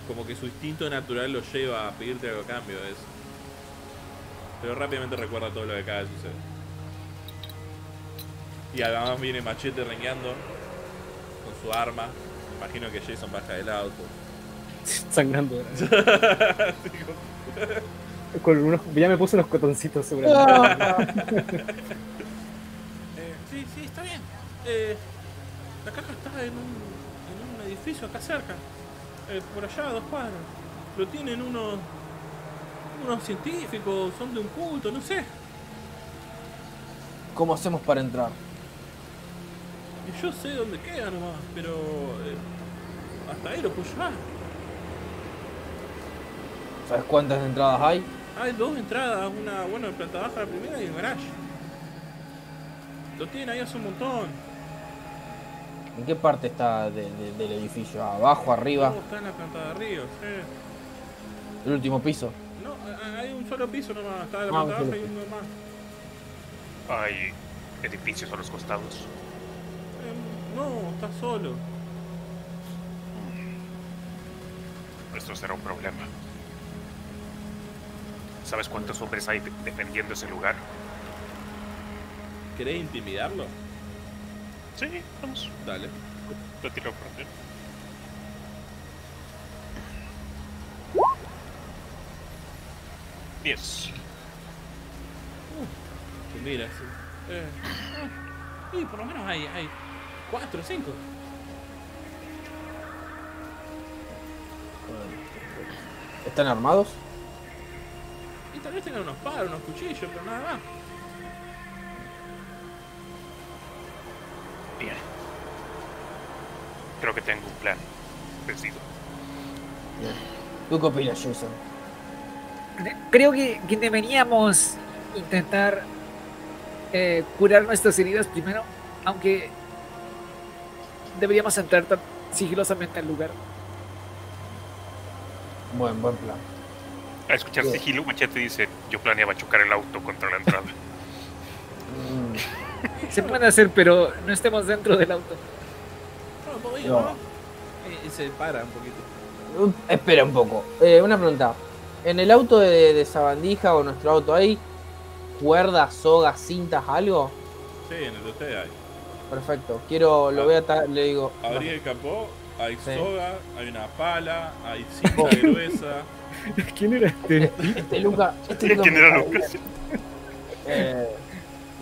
Como que su instinto natural lo lleva a pedirte algo a cambio de eso. Pero rápidamente recuerda todo lo que acaba de suceder. Y además viene Machete rengueando con su arma. Imagino que Jason baja del auto. Sangrando. Con unos, ya me puse unos cotoncitos sobre la mano. eh, sí, sí, está bien. Eh, la caja está en un, en un edificio acá cerca. Eh, por allá, a dos cuadras. Lo tienen unos, unos científicos, son de un culto, no sé. ¿Cómo hacemos para entrar? Yo sé dónde queda nomás, pero... Eh, hasta ahí lo puedo llevar. ¿Sabes cuántas entradas hay? Hay dos entradas, una, bueno, en planta baja la primera y el garage. Lo tienen ahí hace un montón. ¿En qué parte está de, de, del edificio? ¿Abajo, arriba? No, está en la planta de arriba, sí. ¿El último piso? No, hay un solo piso nomás, está en la ah, planta baja y uno más. ¿Hay edificios a los costados? Eh, no, está solo. Esto será un problema. ¿Sabes cuántos hombres hay defendiendo ese lugar? ¿Querés intimidarlo? Sí, vamos. Dale. Lo tiro por ti. Diez. Uh, mira, sí. Eh, eh, y por lo menos hay, hay cuatro, cinco. ¿Están armados? Y tal vez tengan unos palos, unos cuchillos, pero nada más. Bien. Creo que tengo un plan. Decido. Bien. ¿Tú qué opinas, Jason? Creo que, que deberíamos intentar eh, curar nuestras heridas primero, aunque deberíamos entrar tan sigilosamente al lugar. Buen, buen plan. Al escuchar sigilo, Machete dice, yo planeaba chocar el auto contra la entrada. Se puede hacer, pero no estemos dentro del auto. No, no. Eh, se para un poquito. Uh, espera un poco. Eh, una pregunta. ¿En el auto de, de Sabandija o nuestro auto hay cuerdas, sogas, cintas, algo? Sí, en el de usted hay. Perfecto. Quiero, lo ah, voy a atar, le digo... Abrí no. el capó, hay sí. soga, hay una pala, hay cinta gruesa... ¿Quién era este? Este Luca. Este Luca ¿Quién era Lucas? Eh,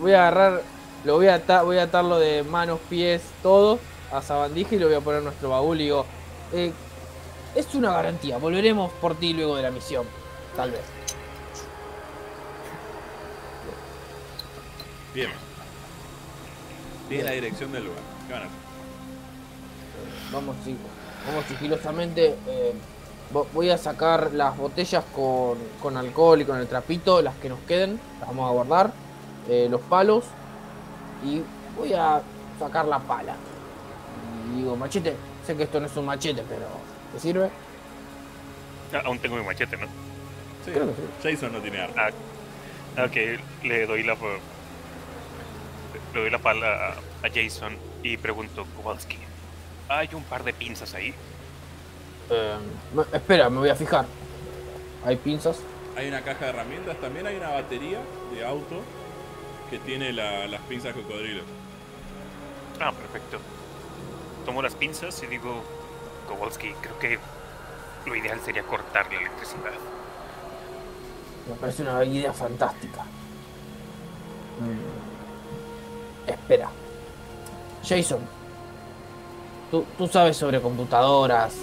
voy a agarrar, lo voy a atar, voy a atarlo de manos, pies, todo a Sabandija y lo voy a poner en nuestro baúl y digo, eh, es una garantía, volveremos por ti luego de la misión, tal vez. Bien. Bien la dirección del lugar. ¿Qué van a hacer? Vamos chicos, vamos sigilosamente. Eh, Voy a sacar las botellas con, con alcohol y con el trapito, las que nos queden, las vamos a guardar, eh, los palos, y voy a sacar la pala. Y digo, Machete, sé que esto no es un machete, pero ¿te sirve? Ah, aún tengo mi machete, ¿no? Sí, creo que sí. Jason no tiene arma. Ah, ok, le doy la, le doy la pala a Jason y pregunto, Kowalski, ¿hay un par de pinzas ahí? Eh, espera, me voy a fijar. Hay pinzas. Hay una caja de herramientas. También hay una batería de auto que tiene la, las pinzas cocodrilo. Ah, perfecto. Tomo las pinzas y digo, Kowalski, creo que lo ideal sería cortar la electricidad. Me parece una idea fantástica. Mm. Espera, Jason, tú, tú sabes sobre computadoras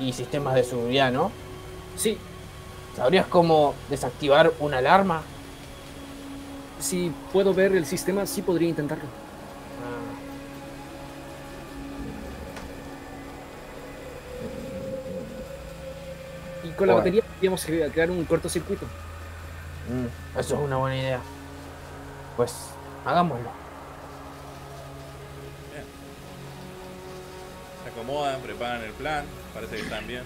y sistemas de seguridad, ¿no? Sí. ¿Sabrías cómo desactivar una alarma? Si puedo ver el sistema, sí podría intentarlo. Ah. Y con bueno. la batería podríamos crear un cortocircuito. Mm, eso es una buena idea. Pues, hagámoslo. Bien. Se acomodan, preparan el plan. Parece que están bien.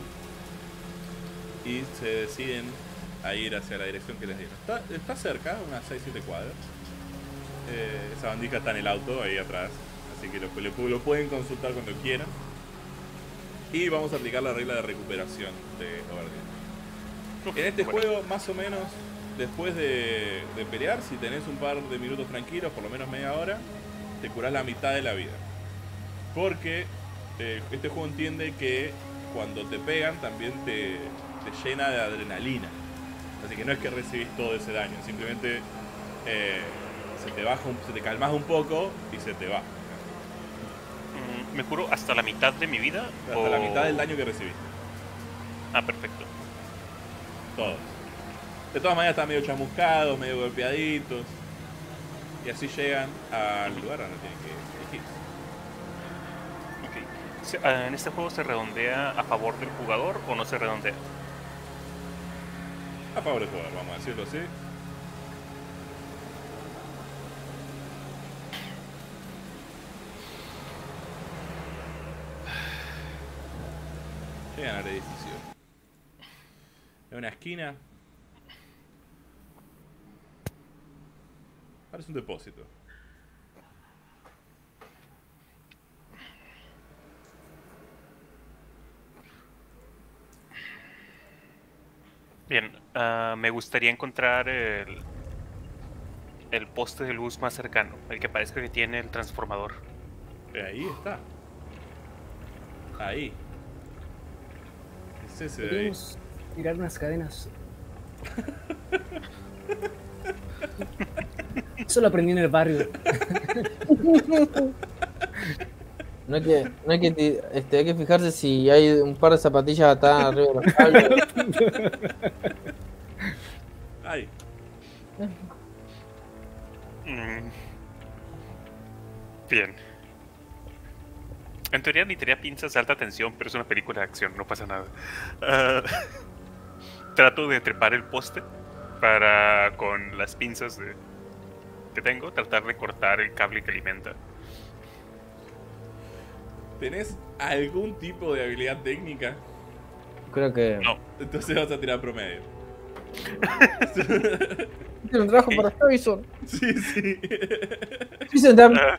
Y se deciden a ir hacia la dirección que les dieron. Está, está cerca, unas seis siete cuadras. Eh, esa bandija está en el auto, ahí atrás. Así que lo, lo pueden consultar cuando quieran. Y vamos a aplicar la regla de recuperación de Over. En este bueno. juego, más o menos, después de, de pelear, si tenés un par de minutos tranquilos, por lo menos media hora, te curás la mitad de la vida. Porque eh, este juego entiende que cuando te pegan también te, te llena de adrenalina. Así que no es que recibís todo ese daño, simplemente eh, se te baja, un, se te calmas un poco y se te va. ¿Me curo hasta la mitad de mi vida? Hasta o... la mitad del daño que recibiste. Ah, perfecto. Todos. De todas maneras están medio chamuscados, medio golpeaditos. y así llegan al lugar donde tienen que elegir. Okay. ¿En este juego se redondea a favor del jugador o no se redondea? A favor del jugador, vamos a decirlo así. Llegan al edificio. En una esquina. Parece un depósito. Bien, uh, me gustaría encontrar el, el poste de luz más cercano, el que parezca que tiene el transformador. Ahí está. Ahí. Es ese de ahí. Tirar unas cadenas. Eso lo aprendí en el barrio. No hay que, no hay que, este, hay que fijarse si hay un par de zapatillas atadas arriba de los cables. Ay. Bien. En teoría ni tenía pinzas de alta tensión, pero es una película de acción, no pasa nada. Uh, trato de trepar el poste para, con las pinzas de, que tengo, tratar de cortar el cable que alimenta. ¿Tenés algún tipo de habilidad técnica? Creo que... no. Entonces vas a tirar promedio. Tiene un trabajo para Jason. Sí, sí. Jason está...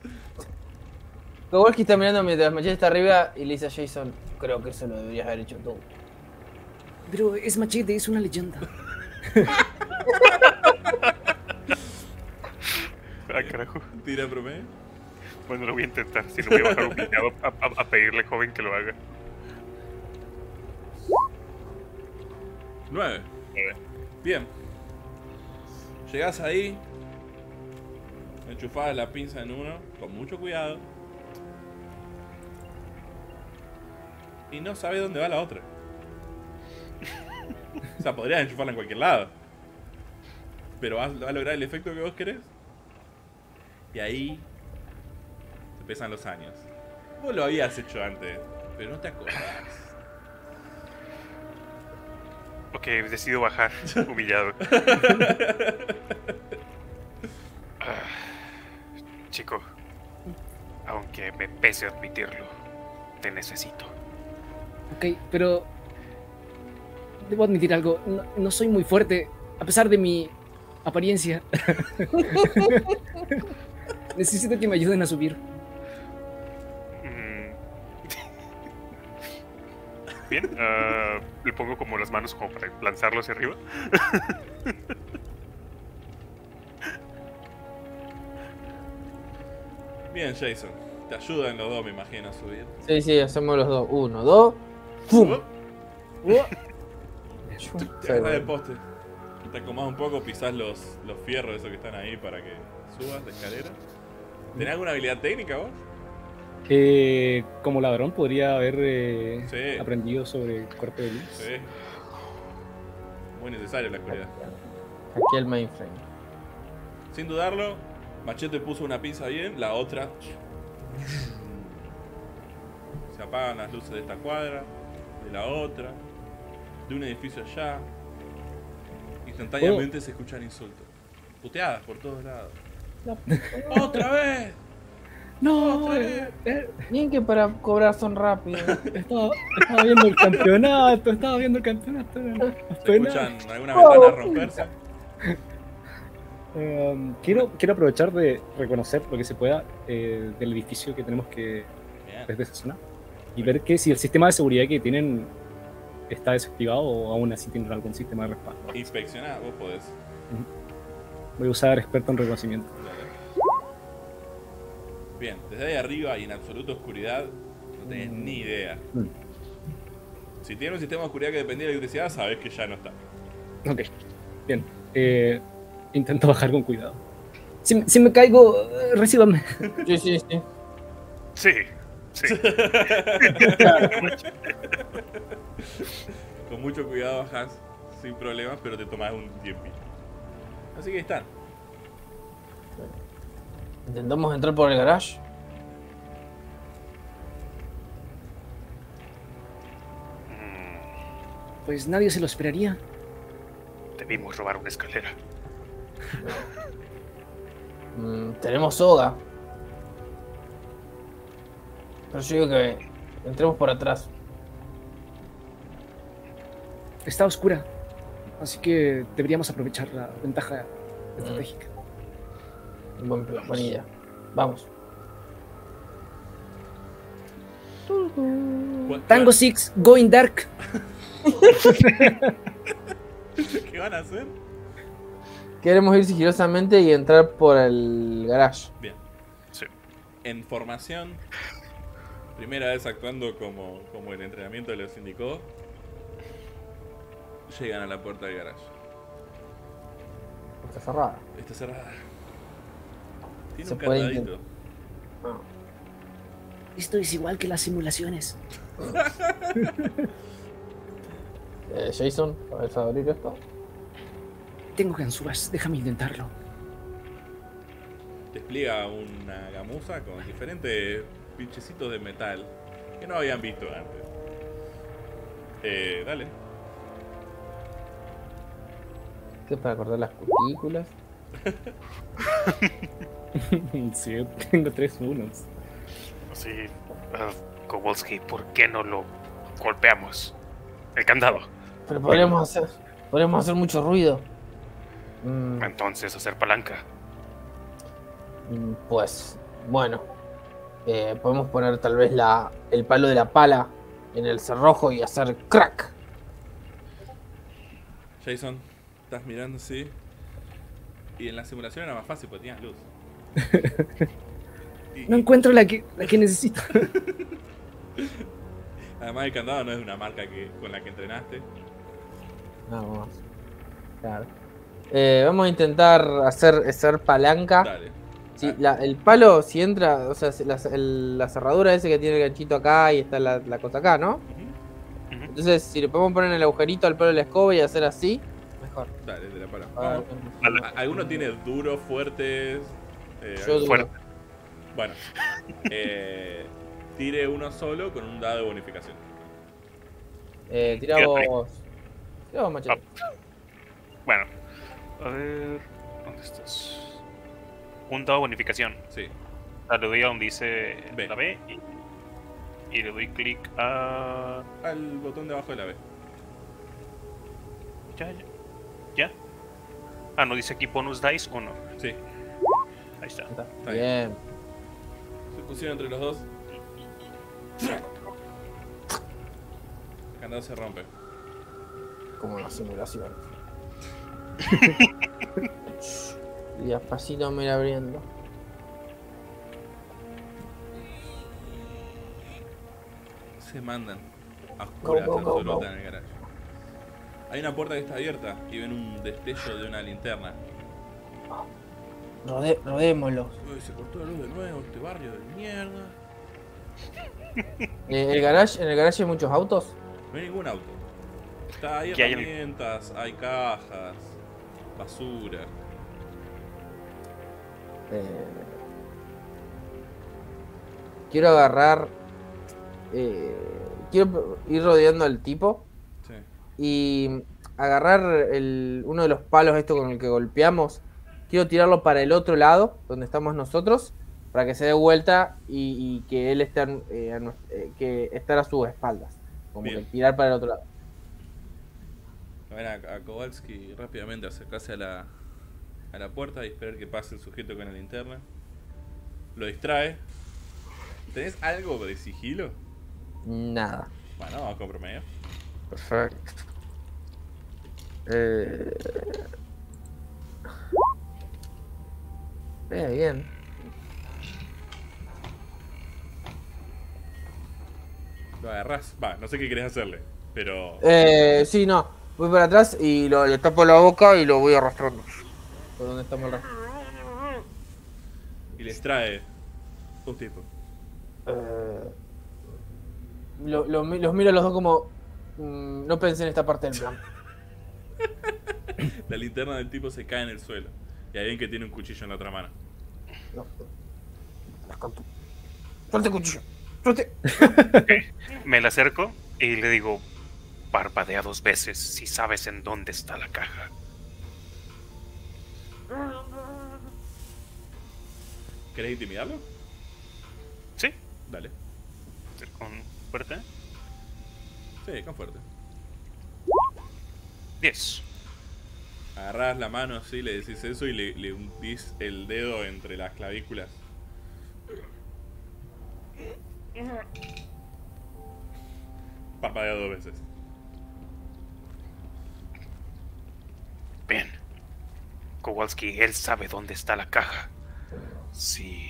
Kowalski está mirando mientras Machete está arriba y le dice a Jason, creo que eso lo deberías haber hecho tú. Pero es Machete, es una leyenda. Ah, carajo. Tira promedio. Bueno, lo voy a intentar, si no voy a bajar un pillado a, a, a pedirle joven que lo haga. Nueve. Bien. Llegás ahí, enchufás la pinza en uno, con mucho cuidado. Y no sabes dónde va la otra. O sea, podrías enchufarla en cualquier lado. Pero vas a lograr el efecto que vos querés. Y ahí... pesan los años. Vos lo habías hecho antes, pero no te acordás. Ok, decido bajar, humillado. uh, chico, aunque me pese admitirlo, te necesito. Ok, pero... debo admitir algo, no, no soy muy fuerte, a pesar de mi apariencia. Necesito que me ayuden a subir. Bien, uh, le pongo como las manos como para lanzarlo hacia arriba. Bien, Jason, te ayudan los dos, me imagino, a subir. Sí, sí, hacemos los dos. Uno, dos. ¡Fum! Te agarras del poste. Te acomodás un poco, pisás los, los fierros esos que están ahí para que subas la escalera. ¿Tenés alguna habilidad técnica vos? Eh, como ladrón podría haber eh, sí. aprendido sobre el corte de luz. Sí. Muy necesario la oscuridad. Aquí el mainframe. Sin dudarlo, Machete puso una pinza bien, la otra. Se apagan las luces de esta cuadra, de la otra, de un edificio allá. Instantáneamente oh. se escuchan insultos. Puteadas por todos lados. No. ¡Otra vez! No, eh, eh. bien que para cobrar son rápidos. Estaba, estaba viendo el campeonato, estaba viendo el campeonato. ¿Se escuchan alguna ventana oh. romperse? Um, quiero, quiero aprovechar de reconocer lo que se pueda eh, del edificio que tenemos que Bien. desde esa zona y ver que si el sistema de seguridad que tienen está desactivado o aún así tienen algún sistema de respaldo. Inspeccionar, vos podés. Uh-huh. Voy a usar experto en reconocimiento. Bien, desde ahí arriba y en absoluta oscuridad, no tenés ni idea. Mm. Si tiene un sistema de oscuridad que dependía de la electricidad, sabés que ya no está. Ok, bien. Eh, intento bajar con cuidado. Si, si me caigo, eh, recíbame. Sí, sí, sí. Sí, sí. Con mucho cuidado bajás, sin problemas, pero te tomás un tiempo. Así que ahí están. Intentamos entrar por el garage. Pues nadie se lo esperaría. Debimos robar una escalera. mm, tenemos soga. Pero yo digo que entremos por atrás. Está oscura, así que deberíamos aprovechar la ventaja mm. estratégica. Buen plan, buena idea. Vamos. Tango Six, Going Dark. ¿Qué van a hacer? Queremos ir sigilosamente y entrar por el garage. Bien. Sí. En formación. Primera vez actuando como, como el entrenamiento les indicó. Llegan a la puerta del garage. Está cerrada. Está cerrada. Tiene Se un candadito. No. Esto es igual que las simulaciones. eh, Jason, ¿vas a abrir esto? Tengo ganzúas, déjame intentarlo. Despliega una gamuza con diferentes pinchecitos de metal que no habían visto antes. Eh, dale. ¿Qué es para cortar las cutículas? Sí, yo tengo tres unos. Sí, uh, Kowalski, ¿por qué no lo golpeamos? El candado. Pero podríamos hacer, podríamos hacer mucho ruido. Mm. Entonces, hacer palanca. Pues, bueno, eh, podemos poner tal vez la, el palo de la pala en el cerrojo y hacer crack. Jason, estás mirando así. Y en la simulación era más fácil porque tenías luz. No encuentro la que, la que necesito. Además, el candado no es una marca que, con la que entrenaste. Vamos. Claro. Eh, vamos a intentar hacer, hacer palanca. Dale. Sí, la, el palo, si entra, o sea, la, el, la cerradura ese que tiene el ganchito acá y está la, la cosa acá, ¿no? Uh-huh. Uh-huh. Entonces, si le podemos poner en el agujerito al palo de la escoba y hacer así, mejor. Dale, te la paro. Vamos. Vale. ¿Alguno tiene duros, fuertes? Eh, Yo fuerte. Bueno, eh, tire uno solo con un dado de bonificación. Eh, tira vos. Tira vos, Machete. Oh. Bueno, a ver. ¿Dónde estás? Un dado de bonificación. Sí. Ah, le doy a donde dice B. La B y, y le doy clic a. Al botón de abajo de la B. Ya, ya. ¿Ya? Ah, ¿no dice aquí bonus dice o no? Sí. Ahí está. Está, está bien. bien. Se pusieron entre los dos. El candado se rompe. Como una simulación. Y despacito me irá abriendo. Se mandan a oscuras, no, no, no, no. en el garaje. Hay una puerta que está abierta y ven un destello de una linterna. Rode rodémoslo. Uy, se cortó la luz de nuevo, este barrio de mierda. eh, el garage, ¿En el garage hay muchos autos? No hay ningún auto. Está, hay herramientas, hay... hay cajas, basura. Eh, quiero agarrar... Eh, quiero ir rodeando al tipo. Sí. Y agarrar el, uno de los palos esto con el que golpeamos. Quiero tirarlo para el otro lado, donde estamos nosotros, para que se dé vuelta y, y que él esté eh, a, eh, que estar a sus espaldas. Como Bien. que tirar para el otro lado. A ver, a, a Kowalski rápidamente acercarse a la, a la puerta y esperar que pase el sujeto con la linterna. Lo distrae. ¿Tenés algo de sigilo? Nada. Bueno, vamos a comprometer. Perfecto. Eh... Eh, bien. Lo agarrás. Va, no sé qué querés hacerle, pero... Eh, sí, no. Voy para atrás y lo, le tapo la boca y lo voy arrastrando. ¿Por dónde estamos? Y les trae un tipo. Eh, lo, lo, los miro a los dos como... Mmm, no pensé en esta parte del plan. La linterna del tipo se cae en el suelo. Y ahí ven que tiene un cuchillo en la otra mano. No. Las corto. Suelte el cuchillo. Suelte. Me la acerco y le digo: parpadea dos veces si sabes en dónde está la caja. ¿Querés intimidarlo? Sí. Dale. ¿Con fuerte? Sí, con fuerte. diez. Agarrás la mano así, le decís eso y le, le hundís el dedo entre las clavículas. Parpadea dos veces. Bien. Kowalski, él sabe dónde está la caja. Si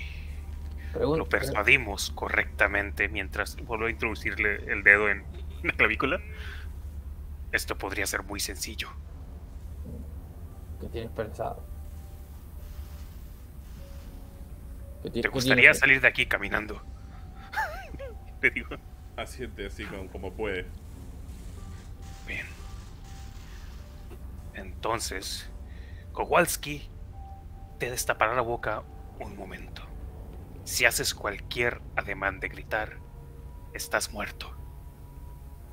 Pregunta, lo persuadimos correctamente mientras vuelvo a introducirle el dedo en la clavícula, esto podría ser muy sencillo. ¿Qué tienes pensado? ¿Qué ti ¿Te gustaría salir pensado? de aquí caminando? Te digo. Asiente así como, como puede. Bien. Entonces, Kowalski te destapará la boca un momento. Si haces cualquier ademán de gritar, estás muerto.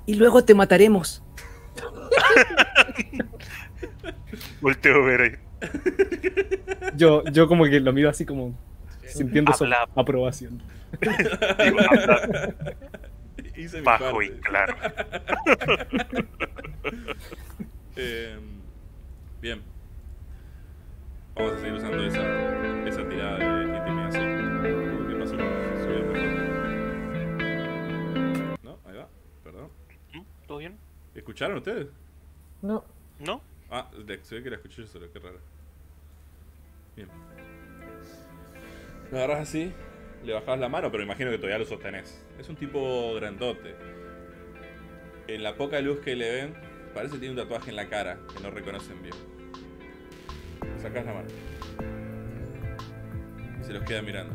Y luego te mataremos. Volteo a ver ahí. Yo, yo como que lo miro así como sintiendo habla, su aprobación. Digo, habla bajo y claro. eh, bien. Vamos a seguir usando esa, esa tirada de intimidación. ¿Qué pasó? Sube el mejor. No, ahí va, perdón. ¿Todo bien? ¿Escucharon ustedes? No. ¿No? Ah, se ve que la escuché yo solo, qué raro. Bien. Lo agarras así, le bajás la mano, pero imagino que todavía lo sostenés. Es un tipo grandote. En la poca luz que le ven, parece que tiene un tatuaje en la cara que no reconocen bien. Sacás la mano y se los queda mirando.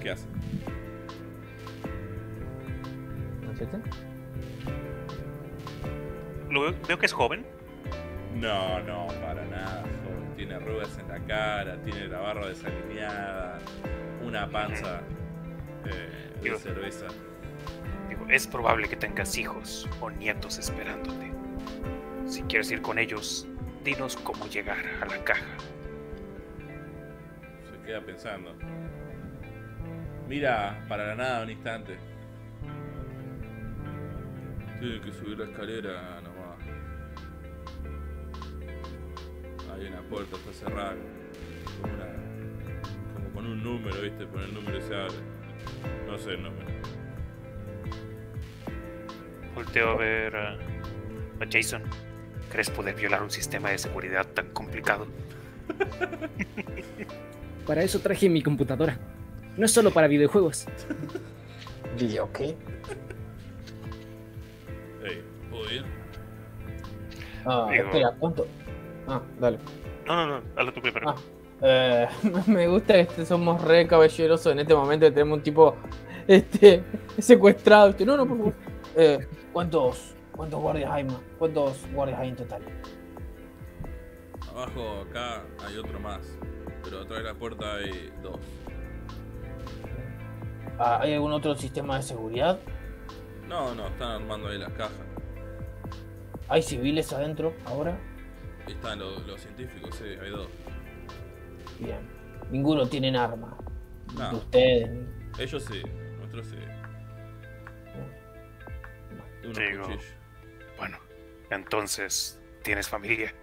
¿Qué hace? ¿Machete? Lo veo que es joven. No, no, para nada joven. Tiene arrugas en la cara, tiene la barba desalineada, una panza eh, de digo, cerveza. Digo, es probable que tengas hijos o nietos esperándote. Si quieres ir con ellos, dinos cómo llegar a la caja. Se queda pensando. Mira para la nada un instante. Tiene que subir la escalera nomás. Hay una puerta, está cerrada. Como, una, como con un número, ¿viste? Con el número se abre. No sé el número. Volteo a ver a, a Jason. ¿Crees poder violar un sistema de seguridad tan complicado? Para eso traje mi computadora. No es solo para videojuegos. ¿Video qué? Hey, ¿puedo ir? Ah, Digo... espera, ¿cuánto? Ah, dale. No, no, no, hazlo tú primero. Ah, eh, me gusta que este, somos re caballerosos en este momento. Tenemos un tipo este, secuestrado. Este, no, no, por favor. Eh, ¿Cuántos...? ¿Cuántos guardias hay más? ¿Cuántos guardias hay en total? Abajo, acá, hay otro más. Pero atrás de la puerta hay dos. Ah, ¿hay algún otro sistema de seguridad? No, no, están armando ahí las cajas. ¿Hay civiles adentro ahora? Ahí están los, los científicos, sí, hay dos. Bien. Ninguno tienen arma. No. Ustedes. Ellos sí, nosotros sí. Unos Digo, cuchillos. Bueno, entonces, ¿tienes familia?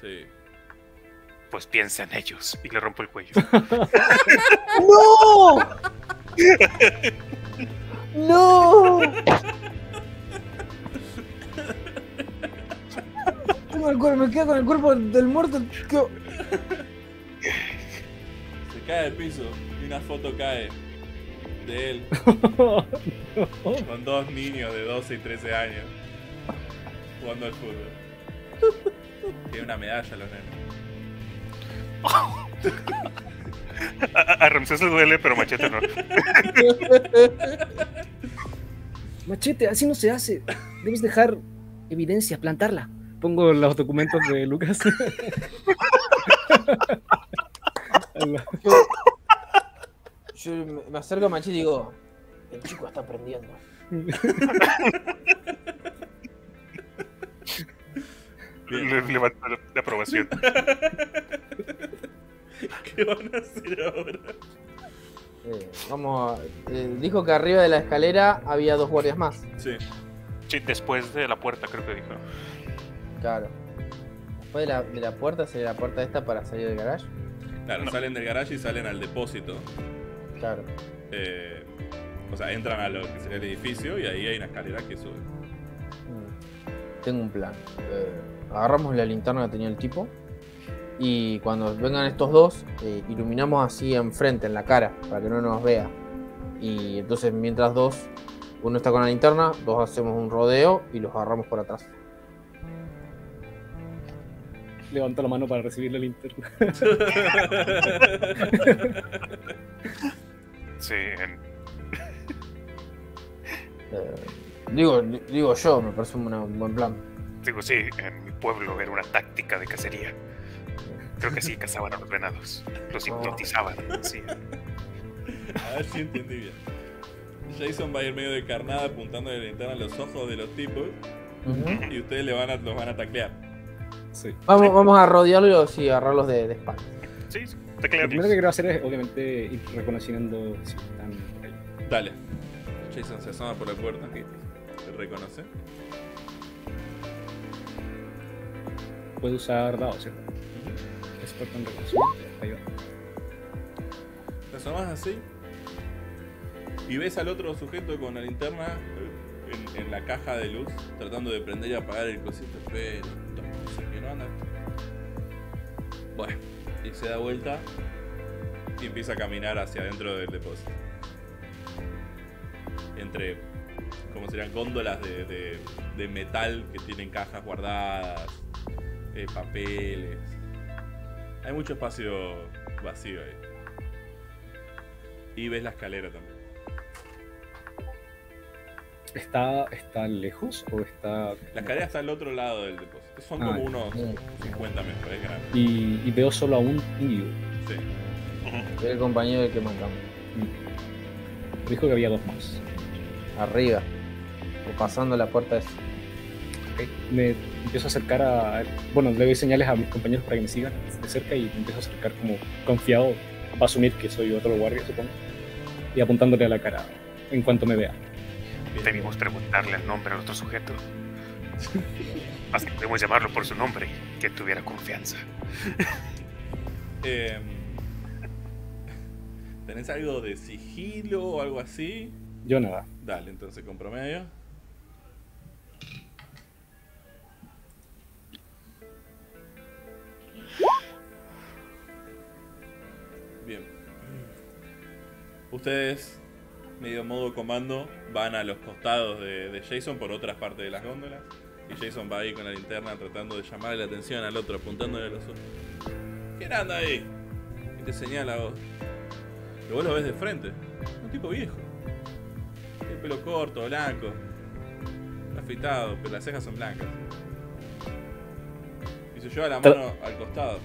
Sí. Pues piensa en ellos. Y le rompo el cuello. ¡No! ¡No! Me quedo con el cuerpo del muerto. Se cae del piso y una foto cae de él. Con dos niños de doce y trece años jugando al fútbol. Tiene una medalla los nenes. A, a Ramsés le duele, pero Machete no. Machete, así no se hace. Debes dejar evidencia, plantarla. Pongo los documentos de Lucas. yo, yo me acerco a Machete y digo, el chico está aprendiendo. Le, le va a dar la aprobación. ¿Qué van a hacer ahora? Eh, vamos, eh, dijo que arriba de la escalera había dos guardias más. Sí. Sí, después de la puerta creo que dijo. Claro. Después de la, de la puerta sería la puerta esta para salir del garage. Claro, no. Salen del garage y salen al depósito. Claro. Eh, o sea, entran a lo que sería el edificio y ahí hay una escalera que sube. Tengo un plan. Eh, agarramos la linterna que tenía el tipo. Y cuando vengan estos dos, eh, iluminamos así enfrente, en la cara, para que no nos vea. Y entonces, mientras dos, uno está con la linterna, dos hacemos un rodeo y los agarramos por atrás. Levanto la mano para recibir la linterna. Sí. Eh, digo, digo yo, me parece una, un buen plan. Digo, sí, en mi pueblo era una táctica de cacería. Creo que sí, cazaban a los venados. Los hipnotizaban, oh. Sí. A ver si entendí bien. Jason va a ir medio de carnada apuntando de la ventana a los ojos de los tipos. Uh-huh. Y ustedes le van a, los van a taclear. Sí. Vamos, vamos a rodearlos y agarrarlos de, de espalda. Sí, taclearlos. Lo primero que quiero hacer es, obviamente, ir reconociendo si están por ahí. Dale. Jason se asoma por la puerta. ¿Se reconoce? Puede usar dados, ¿cierto? ¿Sí? Te asomás así y ves al otro sujeto con la linterna en, en la caja de luz tratando de prender y apagar el cosito, pero no sé qué no anda. Bueno, y se da vuelta y empieza a caminar hacia adentro del depósito entre, como serían, góndolas de, de, de metal que tienen cajas guardadas, eh, papeles. Hay mucho espacio vacío ahí. Y ves la escalera también. ¿Está, está lejos o está...? La escalera está al otro lado del depósito. Son ah, como unos bien. cincuenta metros, es grande. Y, y veo solo a un tío. Sí. Era el compañero del que mandamos. Dijo que había dos más. Arriba. O pasando la puerta esa. Okay. Me empiezo a acercar a... Bueno, le doy señales a mis compañeros para que me sigan de cerca y me empiezo a acercar como confiado. Va a asumir que soy otro guardia, supongo. Y apuntándole a la cara en cuanto me vea. Debimos preguntarle el nombre al otro sujeto. Hasta podemos llamarlo por su nombre, que tuviera confianza. eh, ¿Tenés algo de sigilo o algo así? Yo nada. Dale, entonces, con promedio. Bien. Ustedes, medio modo comando, van a los costados de, de Jason por otras partes de las góndolas. Y Jason va ahí con la linterna tratando de llamarle la atención al otro, apuntándole a los ojos. ¿Quién anda ahí? Y te señala a vos. Pero vos lo ves de frente. Un tipo viejo. Tiene pelo corto, blanco. Está afeitado, pero las cejas son blancas. Y se lleva la mano al costado.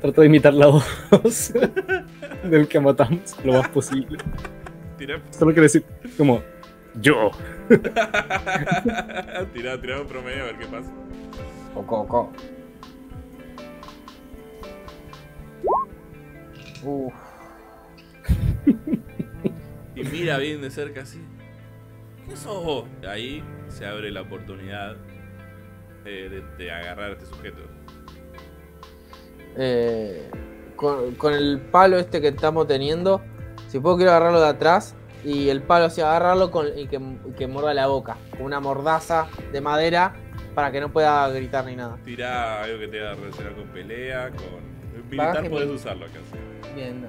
Trato de imitar la voz del que matamos lo más posible. Tirá. Solo quiero decir, como, yo. Tirá, tirá un promedio a ver qué pasa. Coco, coco. Uff. Y mira bien de cerca así. ¿Qué sos vos? Ahí se abre la oportunidad eh, de, de agarrar a este sujeto. Eh, con, con el palo este que estamos teniendo, si puedo quiero agarrarlo de atrás y el palo, o sea, agarrarlo con, y que, que muerda la boca con una mordaza de madera para que no pueda gritar ni nada. Tirá algo que te va a relacionar con pelea, con militar podés usarlo acá. Bien.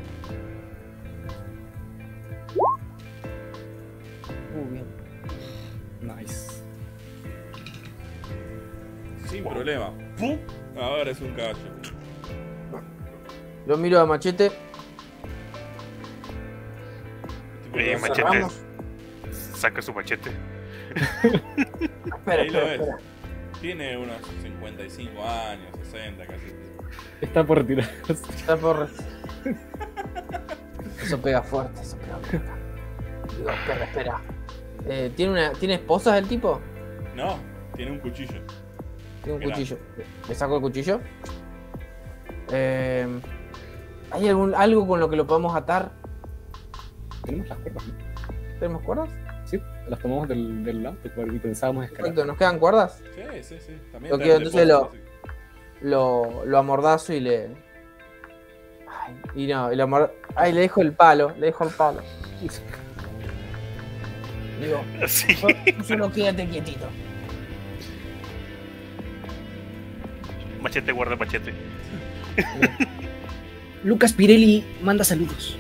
Uh, bien. Nice. Sin wow. problema. ¡Pum! Ahora es un caballo. Yo miro a Machete. Oye, Machete, cerramos. Saca su machete. Espera, espera, espera. Tiene unos cincuenta y cinco años, sesenta casi. Está por retirarse. Está por retirarse. Eso pega fuerte, eso pega fuerte. Digo, espera, espera. Eh, ¿tiene, una, ¿Tiene esposas el tipo? No, tiene un cuchillo. Tiene un Mirá. cuchillo. ¿Le saco el cuchillo? Eh, ¿Hay algún, algo con lo que lo podamos atar? Tenemos las cuerdas, ¿no? ¿Tenemos cuerdas? Sí, las tomamos del, del lado y pensábamos escalar. Perfecto, ¿nos quedan cuerdas? Sí, sí, sí. También okay, entonces lo, lo, lo amordazo y le... Ay, y no, y lo amord... Ay, le dejo el palo, le dejo el palo. Digo, sí. Solo quédate quietito. Machete guarda machete. Lucas Pirelli manda saludos.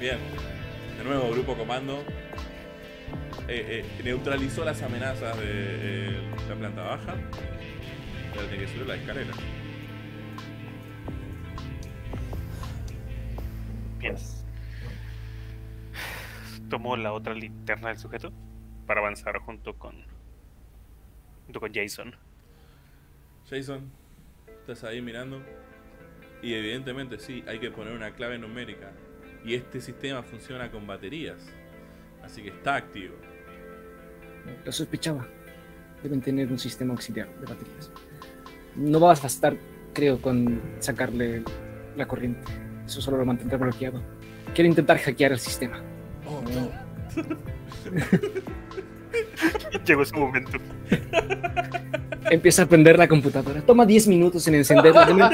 Bien, de nuevo grupo comando eh, eh, neutralizó las amenazas de eh, la planta baja. Pero tiene que subir la escalera. Bien. Tomó la otra linterna del sujeto para avanzar junto con junto con Jason. Jason, estás ahí mirando. Y evidentemente sí, hay que poner una clave numérica. Y este sistema funciona con baterías, así que está activo. Lo sospechaba. Deben tener un sistema auxiliar de baterías. No va a bastar, creo, con sacarle la corriente. Eso solo lo mantendrá bloqueado. Quiero intentar hackear el sistema. Oh, no. Llegó su momento. Empieza a prender la computadora. Toma diez minutos en encenderla.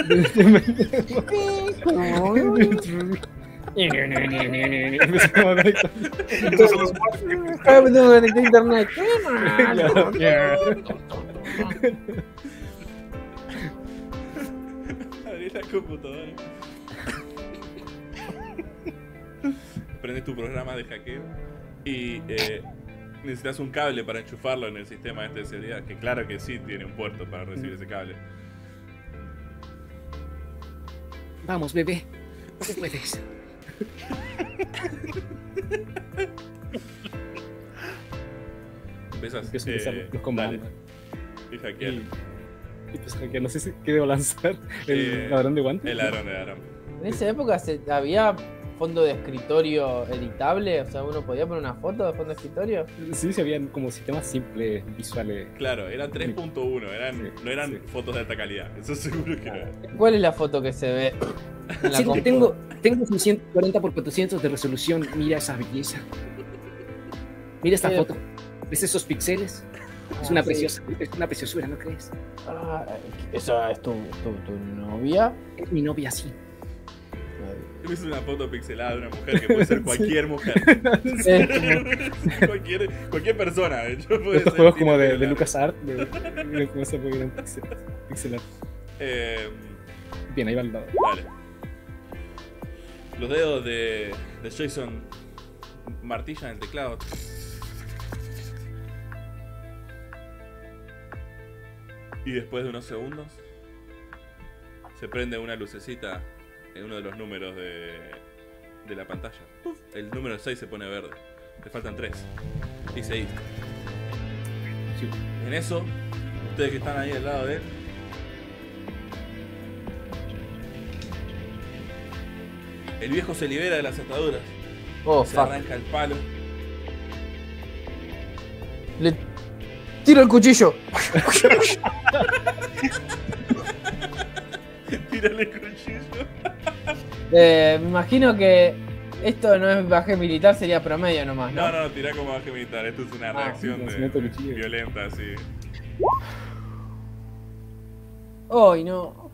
Esos son los cuatro que empiezan. Internet. Abrí la computadora. Prendes tu programa de hackeo y eh, necesitas un cable para enchufarlo en el sistema este de seguridad, que claro que sí tiene un puerto para recibir ese cable. Vamos, bebé. Tú puedes. Empezas, Empiezo eh, a usar los comandos. Y hackear. Y, y pues hackear. No sé si quiero lanzar el eh, ladrón de guante. El ladrón de Aaron. En esa época se, había... fondo de escritorio editable, o sea, uno podía poner una foto de fondo de escritorio. Sí, se habían como sistemas simples, visuales. Claro, eran tres punto uno, eran, sí, no eran sí. fotos de alta calidad, eso seguro que no. ¿Cuál es la foto que se ve? Sí, tengo, tengo ciento cuarenta por cuatrocientos de resolución, mira esa belleza. Mira esta sí. foto, ¿ves esos píxeles? Ah, es, una sí. preciosa, es una preciosura, ¿no crees? Ah, ¿esa es tu, tu, tu novia? Es mi novia, sí. Es una foto pixelada de una mujer que puede ser cualquier mujer. Sí. cualquier, cualquier persona, de hecho. Puede Estos ser juegos como de, de LucasArts. ¿Cómo se pueden pixelar? Eh, Bien, ahí va el dado. Vale. Los dedos de, de Jason martillan el teclado. Y después de unos segundos, se prende una lucecita. En uno de los números de, de la pantalla. Puf, el número seis se pone verde. Le faltan tres. Y seis. Sí. En eso, ustedes que están ahí al lado de él, el viejo se libera de las ataduras. Oh, se fuck. Arranca el palo. Le tiro el cuchillo. Tírale el cuchillo. Eh, me imagino que esto no es baje militar, sería promedio nomás, ¿no? No, no, tirá como baje militar, esto es una ah, reacción de, violenta, sí. ¡Ay, no!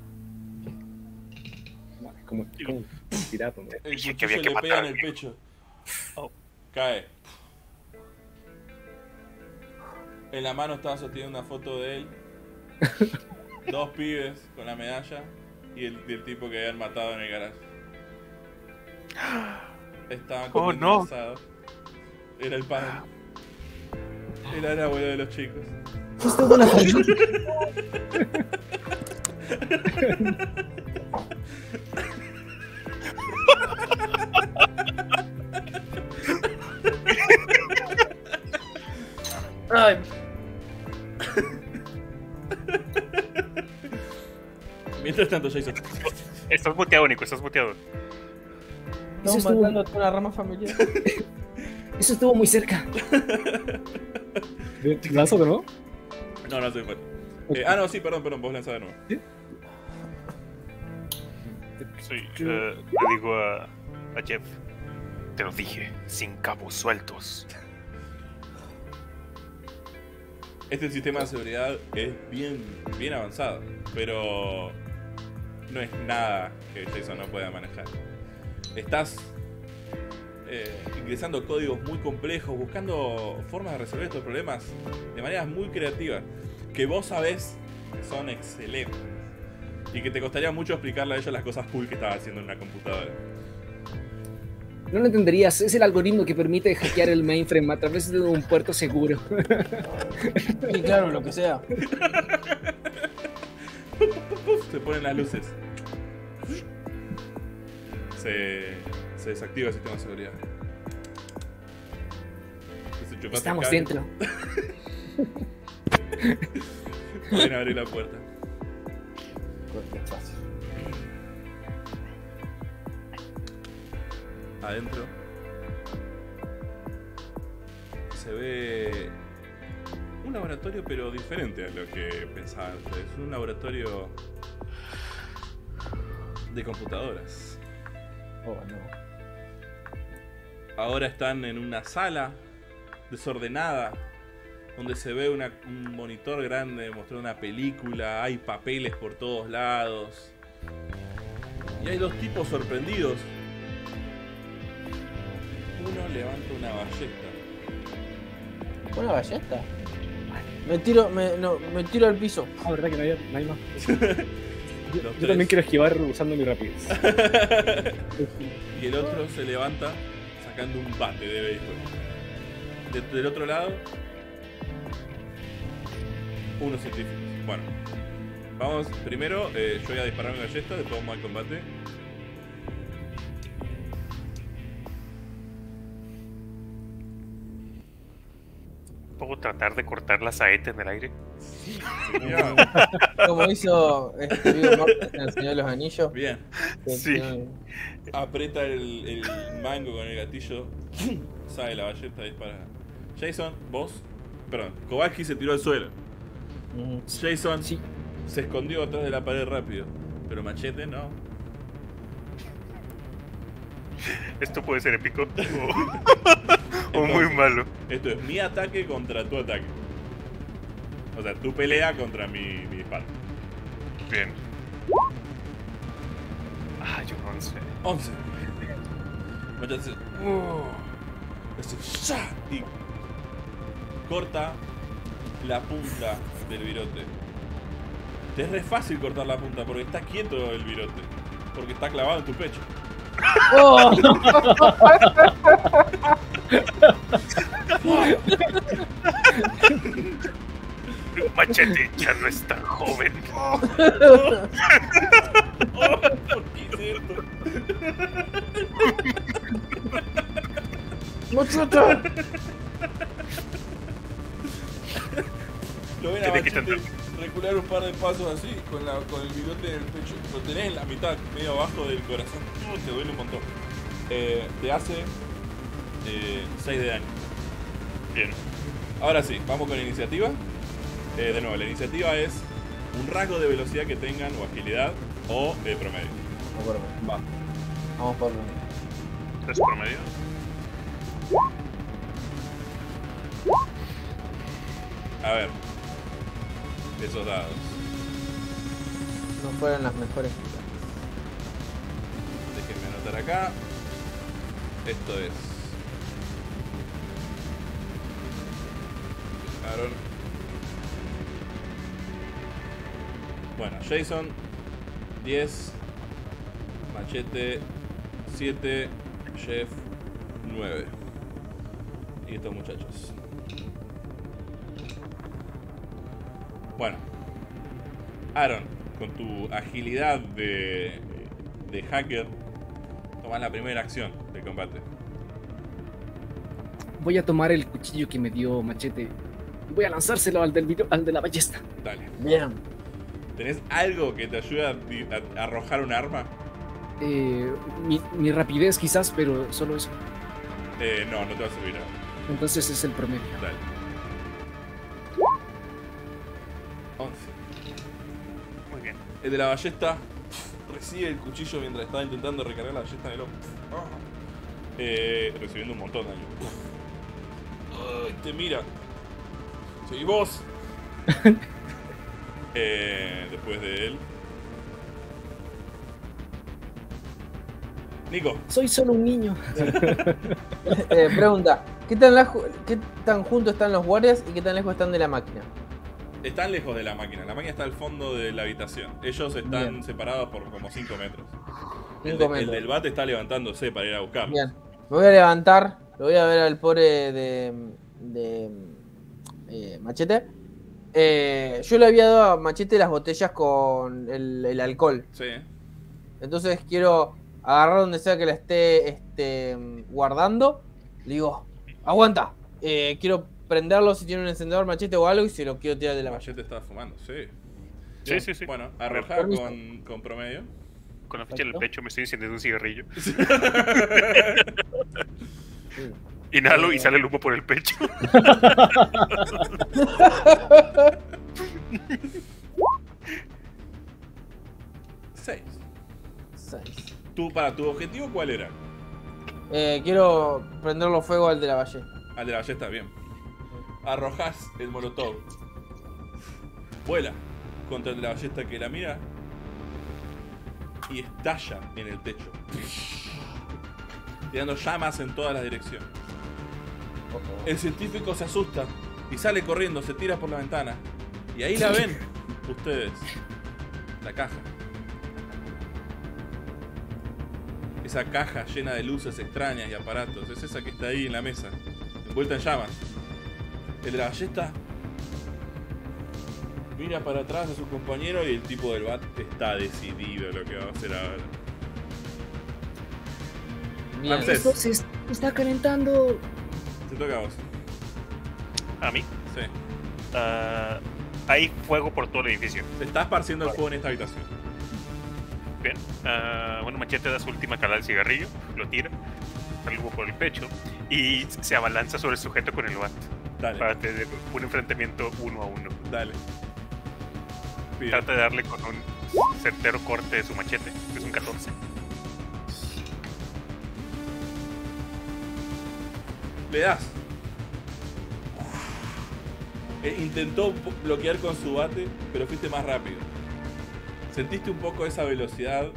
Es como, como un pirato, ¿no? El cuchillo que le pega en el pecho. Oh. Cae. En la mano estaba sosteniendo una foto de él. Dos pibes con la medalla y el, el tipo que habían matado en el garaje. Estaban como oh, no. Era el padre. Era el abuelo de los chicos. Justo con la familia. Ay. Mientras tanto, Jason. Estás muteado, Nico, estás muteado. Eso estuvo matando una rama familiar. Eso estuvo muy cerca. ¿Lanza de nuevo? No, no, soy fuerte. Okay. Eh, ah, no, sí, perdón, perdón, vos lanzá de nuevo. ¿Sí? Sí, uh, le digo a, a Jeff. Te lo dije, sin cabos sueltos. Este sistema de seguridad es bien, bien avanzado, pero no es nada que Jason no pueda manejar. Estás eh, ingresando códigos muy complejos, buscando formas de resolver estos problemas de maneras muy creativas, que vos sabés que son excelentes y que te costaría mucho explicarle a ellos las cosas cool que estás haciendo en una computadora. No lo entenderías, es el algoritmo que permite hackear el mainframe a través de un puerto seguro. Sí, claro, lo que sea. Se ponen las luces. Se, se desactiva el sistema de seguridad. Estamos dentro. Pueden abrir la puerta. Qué fácil. Adentro se ve un laboratorio, pero diferente a lo que pensaban ustedes. Un laboratorio de computadoras. Oh, no. Ahora están en una sala desordenada, donde se ve una, un monitor grande mostrando una película. Hay papeles por todos lados. Y hay dos tipos sorprendidos. Uno levanta una ballesta. ¿Una ballesta? Me tiro, me, no, me tiro al piso. Ah, verdad que no hay, no hay más. yo, yo también quiero esquivar usando mi rapidez. Y el otro se levanta sacando un bate de béisbol. De, del otro lado, unos científicos. Bueno, vamos primero. Eh, yo voy a disparar mi ballesta, después vamos al combate. ¿Puedo tratar de cortar la saeta en el aire? Sí, señor. Como hizo este video Martin en El Señor de los Anillos. Bien. Sí. Aprieta el, el mango con el gatillo. Sale la ballesta disparada. Jason, vos... Perdón, Kowalski se tiró al suelo. Jason sí. Se escondió atrás de la pared rápido. Pero Machete no. Esto puede ser épico. O entonces, muy malo. Esto es mi ataque contra tu ataque. O sea, tu pelea contra mi, mi disparo. Bien. Ah, yo once. once. Entonces, uh, eso, y corta la punta del virote. Te es re fácil cortar la punta porque está quieto el virote. Porque está clavado en tu pecho. Oh. Machete ya no es tan joven. Oh, oh. Oh, ¿por qué es esto? ¡Machete! Lo ven a Machete recular un par de pasos así, con, la, con el bigote en el pecho. Lo tenés en la mitad, medio abajo del corazón. Oh, te duele un montón. Eh, te hace eh, seis de daño. Bien. Ahora sí, vamos con la iniciativa. Eh, de nuevo, la iniciativa es un rasgo de velocidad que tengan, o agilidad, o eh, promedio. Vamos por promedio. Va. Vamos por promedio. ¿Tres promedio? A ver. Esos dados. No fueron las mejores. Déjenme anotar acá. Esto es. Aaron. Bueno, Jason. diez. Machete. siete. Jeff. nueve. Y estos muchachos. Bueno, Aaron, con tu agilidad de, de hacker, tomas la primera acción del combate. Voy a tomar el cuchillo que me dio Machete voy a lanzárselo al, del video, al de la ballesta. Dale. Bien. ¿Tenés algo que te ayude a, a, a arrojar un arma? Eh, mi, mi rapidez quizás, pero solo eso. Eh, no, no te va a servir nada. Entonces es el promedio. Dale. once. Muy bien. El de la ballesta recibe el cuchillo mientras estaba intentando recargar la ballesta en el ojo. Oh. Eh, recibiendo un montón de daño. Uh, te mira. Seguí vos. eh, después de él. Nico. Soy solo un niño. eh, pregunta. ¿Qué tan, lajo, ¿Qué tan juntos están los guardias y qué tan lejos están de la máquina? Están lejos de la máquina. La máquina está al fondo de la habitación. Ellos están Bien. separados por como cinco metros. El, de, el del bate está levantándose para ir a buscarlos. Bien. Me voy a levantar. Lo voy a ver al pobre de, de eh, Machete. Eh, yo le había dado a Machete las botellas con el, el alcohol. Sí. Entonces quiero agarrar donde sea que la esté este, guardando. Le digo, aguanta. Eh, quiero prenderlo si tiene un encendedor, Machete o algo, y se lo quiero tirar de la machete. Machete estaba fumando, sí. Sí, sí, sí. sí. Bueno, arrojar con, con promedio. Con la ficha Perfecto. en el pecho me estoy encendiendo un cigarrillo. Sí. Inhalo y sale el humo por el pecho. Seis. Seis. ¿Tú, para tu objetivo cuál era? Eh, quiero prenderlo fuego al de la ballesta. Al de la ballesta, bien. Arrojás el molotov. Vuela contra el de la ballesta que la mira y estalla en el techo, tirando llamas en todas las direcciones. El científico se asusta y sale corriendo, se tira por la ventana. Y ahí la ven ustedes, la caja. Esa caja llena de luces extrañas y aparatos. Es esa que está ahí en la mesa, envuelta en llamas. El de la ballesta mira para atrás a su compañero y el tipo del bat está decidido lo que va a hacer ahora. Esto se está calentando. Te toca a vos. ¿A mí? Sí. Uh, hay fuego por todo el edificio. Se está esparciendo vale. el fuego en esta habitación. Bien. Uh, bueno, Machete da su última calada al cigarrillo, lo tira, sale humo por el pecho y se abalanza sobre el sujeto con el bat. Dale. Para tener un enfrentamiento uno a uno. Dale. Bien. Trata de darle con un certero corte de su machete, que es un catorce. Le das. Eh, intentó bloquear con su bate, pero fuiste más rápido. Sentiste un poco esa velocidad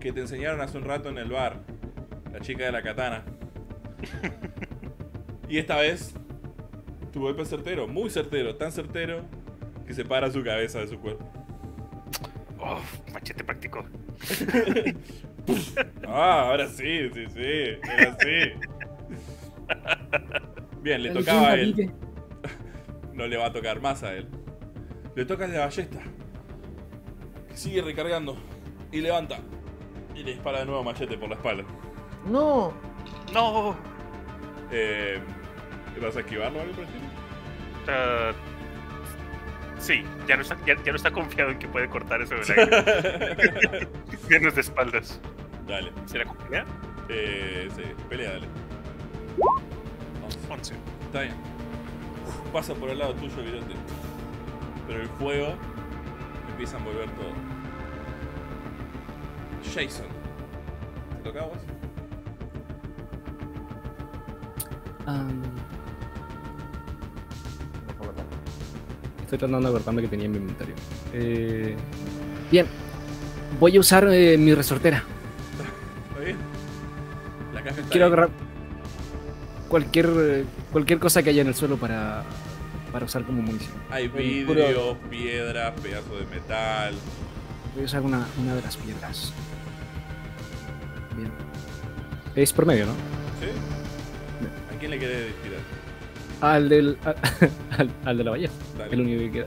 que te enseñaron hace un rato en el bar, la chica de la katana. Y esta vez tu golpe es certero, muy certero, tan certero que separa su cabeza de su cuerpo. Oh, Machete practicó. Ah, ahora sí, sí, sí, ahora sí. Bien, le tocaba a él. No le va a tocar más a él. Le toca la ballesta. Sigue recargando y levanta y le dispara de nuevo a Machete por la espalda. No, no. Eh... ¿Vas a esquivarlo o algo por el estilo? Uh, sí, ya no, está, ya, ya no está confiado en que puede cortar eso del aire. Menos de espaldas. Dale. ¿Se la pelea? Eh, sí, pelea, dale. once. Está bien. Pasa por el lado tuyo, virote. Pero el fuego empieza a envolver todo. Jason, ¿te toca a vos? Um... Estoy tratando de acordarme que tenía en mi inventario. Eh... Bien. Voy a usar eh, mi resortera. ¿Está bien? La caja está Quiero ahí. agarrar cualquier, cualquier cosa que haya en el suelo para, para usar como munición. Hay vidrio, piedras, pedazos de metal. Voy a usar una, una de las piedras. Bien. Es por medio, ¿no? Sí. Bien. ¿A quién le querés tirar? Al del. Al, al, al de la ballesta. Dale. El único que queda.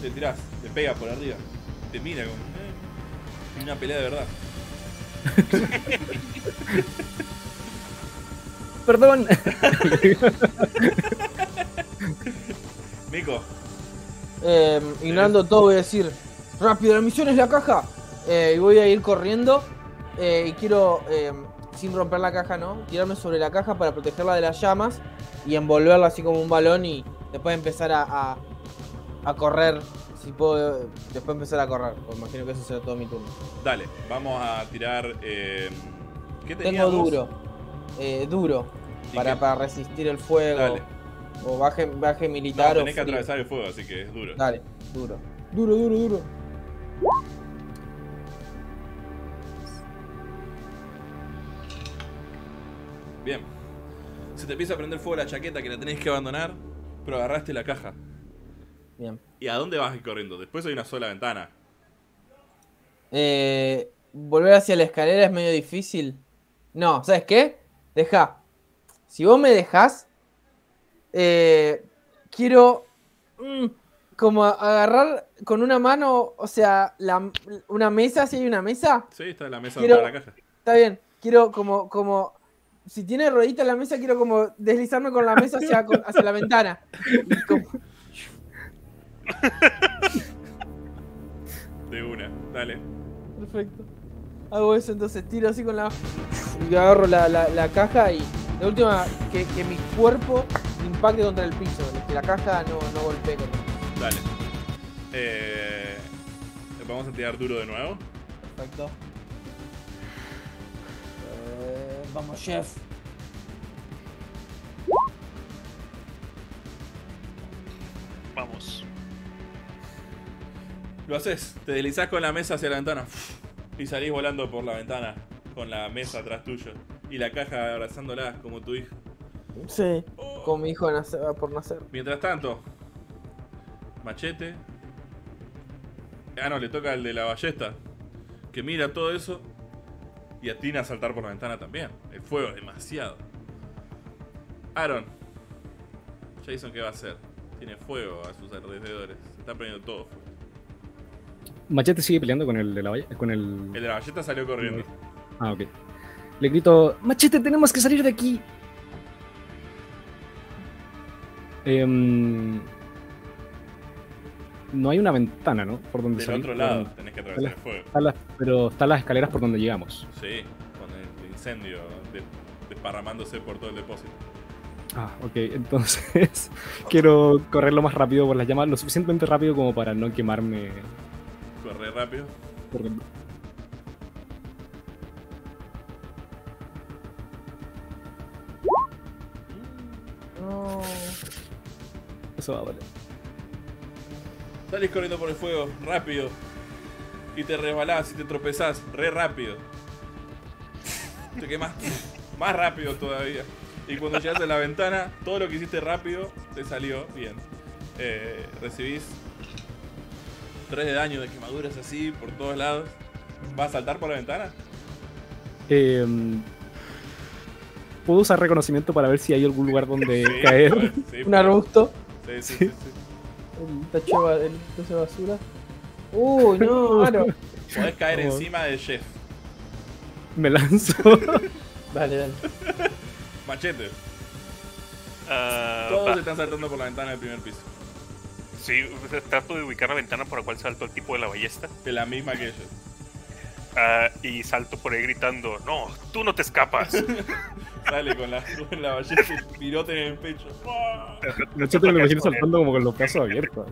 Te tirás, te pega por arriba. Te mira como. ¿eh? Una pelea de verdad. perdón. Nico. Eh, ignorando todo voy a decir, rápido, la misión es la caja. Eh, y voy a ir corriendo eh, y quiero, eh, sin romper la caja, ¿no? Tirarme sobre la caja para protegerla de las llamas y envolverla así como un balón y después empezar a, a, a correr. Si puedo, después empezar a correr. Pues imagino que eso será todo mi turno. Dale, vamos a tirar... Eh... ¿Qué teníamos? Tengo duro. Eh, duro. Para, para resistir el fuego. Dale. O baje, baje militar. No, tenés o que atravesar el fuego, así que es duro. Dale, duro. Duro, duro, duro. Bien. Se te empieza a prender fuego la chaqueta que la tenés que abandonar, pero agarraste la caja. Bien. ¿Y a dónde vas corriendo? Después hay una sola ventana. Eh, volver hacia la escalera es medio difícil. No, ¿sabes qué? Deja. Si vos me dejás, eh, quiero mmm, como agarrar con una mano, o sea, la, una mesa, si hay una mesa. Sí, está la mesa quiero, para la caja. Está bien, quiero como, como, si tiene ruedita en la mesa, quiero como deslizarme con la mesa hacia, hacia la ventana. Y como... De una, dale. Perfecto. Hago eso, entonces tiro así con la... Y agarro la, la, la caja y... La última, que, que mi cuerpo impacte contra el piso, que la caja no, no golpee con él. Dale. Eh, Vamos a tirar duro de nuevo. Perfecto. Eh, vamos, Jeff. Vamos. Lo haces, te deslizás con la mesa hacia la ventana y salís volando por la ventana con la mesa atrás tuyo. Y la caja abrazándola como tu hija. Sí, oh. Con mi hijo por nacer. Mientras tanto, Machete. Ah, no, le toca al de la ballesta. Que mira todo eso y atina a saltar por la ventana también. El fuego, demasiado. Aaron. Jason, ¿qué va a hacer? Tiene fuego a sus alrededores. Se está prendiendo todo fuego. Machete sigue peleando con el de la ballesta. Con el... el de la ballesta salió corriendo. Ah, ok. Le grito, Machete, tenemos que salir de aquí. Eh, no hay una ventana, ¿no? Por donde Del otro lado bueno, tenés que atravesar las, el fuego. Está las, pero están las escaleras por donde llegamos. Sí, con el incendio de, desparramándose por todo el depósito. Ah, ok. Entonces quiero correr lo más rápido por las llamas, lo suficientemente rápido como para no quemarme. Correr rápido. Correr. No. Eso va, vale. Salís corriendo por el fuego, rápido. Y te resbalás y te tropezás, re rápido. Te quemás más rápido todavía. Y cuando llegas a la ventana, todo lo que hiciste rápido te salió bien. Eh, recibís tres de daño de quemaduras así por todos lados. ¿Vas a saltar por la ventana? Eh... ¿Puedo usar reconocimiento para ver si hay algún lugar donde sí, caer? Ver, sí, un arbusto. Sí, sí, sí. sí, sí. El tacho el tacho de basura. Uy, no, claro. Podés caer oh. encima de Jeff. Me lanzo. Dale, dale. Machete. Uh, Todos va. se están saltando por la ventana del primer piso. Sí, trato de ubicar la ventana por la cual saltó el tipo de la ballesta. De la misma que ellos. Uh, y salto por ahí gritando, no, tú no te escapas. Dale, con la, con la ballesta y pirote en el pecho. No sé, me lo imagino saltando como con los brazos abiertos.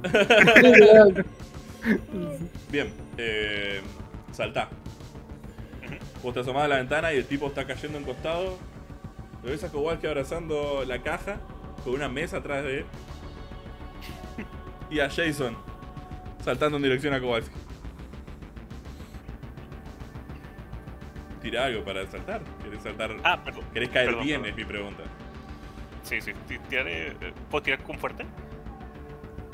Bien, eh, saltá. Vos te asomás a la ventana y el tipo está cayendo en costado. Lo ves a Kowalski abrazando la caja con una mesa atrás de él. Y a Jason saltando en dirección a Kowalski. Tira algo para saltar. ¿Querés saltar? Ah, perdón. ¿Querés caer perdón, bien? Perdón. Es mi pregunta. Sí, sí. Tiraré... ¿Puedo tirar con fuerte?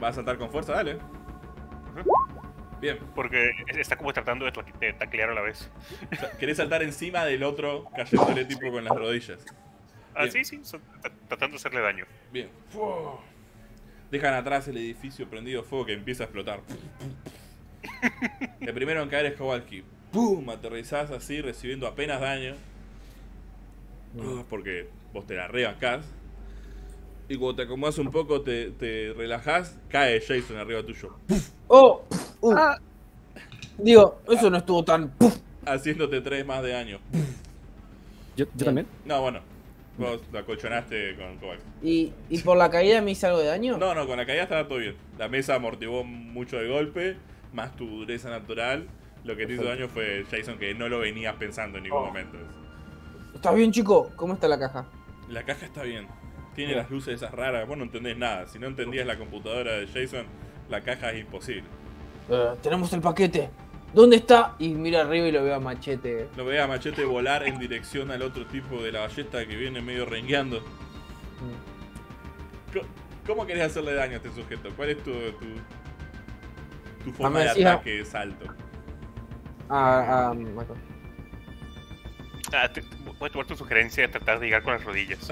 ¿Vas a saltar con fuerza? Dale. Uh-huh. Bien. Porque está como tratando de, de taclear a la vez. O sea, ¿querés saltar encima del otro cayéndole tipo con las rodillas? Ah, bien. sí, sí. Tratando de hacerle daño. Bien. Fuego. Dejan atrás el edificio prendido fuego que empieza a explotar. El primero en caer es Kowalski. ¡Pum! Aterrizás así, recibiendo apenas daño. porque vos te la rebacás. Y cuando te acomodás un poco, te, te relajás, cae Jason arriba tuyo. ¡Puf! ¡Oh! Uh. Ah. Digo, eso no estuvo tan... ¡Puf! Haciéndote tres más de daño. ¿Yo, yo también? No, bueno. Vos la colchonaste con Kowal. ¿Y, ¿Y por la caída me hice algo de daño? No, no, con la caída estaba todo bien. La mesa amortiguó mucho de golpe, más tu dureza natural. Lo que te hizo daño fue Jason, que no lo venías pensando en ningún oh. momento. ¿Estás bien, chico? ¿Cómo está la caja? La caja está bien. Tiene sí. las luces esas raras. Vos no entendés nada. Si no entendías la computadora de Jason, la caja es imposible. Uh, tenemos el paquete. ¿Dónde está? Y mira arriba y lo veo a Machete. Lo veo a Machete volar en dirección al otro tipo de la ballesta que viene medio rengueando. ¿Cómo, cómo querés hacerle daño a este sujeto? ¿Cuál es tu, tu, tu forma de ataque de salto? Ah, ah, Marco. Ah, te, voy a tomar tu sugerencia de tratar de llegar con las rodillas.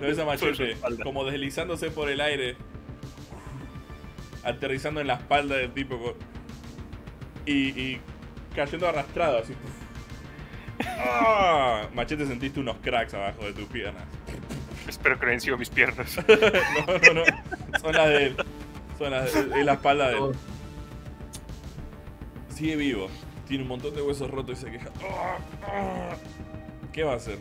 Lo ves a Machete como deslizándose por el aire, aterrizando en la espalda del tipo. Y, y cayendo arrastrado así. ¡Ah! Machete, sentiste unos cracks abajo de tus piernas. Espero que no hayan sido mis piernas. No, no, no. Son las de él. Son las de, de la espalda de él. Sigue vivo. Tiene un montón de huesos rotos y se queja. ¿Qué va a hacer?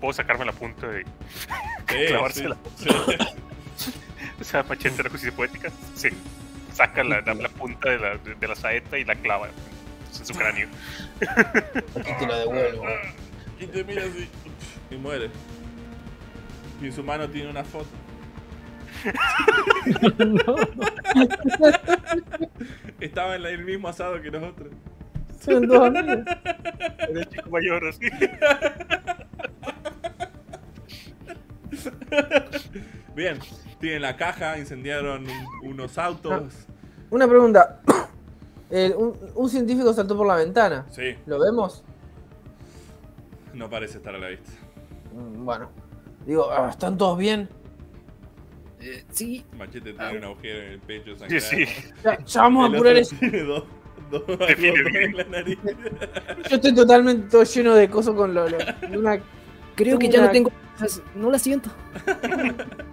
Puedo sacarme la punta y sí, clavársela. Sí, sí. O sea, Machete, la justicia poética. Sí. Saca la, la, la punta de la, de la saeta y la clava en su cráneo. Aquí te la devuelvo. Y te mira así. Y muere. Y en su mano tiene una foto. No. Estaba en el mismo asado que nosotros. Son dos amigos. Era el chico mayor así. Bien, tienen la caja, incendiaron unos autos. Una pregunta. El, un, un científico saltó por la ventana. Sí. ¿Lo vemos? No parece estar a la vista. Bueno. Digo, ¿están todos bien? Eh, sí. Machete tiene ah. un agujero en el pecho sangrado. Sí, sí. Ya, ya vamos el a curar eso. Tiene dos, dos agujeros en la nariz. Yo estoy totalmente todo lleno de cosas con lo, lo una, creo que una... ya no tengo... No la siento.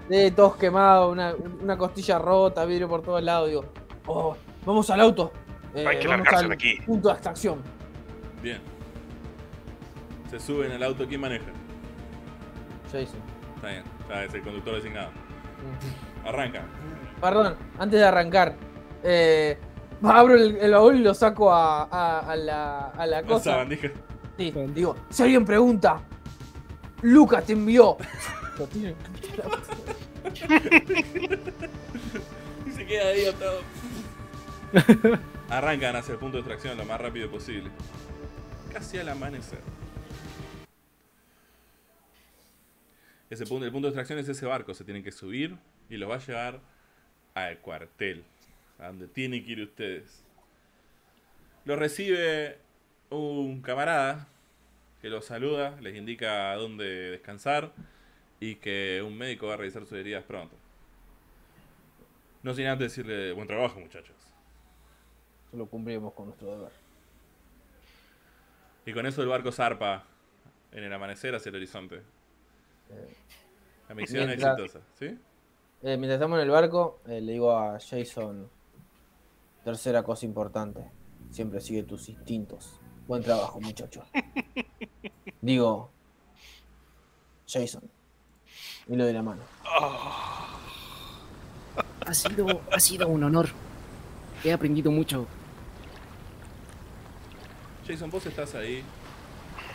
De todos quemados, una, una costilla rota, vidrio por todos lados. Digo, oh, vamos al auto. Eh, Hay que largarse de aquí. Punto de extracción. Bien. Se suben al auto. ¿Quién maneja? Jason. Está bien. Está, es el conductor designado. Mm. Arranca. Perdón, antes de arrancar, eh, abro el, el baúl y lo saco a, a, a la, a la cosa. Sabandija. Sí, digo, si alguien pregunta. Lucas te envió. Y se queda ahí atado. Arrancan hacia el punto de extracción lo más rápido posible. Casi al amanecer. Ese punto, el punto de extracción es ese barco. Se tienen que subir y los va a llevar al cuartel, a donde tienen que ir ustedes. Los recibe un camarada que los saluda, les indica dónde descansar y que un médico va a revisar sus heridas pronto. No sin antes decirle, buen trabajo, muchachos. Solo cumplimos con nuestro deber. Y con eso el barco zarpa en el amanecer hacia el horizonte. Eh, La misión es exitosa, ¿sí? Eh, mientras estamos en el barco, eh, le digo a Jason, tercera cosa importante, siempre sigue tus instintos. Buen trabajo, muchacho. Digo, Jason. Y lo de la mano. Ha sido, ha sido un honor. He aprendido mucho. Jason, vos estás ahí.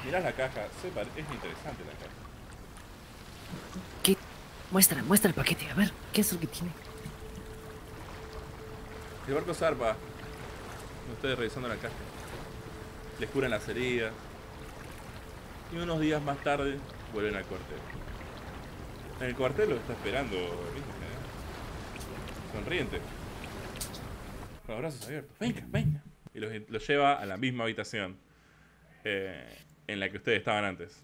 Mirás la caja. Sepa, es interesante la caja. ¿Qué? Muestra, muestra el paquete. A ver, ¿qué es lo que tiene? El barco zarpa. Ustedes revisando la caja. Les curan las heridas. Y unos días más tarde vuelven al cuartel. En el cuartel lo está esperando, ¿viste? Sonriente. Con los brazos abiertos. Venga, venga. Y los, los lleva a la misma habitación eh, en la que ustedes estaban antes.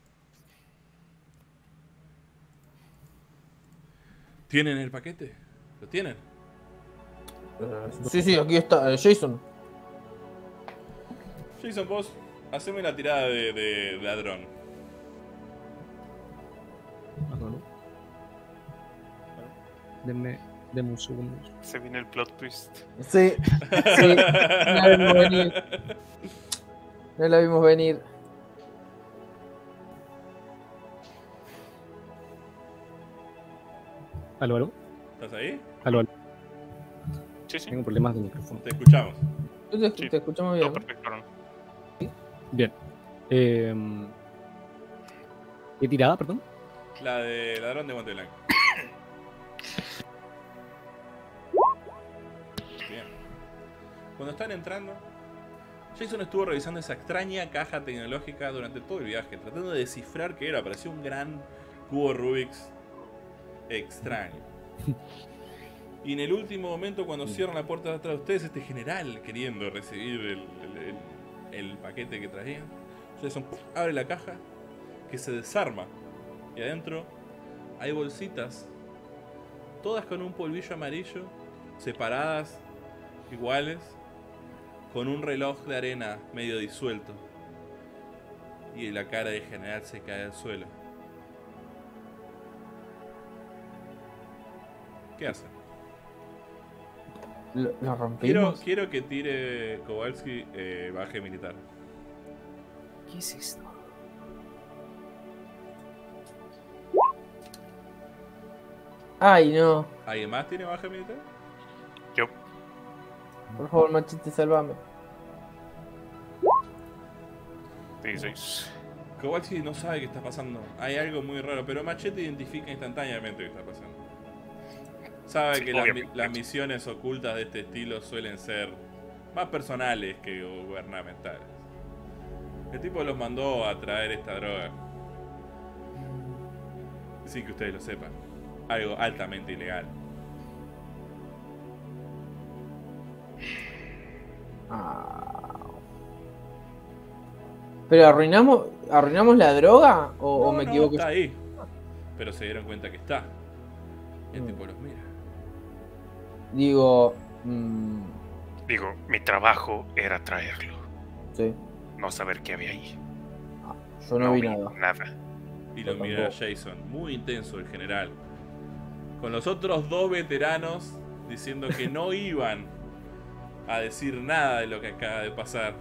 ¿Tienen el paquete? ¿Lo tienen? Sí, sí, aquí está, eh, Jason. Jason, vos Haceme una tirada de, de, de ladrón. Denme, denme un segundo. Se viene el plot twist. Sí, sí. No la vimos venir. No la vimos venir. ¿Aló, aló? ¿Estás ahí? Aló, aló. Sí, sí. Tengo problemas de micrófono. Te escuchamos. Te, escuch sí. Te escuchamos bien. Todo perfecto, ¿no? ¿Sí? Bien. Eh, ¿Qué tirada, perdón? La de ladrón de guante blanco. Bien. Cuando están entrando, Jason estuvo revisando esa extraña caja tecnológica durante todo el viaje, tratando de descifrar qué era. Parecía un gran cubo Rubik's extraño. Y en el último momento, cuando cierran la puerta de atrás de ustedes, este general, queriendo recibir el, el, el, el paquete que traían, Jason abre la caja, que se desarma, y adentro hay bolsitas, todas con un polvillo amarillo, separadas, iguales, con un reloj de arena medio disuelto. Y la cara del general se cae al suelo. ¿Qué hace? Lo, lo rompimos. Quiero, quiero que tire Kowalski eh, baje militar. ¿Qué es esto? Ay, no. ¿Alguien más tiene baje militar? Yo. Por favor, Machete, salvame. dieciséis. Kowalski no sabe qué está pasando. Hay algo muy raro, pero Machete identifica instantáneamente qué está pasando. Sabe sí, que las, las misiones ocultas de este estilo suelen ser más personales que gubernamentales. El tipo los mandó a traer esta droga. Sí, que ustedes lo sepan. Algo altamente ilegal. Ah. ¿Pero arruinamos, arruinamos la droga? ¿O, no, o me no, equivoco? Está ahí. Pero se dieron cuenta que está. El mm. tipo los mira. Digo... Mmm... Digo, mi trabajo era traerlo. Sí. No saber qué había ahí. Ah, yo no, no vi nada. nada. Y lo mira Jason, muy intenso el general. Con los otros dos veteranos diciendo que no iban a decir nada de lo que acaba de pasar.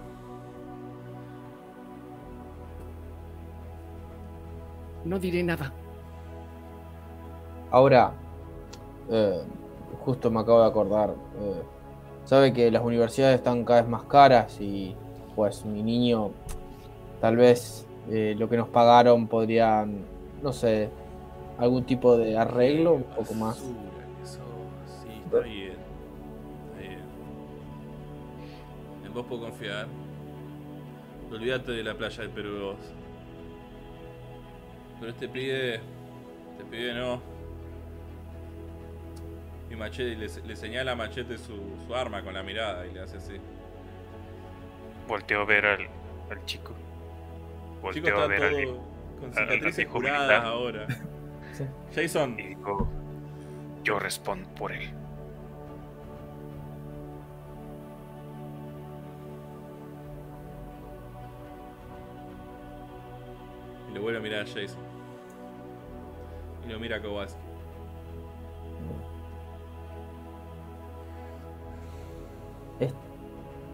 No diré nada. Ahora... Eh... Justo me acabo de acordar, eh, sabe que las universidades están cada vez más caras y pues mi niño, tal vez eh, lo que nos pagaron podrían, no sé, algún tipo de arreglo, un poco más. Eso, sí, está bien, está bien. En vos puedo confiar, olvídate de la playa del Perú dos. Pero este pibe, este pibe no. Y Machete, le, le señala a Machete su, su arma con la mirada y le hace así. Volteo a ver al, al chico. Volteo chico a ver al hijo. Con cicatrices curadas ahora. Sí. Jason. Y digo, yo respondo por él. Y le vuelve a mirar a Jason. Y lo mira a Kowalski.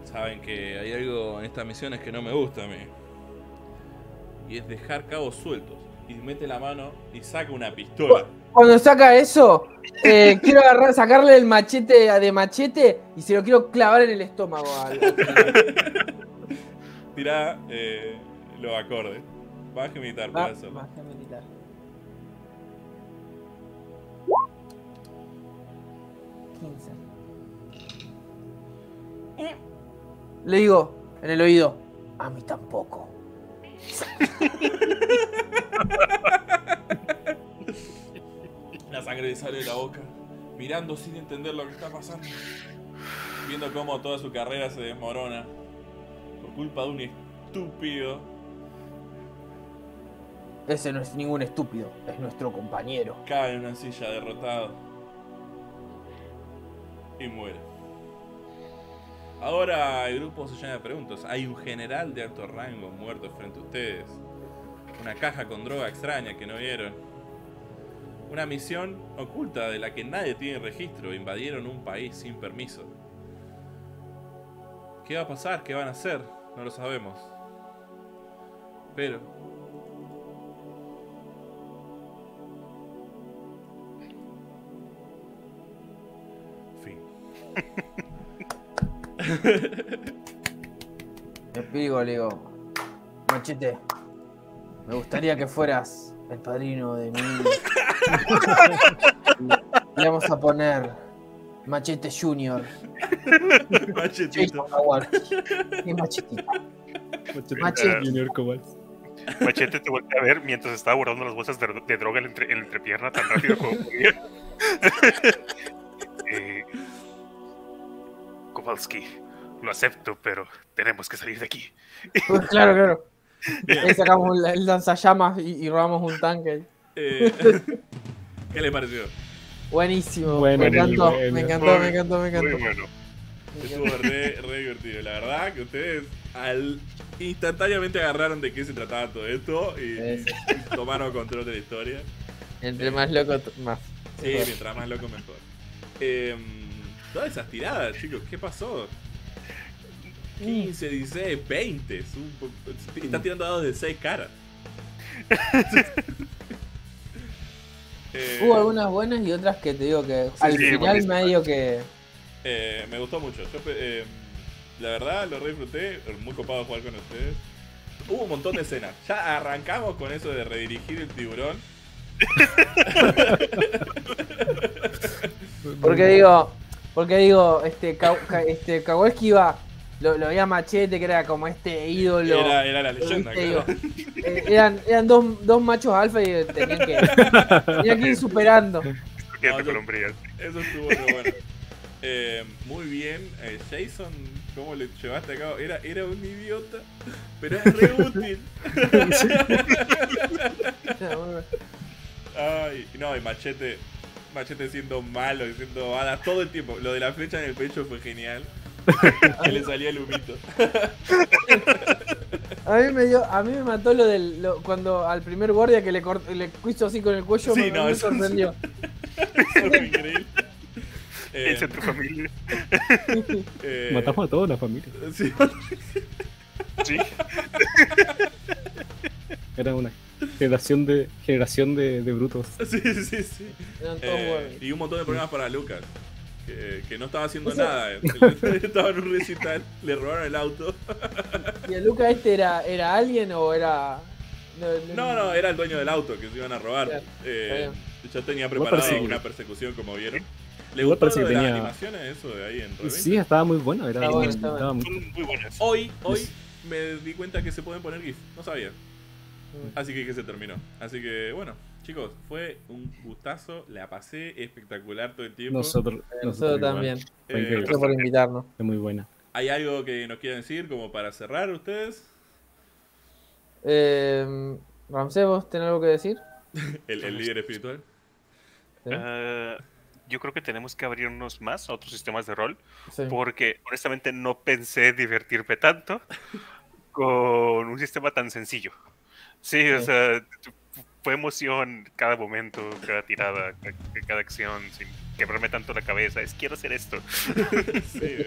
Saben que hay algo en estas misiones que no me gusta a mí. Y es dejar cabos sueltos. Y mete la mano y saca una pistola. Cuando saca eso, eh, quiero agarrar, sacarle el machete de Machete y se lo quiero clavar en el estómago. Al... Tirá eh, los acordes. Baje militar, por eso. Baje militar. quince. ¿Eh? Le digo en el oído, a mí tampoco. La sangre le sale de la boca, mirando sin entender lo que está pasando, viendo cómo toda su carrera se desmorona por culpa de un estúpido. Ese no es ningún estúpido, es nuestro compañero. Cae en una silla derrotado y muere. Ahora el grupo se llena de preguntas. Hay un general de alto rango muerto frente a ustedes. Una caja con droga extraña que no vieron. Una misión oculta de la que nadie tiene registro. Invadieron un país sin permiso. ¿Qué va a pasar? ¿Qué van a hacer? No lo sabemos. Pero... fin. Te pigo, le digo. Machete, me gustaría que fueras el padrino de mi hijo. Le vamos a poner Machete Junior. Machetito. Y Machetito. Machete, Machete Junior Kowalski. Machete te voltea a ver mientras estaba guardando las bolsas de, de droga en la entre, entrepierna tan rápido como podía. eh, Kowalski, lo acepto, pero tenemos que salir de aquí. Pues claro, claro. Ahí sacamos el lanzallamas y, y robamos un tanque. Eh, ¿Qué le pareció? Buenísimo, bueno, me, encantó, bueno. me encantó, muy, me encantó, me encantó, me encantó. Bueno. Estuvo re, re divertido. La verdad que ustedes al instantáneamente agarraron de qué se trataba todo esto y, y tomaron control de la historia. Entre eh, más loco, más. Sí, mejor. Mientras más loco, mejor. Eh, todas esas tiradas, chicos, ¿qué pasó? quince, dieciséis, veinte. Están tirando dados de seis caras. eh, Hubo algunas buenas y otras que te digo que al sí, final medio que... Eh, me gustó mucho. Yo, eh, la verdad, lo re disfruté. Muy copado jugar con ustedes. Hubo un montón de escenas. Ya arrancamos con eso de redirigir el tiburón. Porque digo, porque digo, este, Ka, este Kowalski iba... Lo, lo veía Machete, que era como este ídolo. Era, era la leyenda, claro. eh, Eran, eran dos, dos machos alfa y tenían que, tenían que ir superando. No, yo, eso estuvo muy bueno. Eh, muy bien, eh, Jason, ¿cómo le llevaste a cabo? Era, era un idiota, pero es re útil. Ay, no, y Machete, Machete siendo malo, siendo badass todo el tiempo. Lo de la flecha en el pecho fue genial. Que le salía el humito. A mí me dio, a mí me mató lo del lo, cuando al primer guardia que le cortó, le hizo así con el cuello. Sí, me, no, me eso sorprendió. Eso es increíble. Eh, Esa es tu familia. Eh, Matamos a toda la familia. Sí. ¿Sí? Era una generación de generación de, de brutos. Sí, sí, sí. Eh, y un montón de problemas para Lucas. Que, que no estaba haciendo o sea, nada, estaba en un recital, le robaron el auto. ¿Y a Luca este era, era alguien o era...? No no, no, no, era el dueño del auto que se iban a robar. Claro, eh, yo tenía preparado una persecución, como vieron. ¿Le gustó lo de tenía... las animaciones eso de ahí en Revenge? Sí, estaba muy bueno. Era sí, bueno, estaba estaba muy... muy buenas. Hoy, hoy me di cuenta que se pueden poner GIF, no sabía. Así que, que se terminó. Así que, bueno. Chicos, fue un gustazo, la pasé espectacular todo el tiempo. Nosotros, nosotros, nosotros también. Eh, Gracias por invitarnos. Es muy buena. ¿Hay algo que nos quieran decir como para cerrar ustedes? Eh, Ramsés, ¿vos tenés algo que decir? ¿El, el líder espiritual? ¿Sí? Uh, yo creo que tenemos que abrirnos más a otros sistemas de rol. Sí. Porque honestamente no pensé divertirme tanto con un sistema tan sencillo. Sí, sí. O sea... fue emoción cada momento, cada tirada, cada, cada acción, sin quebrarme tanto la cabeza. Es quiero hacer esto. Sí,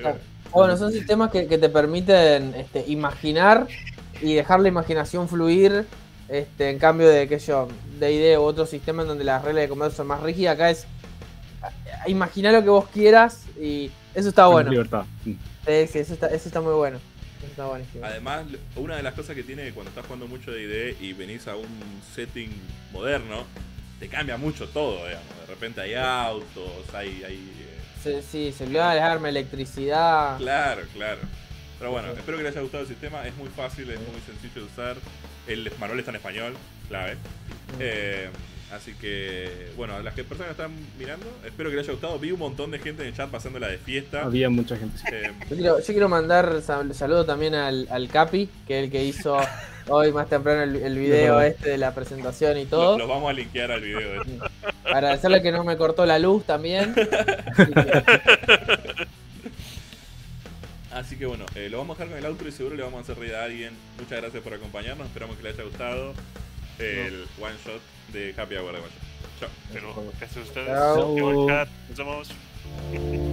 bueno, son sistemas que, que te permiten este, imaginar y dejar la imaginación fluir. Este, en cambio de que yo, D and D u otro sistema en donde las reglas de comercio son más rígidas, acá es imaginar lo que vos quieras y eso está bueno. Libertad. Sí, sí, eso está, eso está muy bueno. Está buenísimo. Además, una de las cosas que tiene cuando estás jugando mucho D and D y venís a un setting moderno, te cambia mucho todo, digamos. De repente hay autos, hay... hay eh... Sí, sí, celulares, armas, electricidad... Claro, claro. Pero bueno, sí. Espero que les haya gustado el sistema. Es muy fácil, es muy sencillo de usar. El manual está en español, clave. Sí. Eh, así que, bueno, a las que personas que están mirando, espero que les haya gustado. Vi un montón de gente en el chat pasándola de fiesta. Había mucha gente. Eh, yo, quiero, yo quiero mandar sal, saludo también al, al Capi, que es el que hizo hoy más temprano el, el video no, este de la presentación y todo. Lo, lo vamos a linkear al video. Este. Agradecerle que no me cortó la luz también. Así que... Así que bueno, eh, lo vamos a dejar con el outro y seguro le vamos a hacer reír a alguien. Muchas gracias por acompañarnos, esperamos que les haya gustado el no. one shot de Happy Hour de Guayo. Chao. Pero gracias a ustedes. Chao. Nos vemos.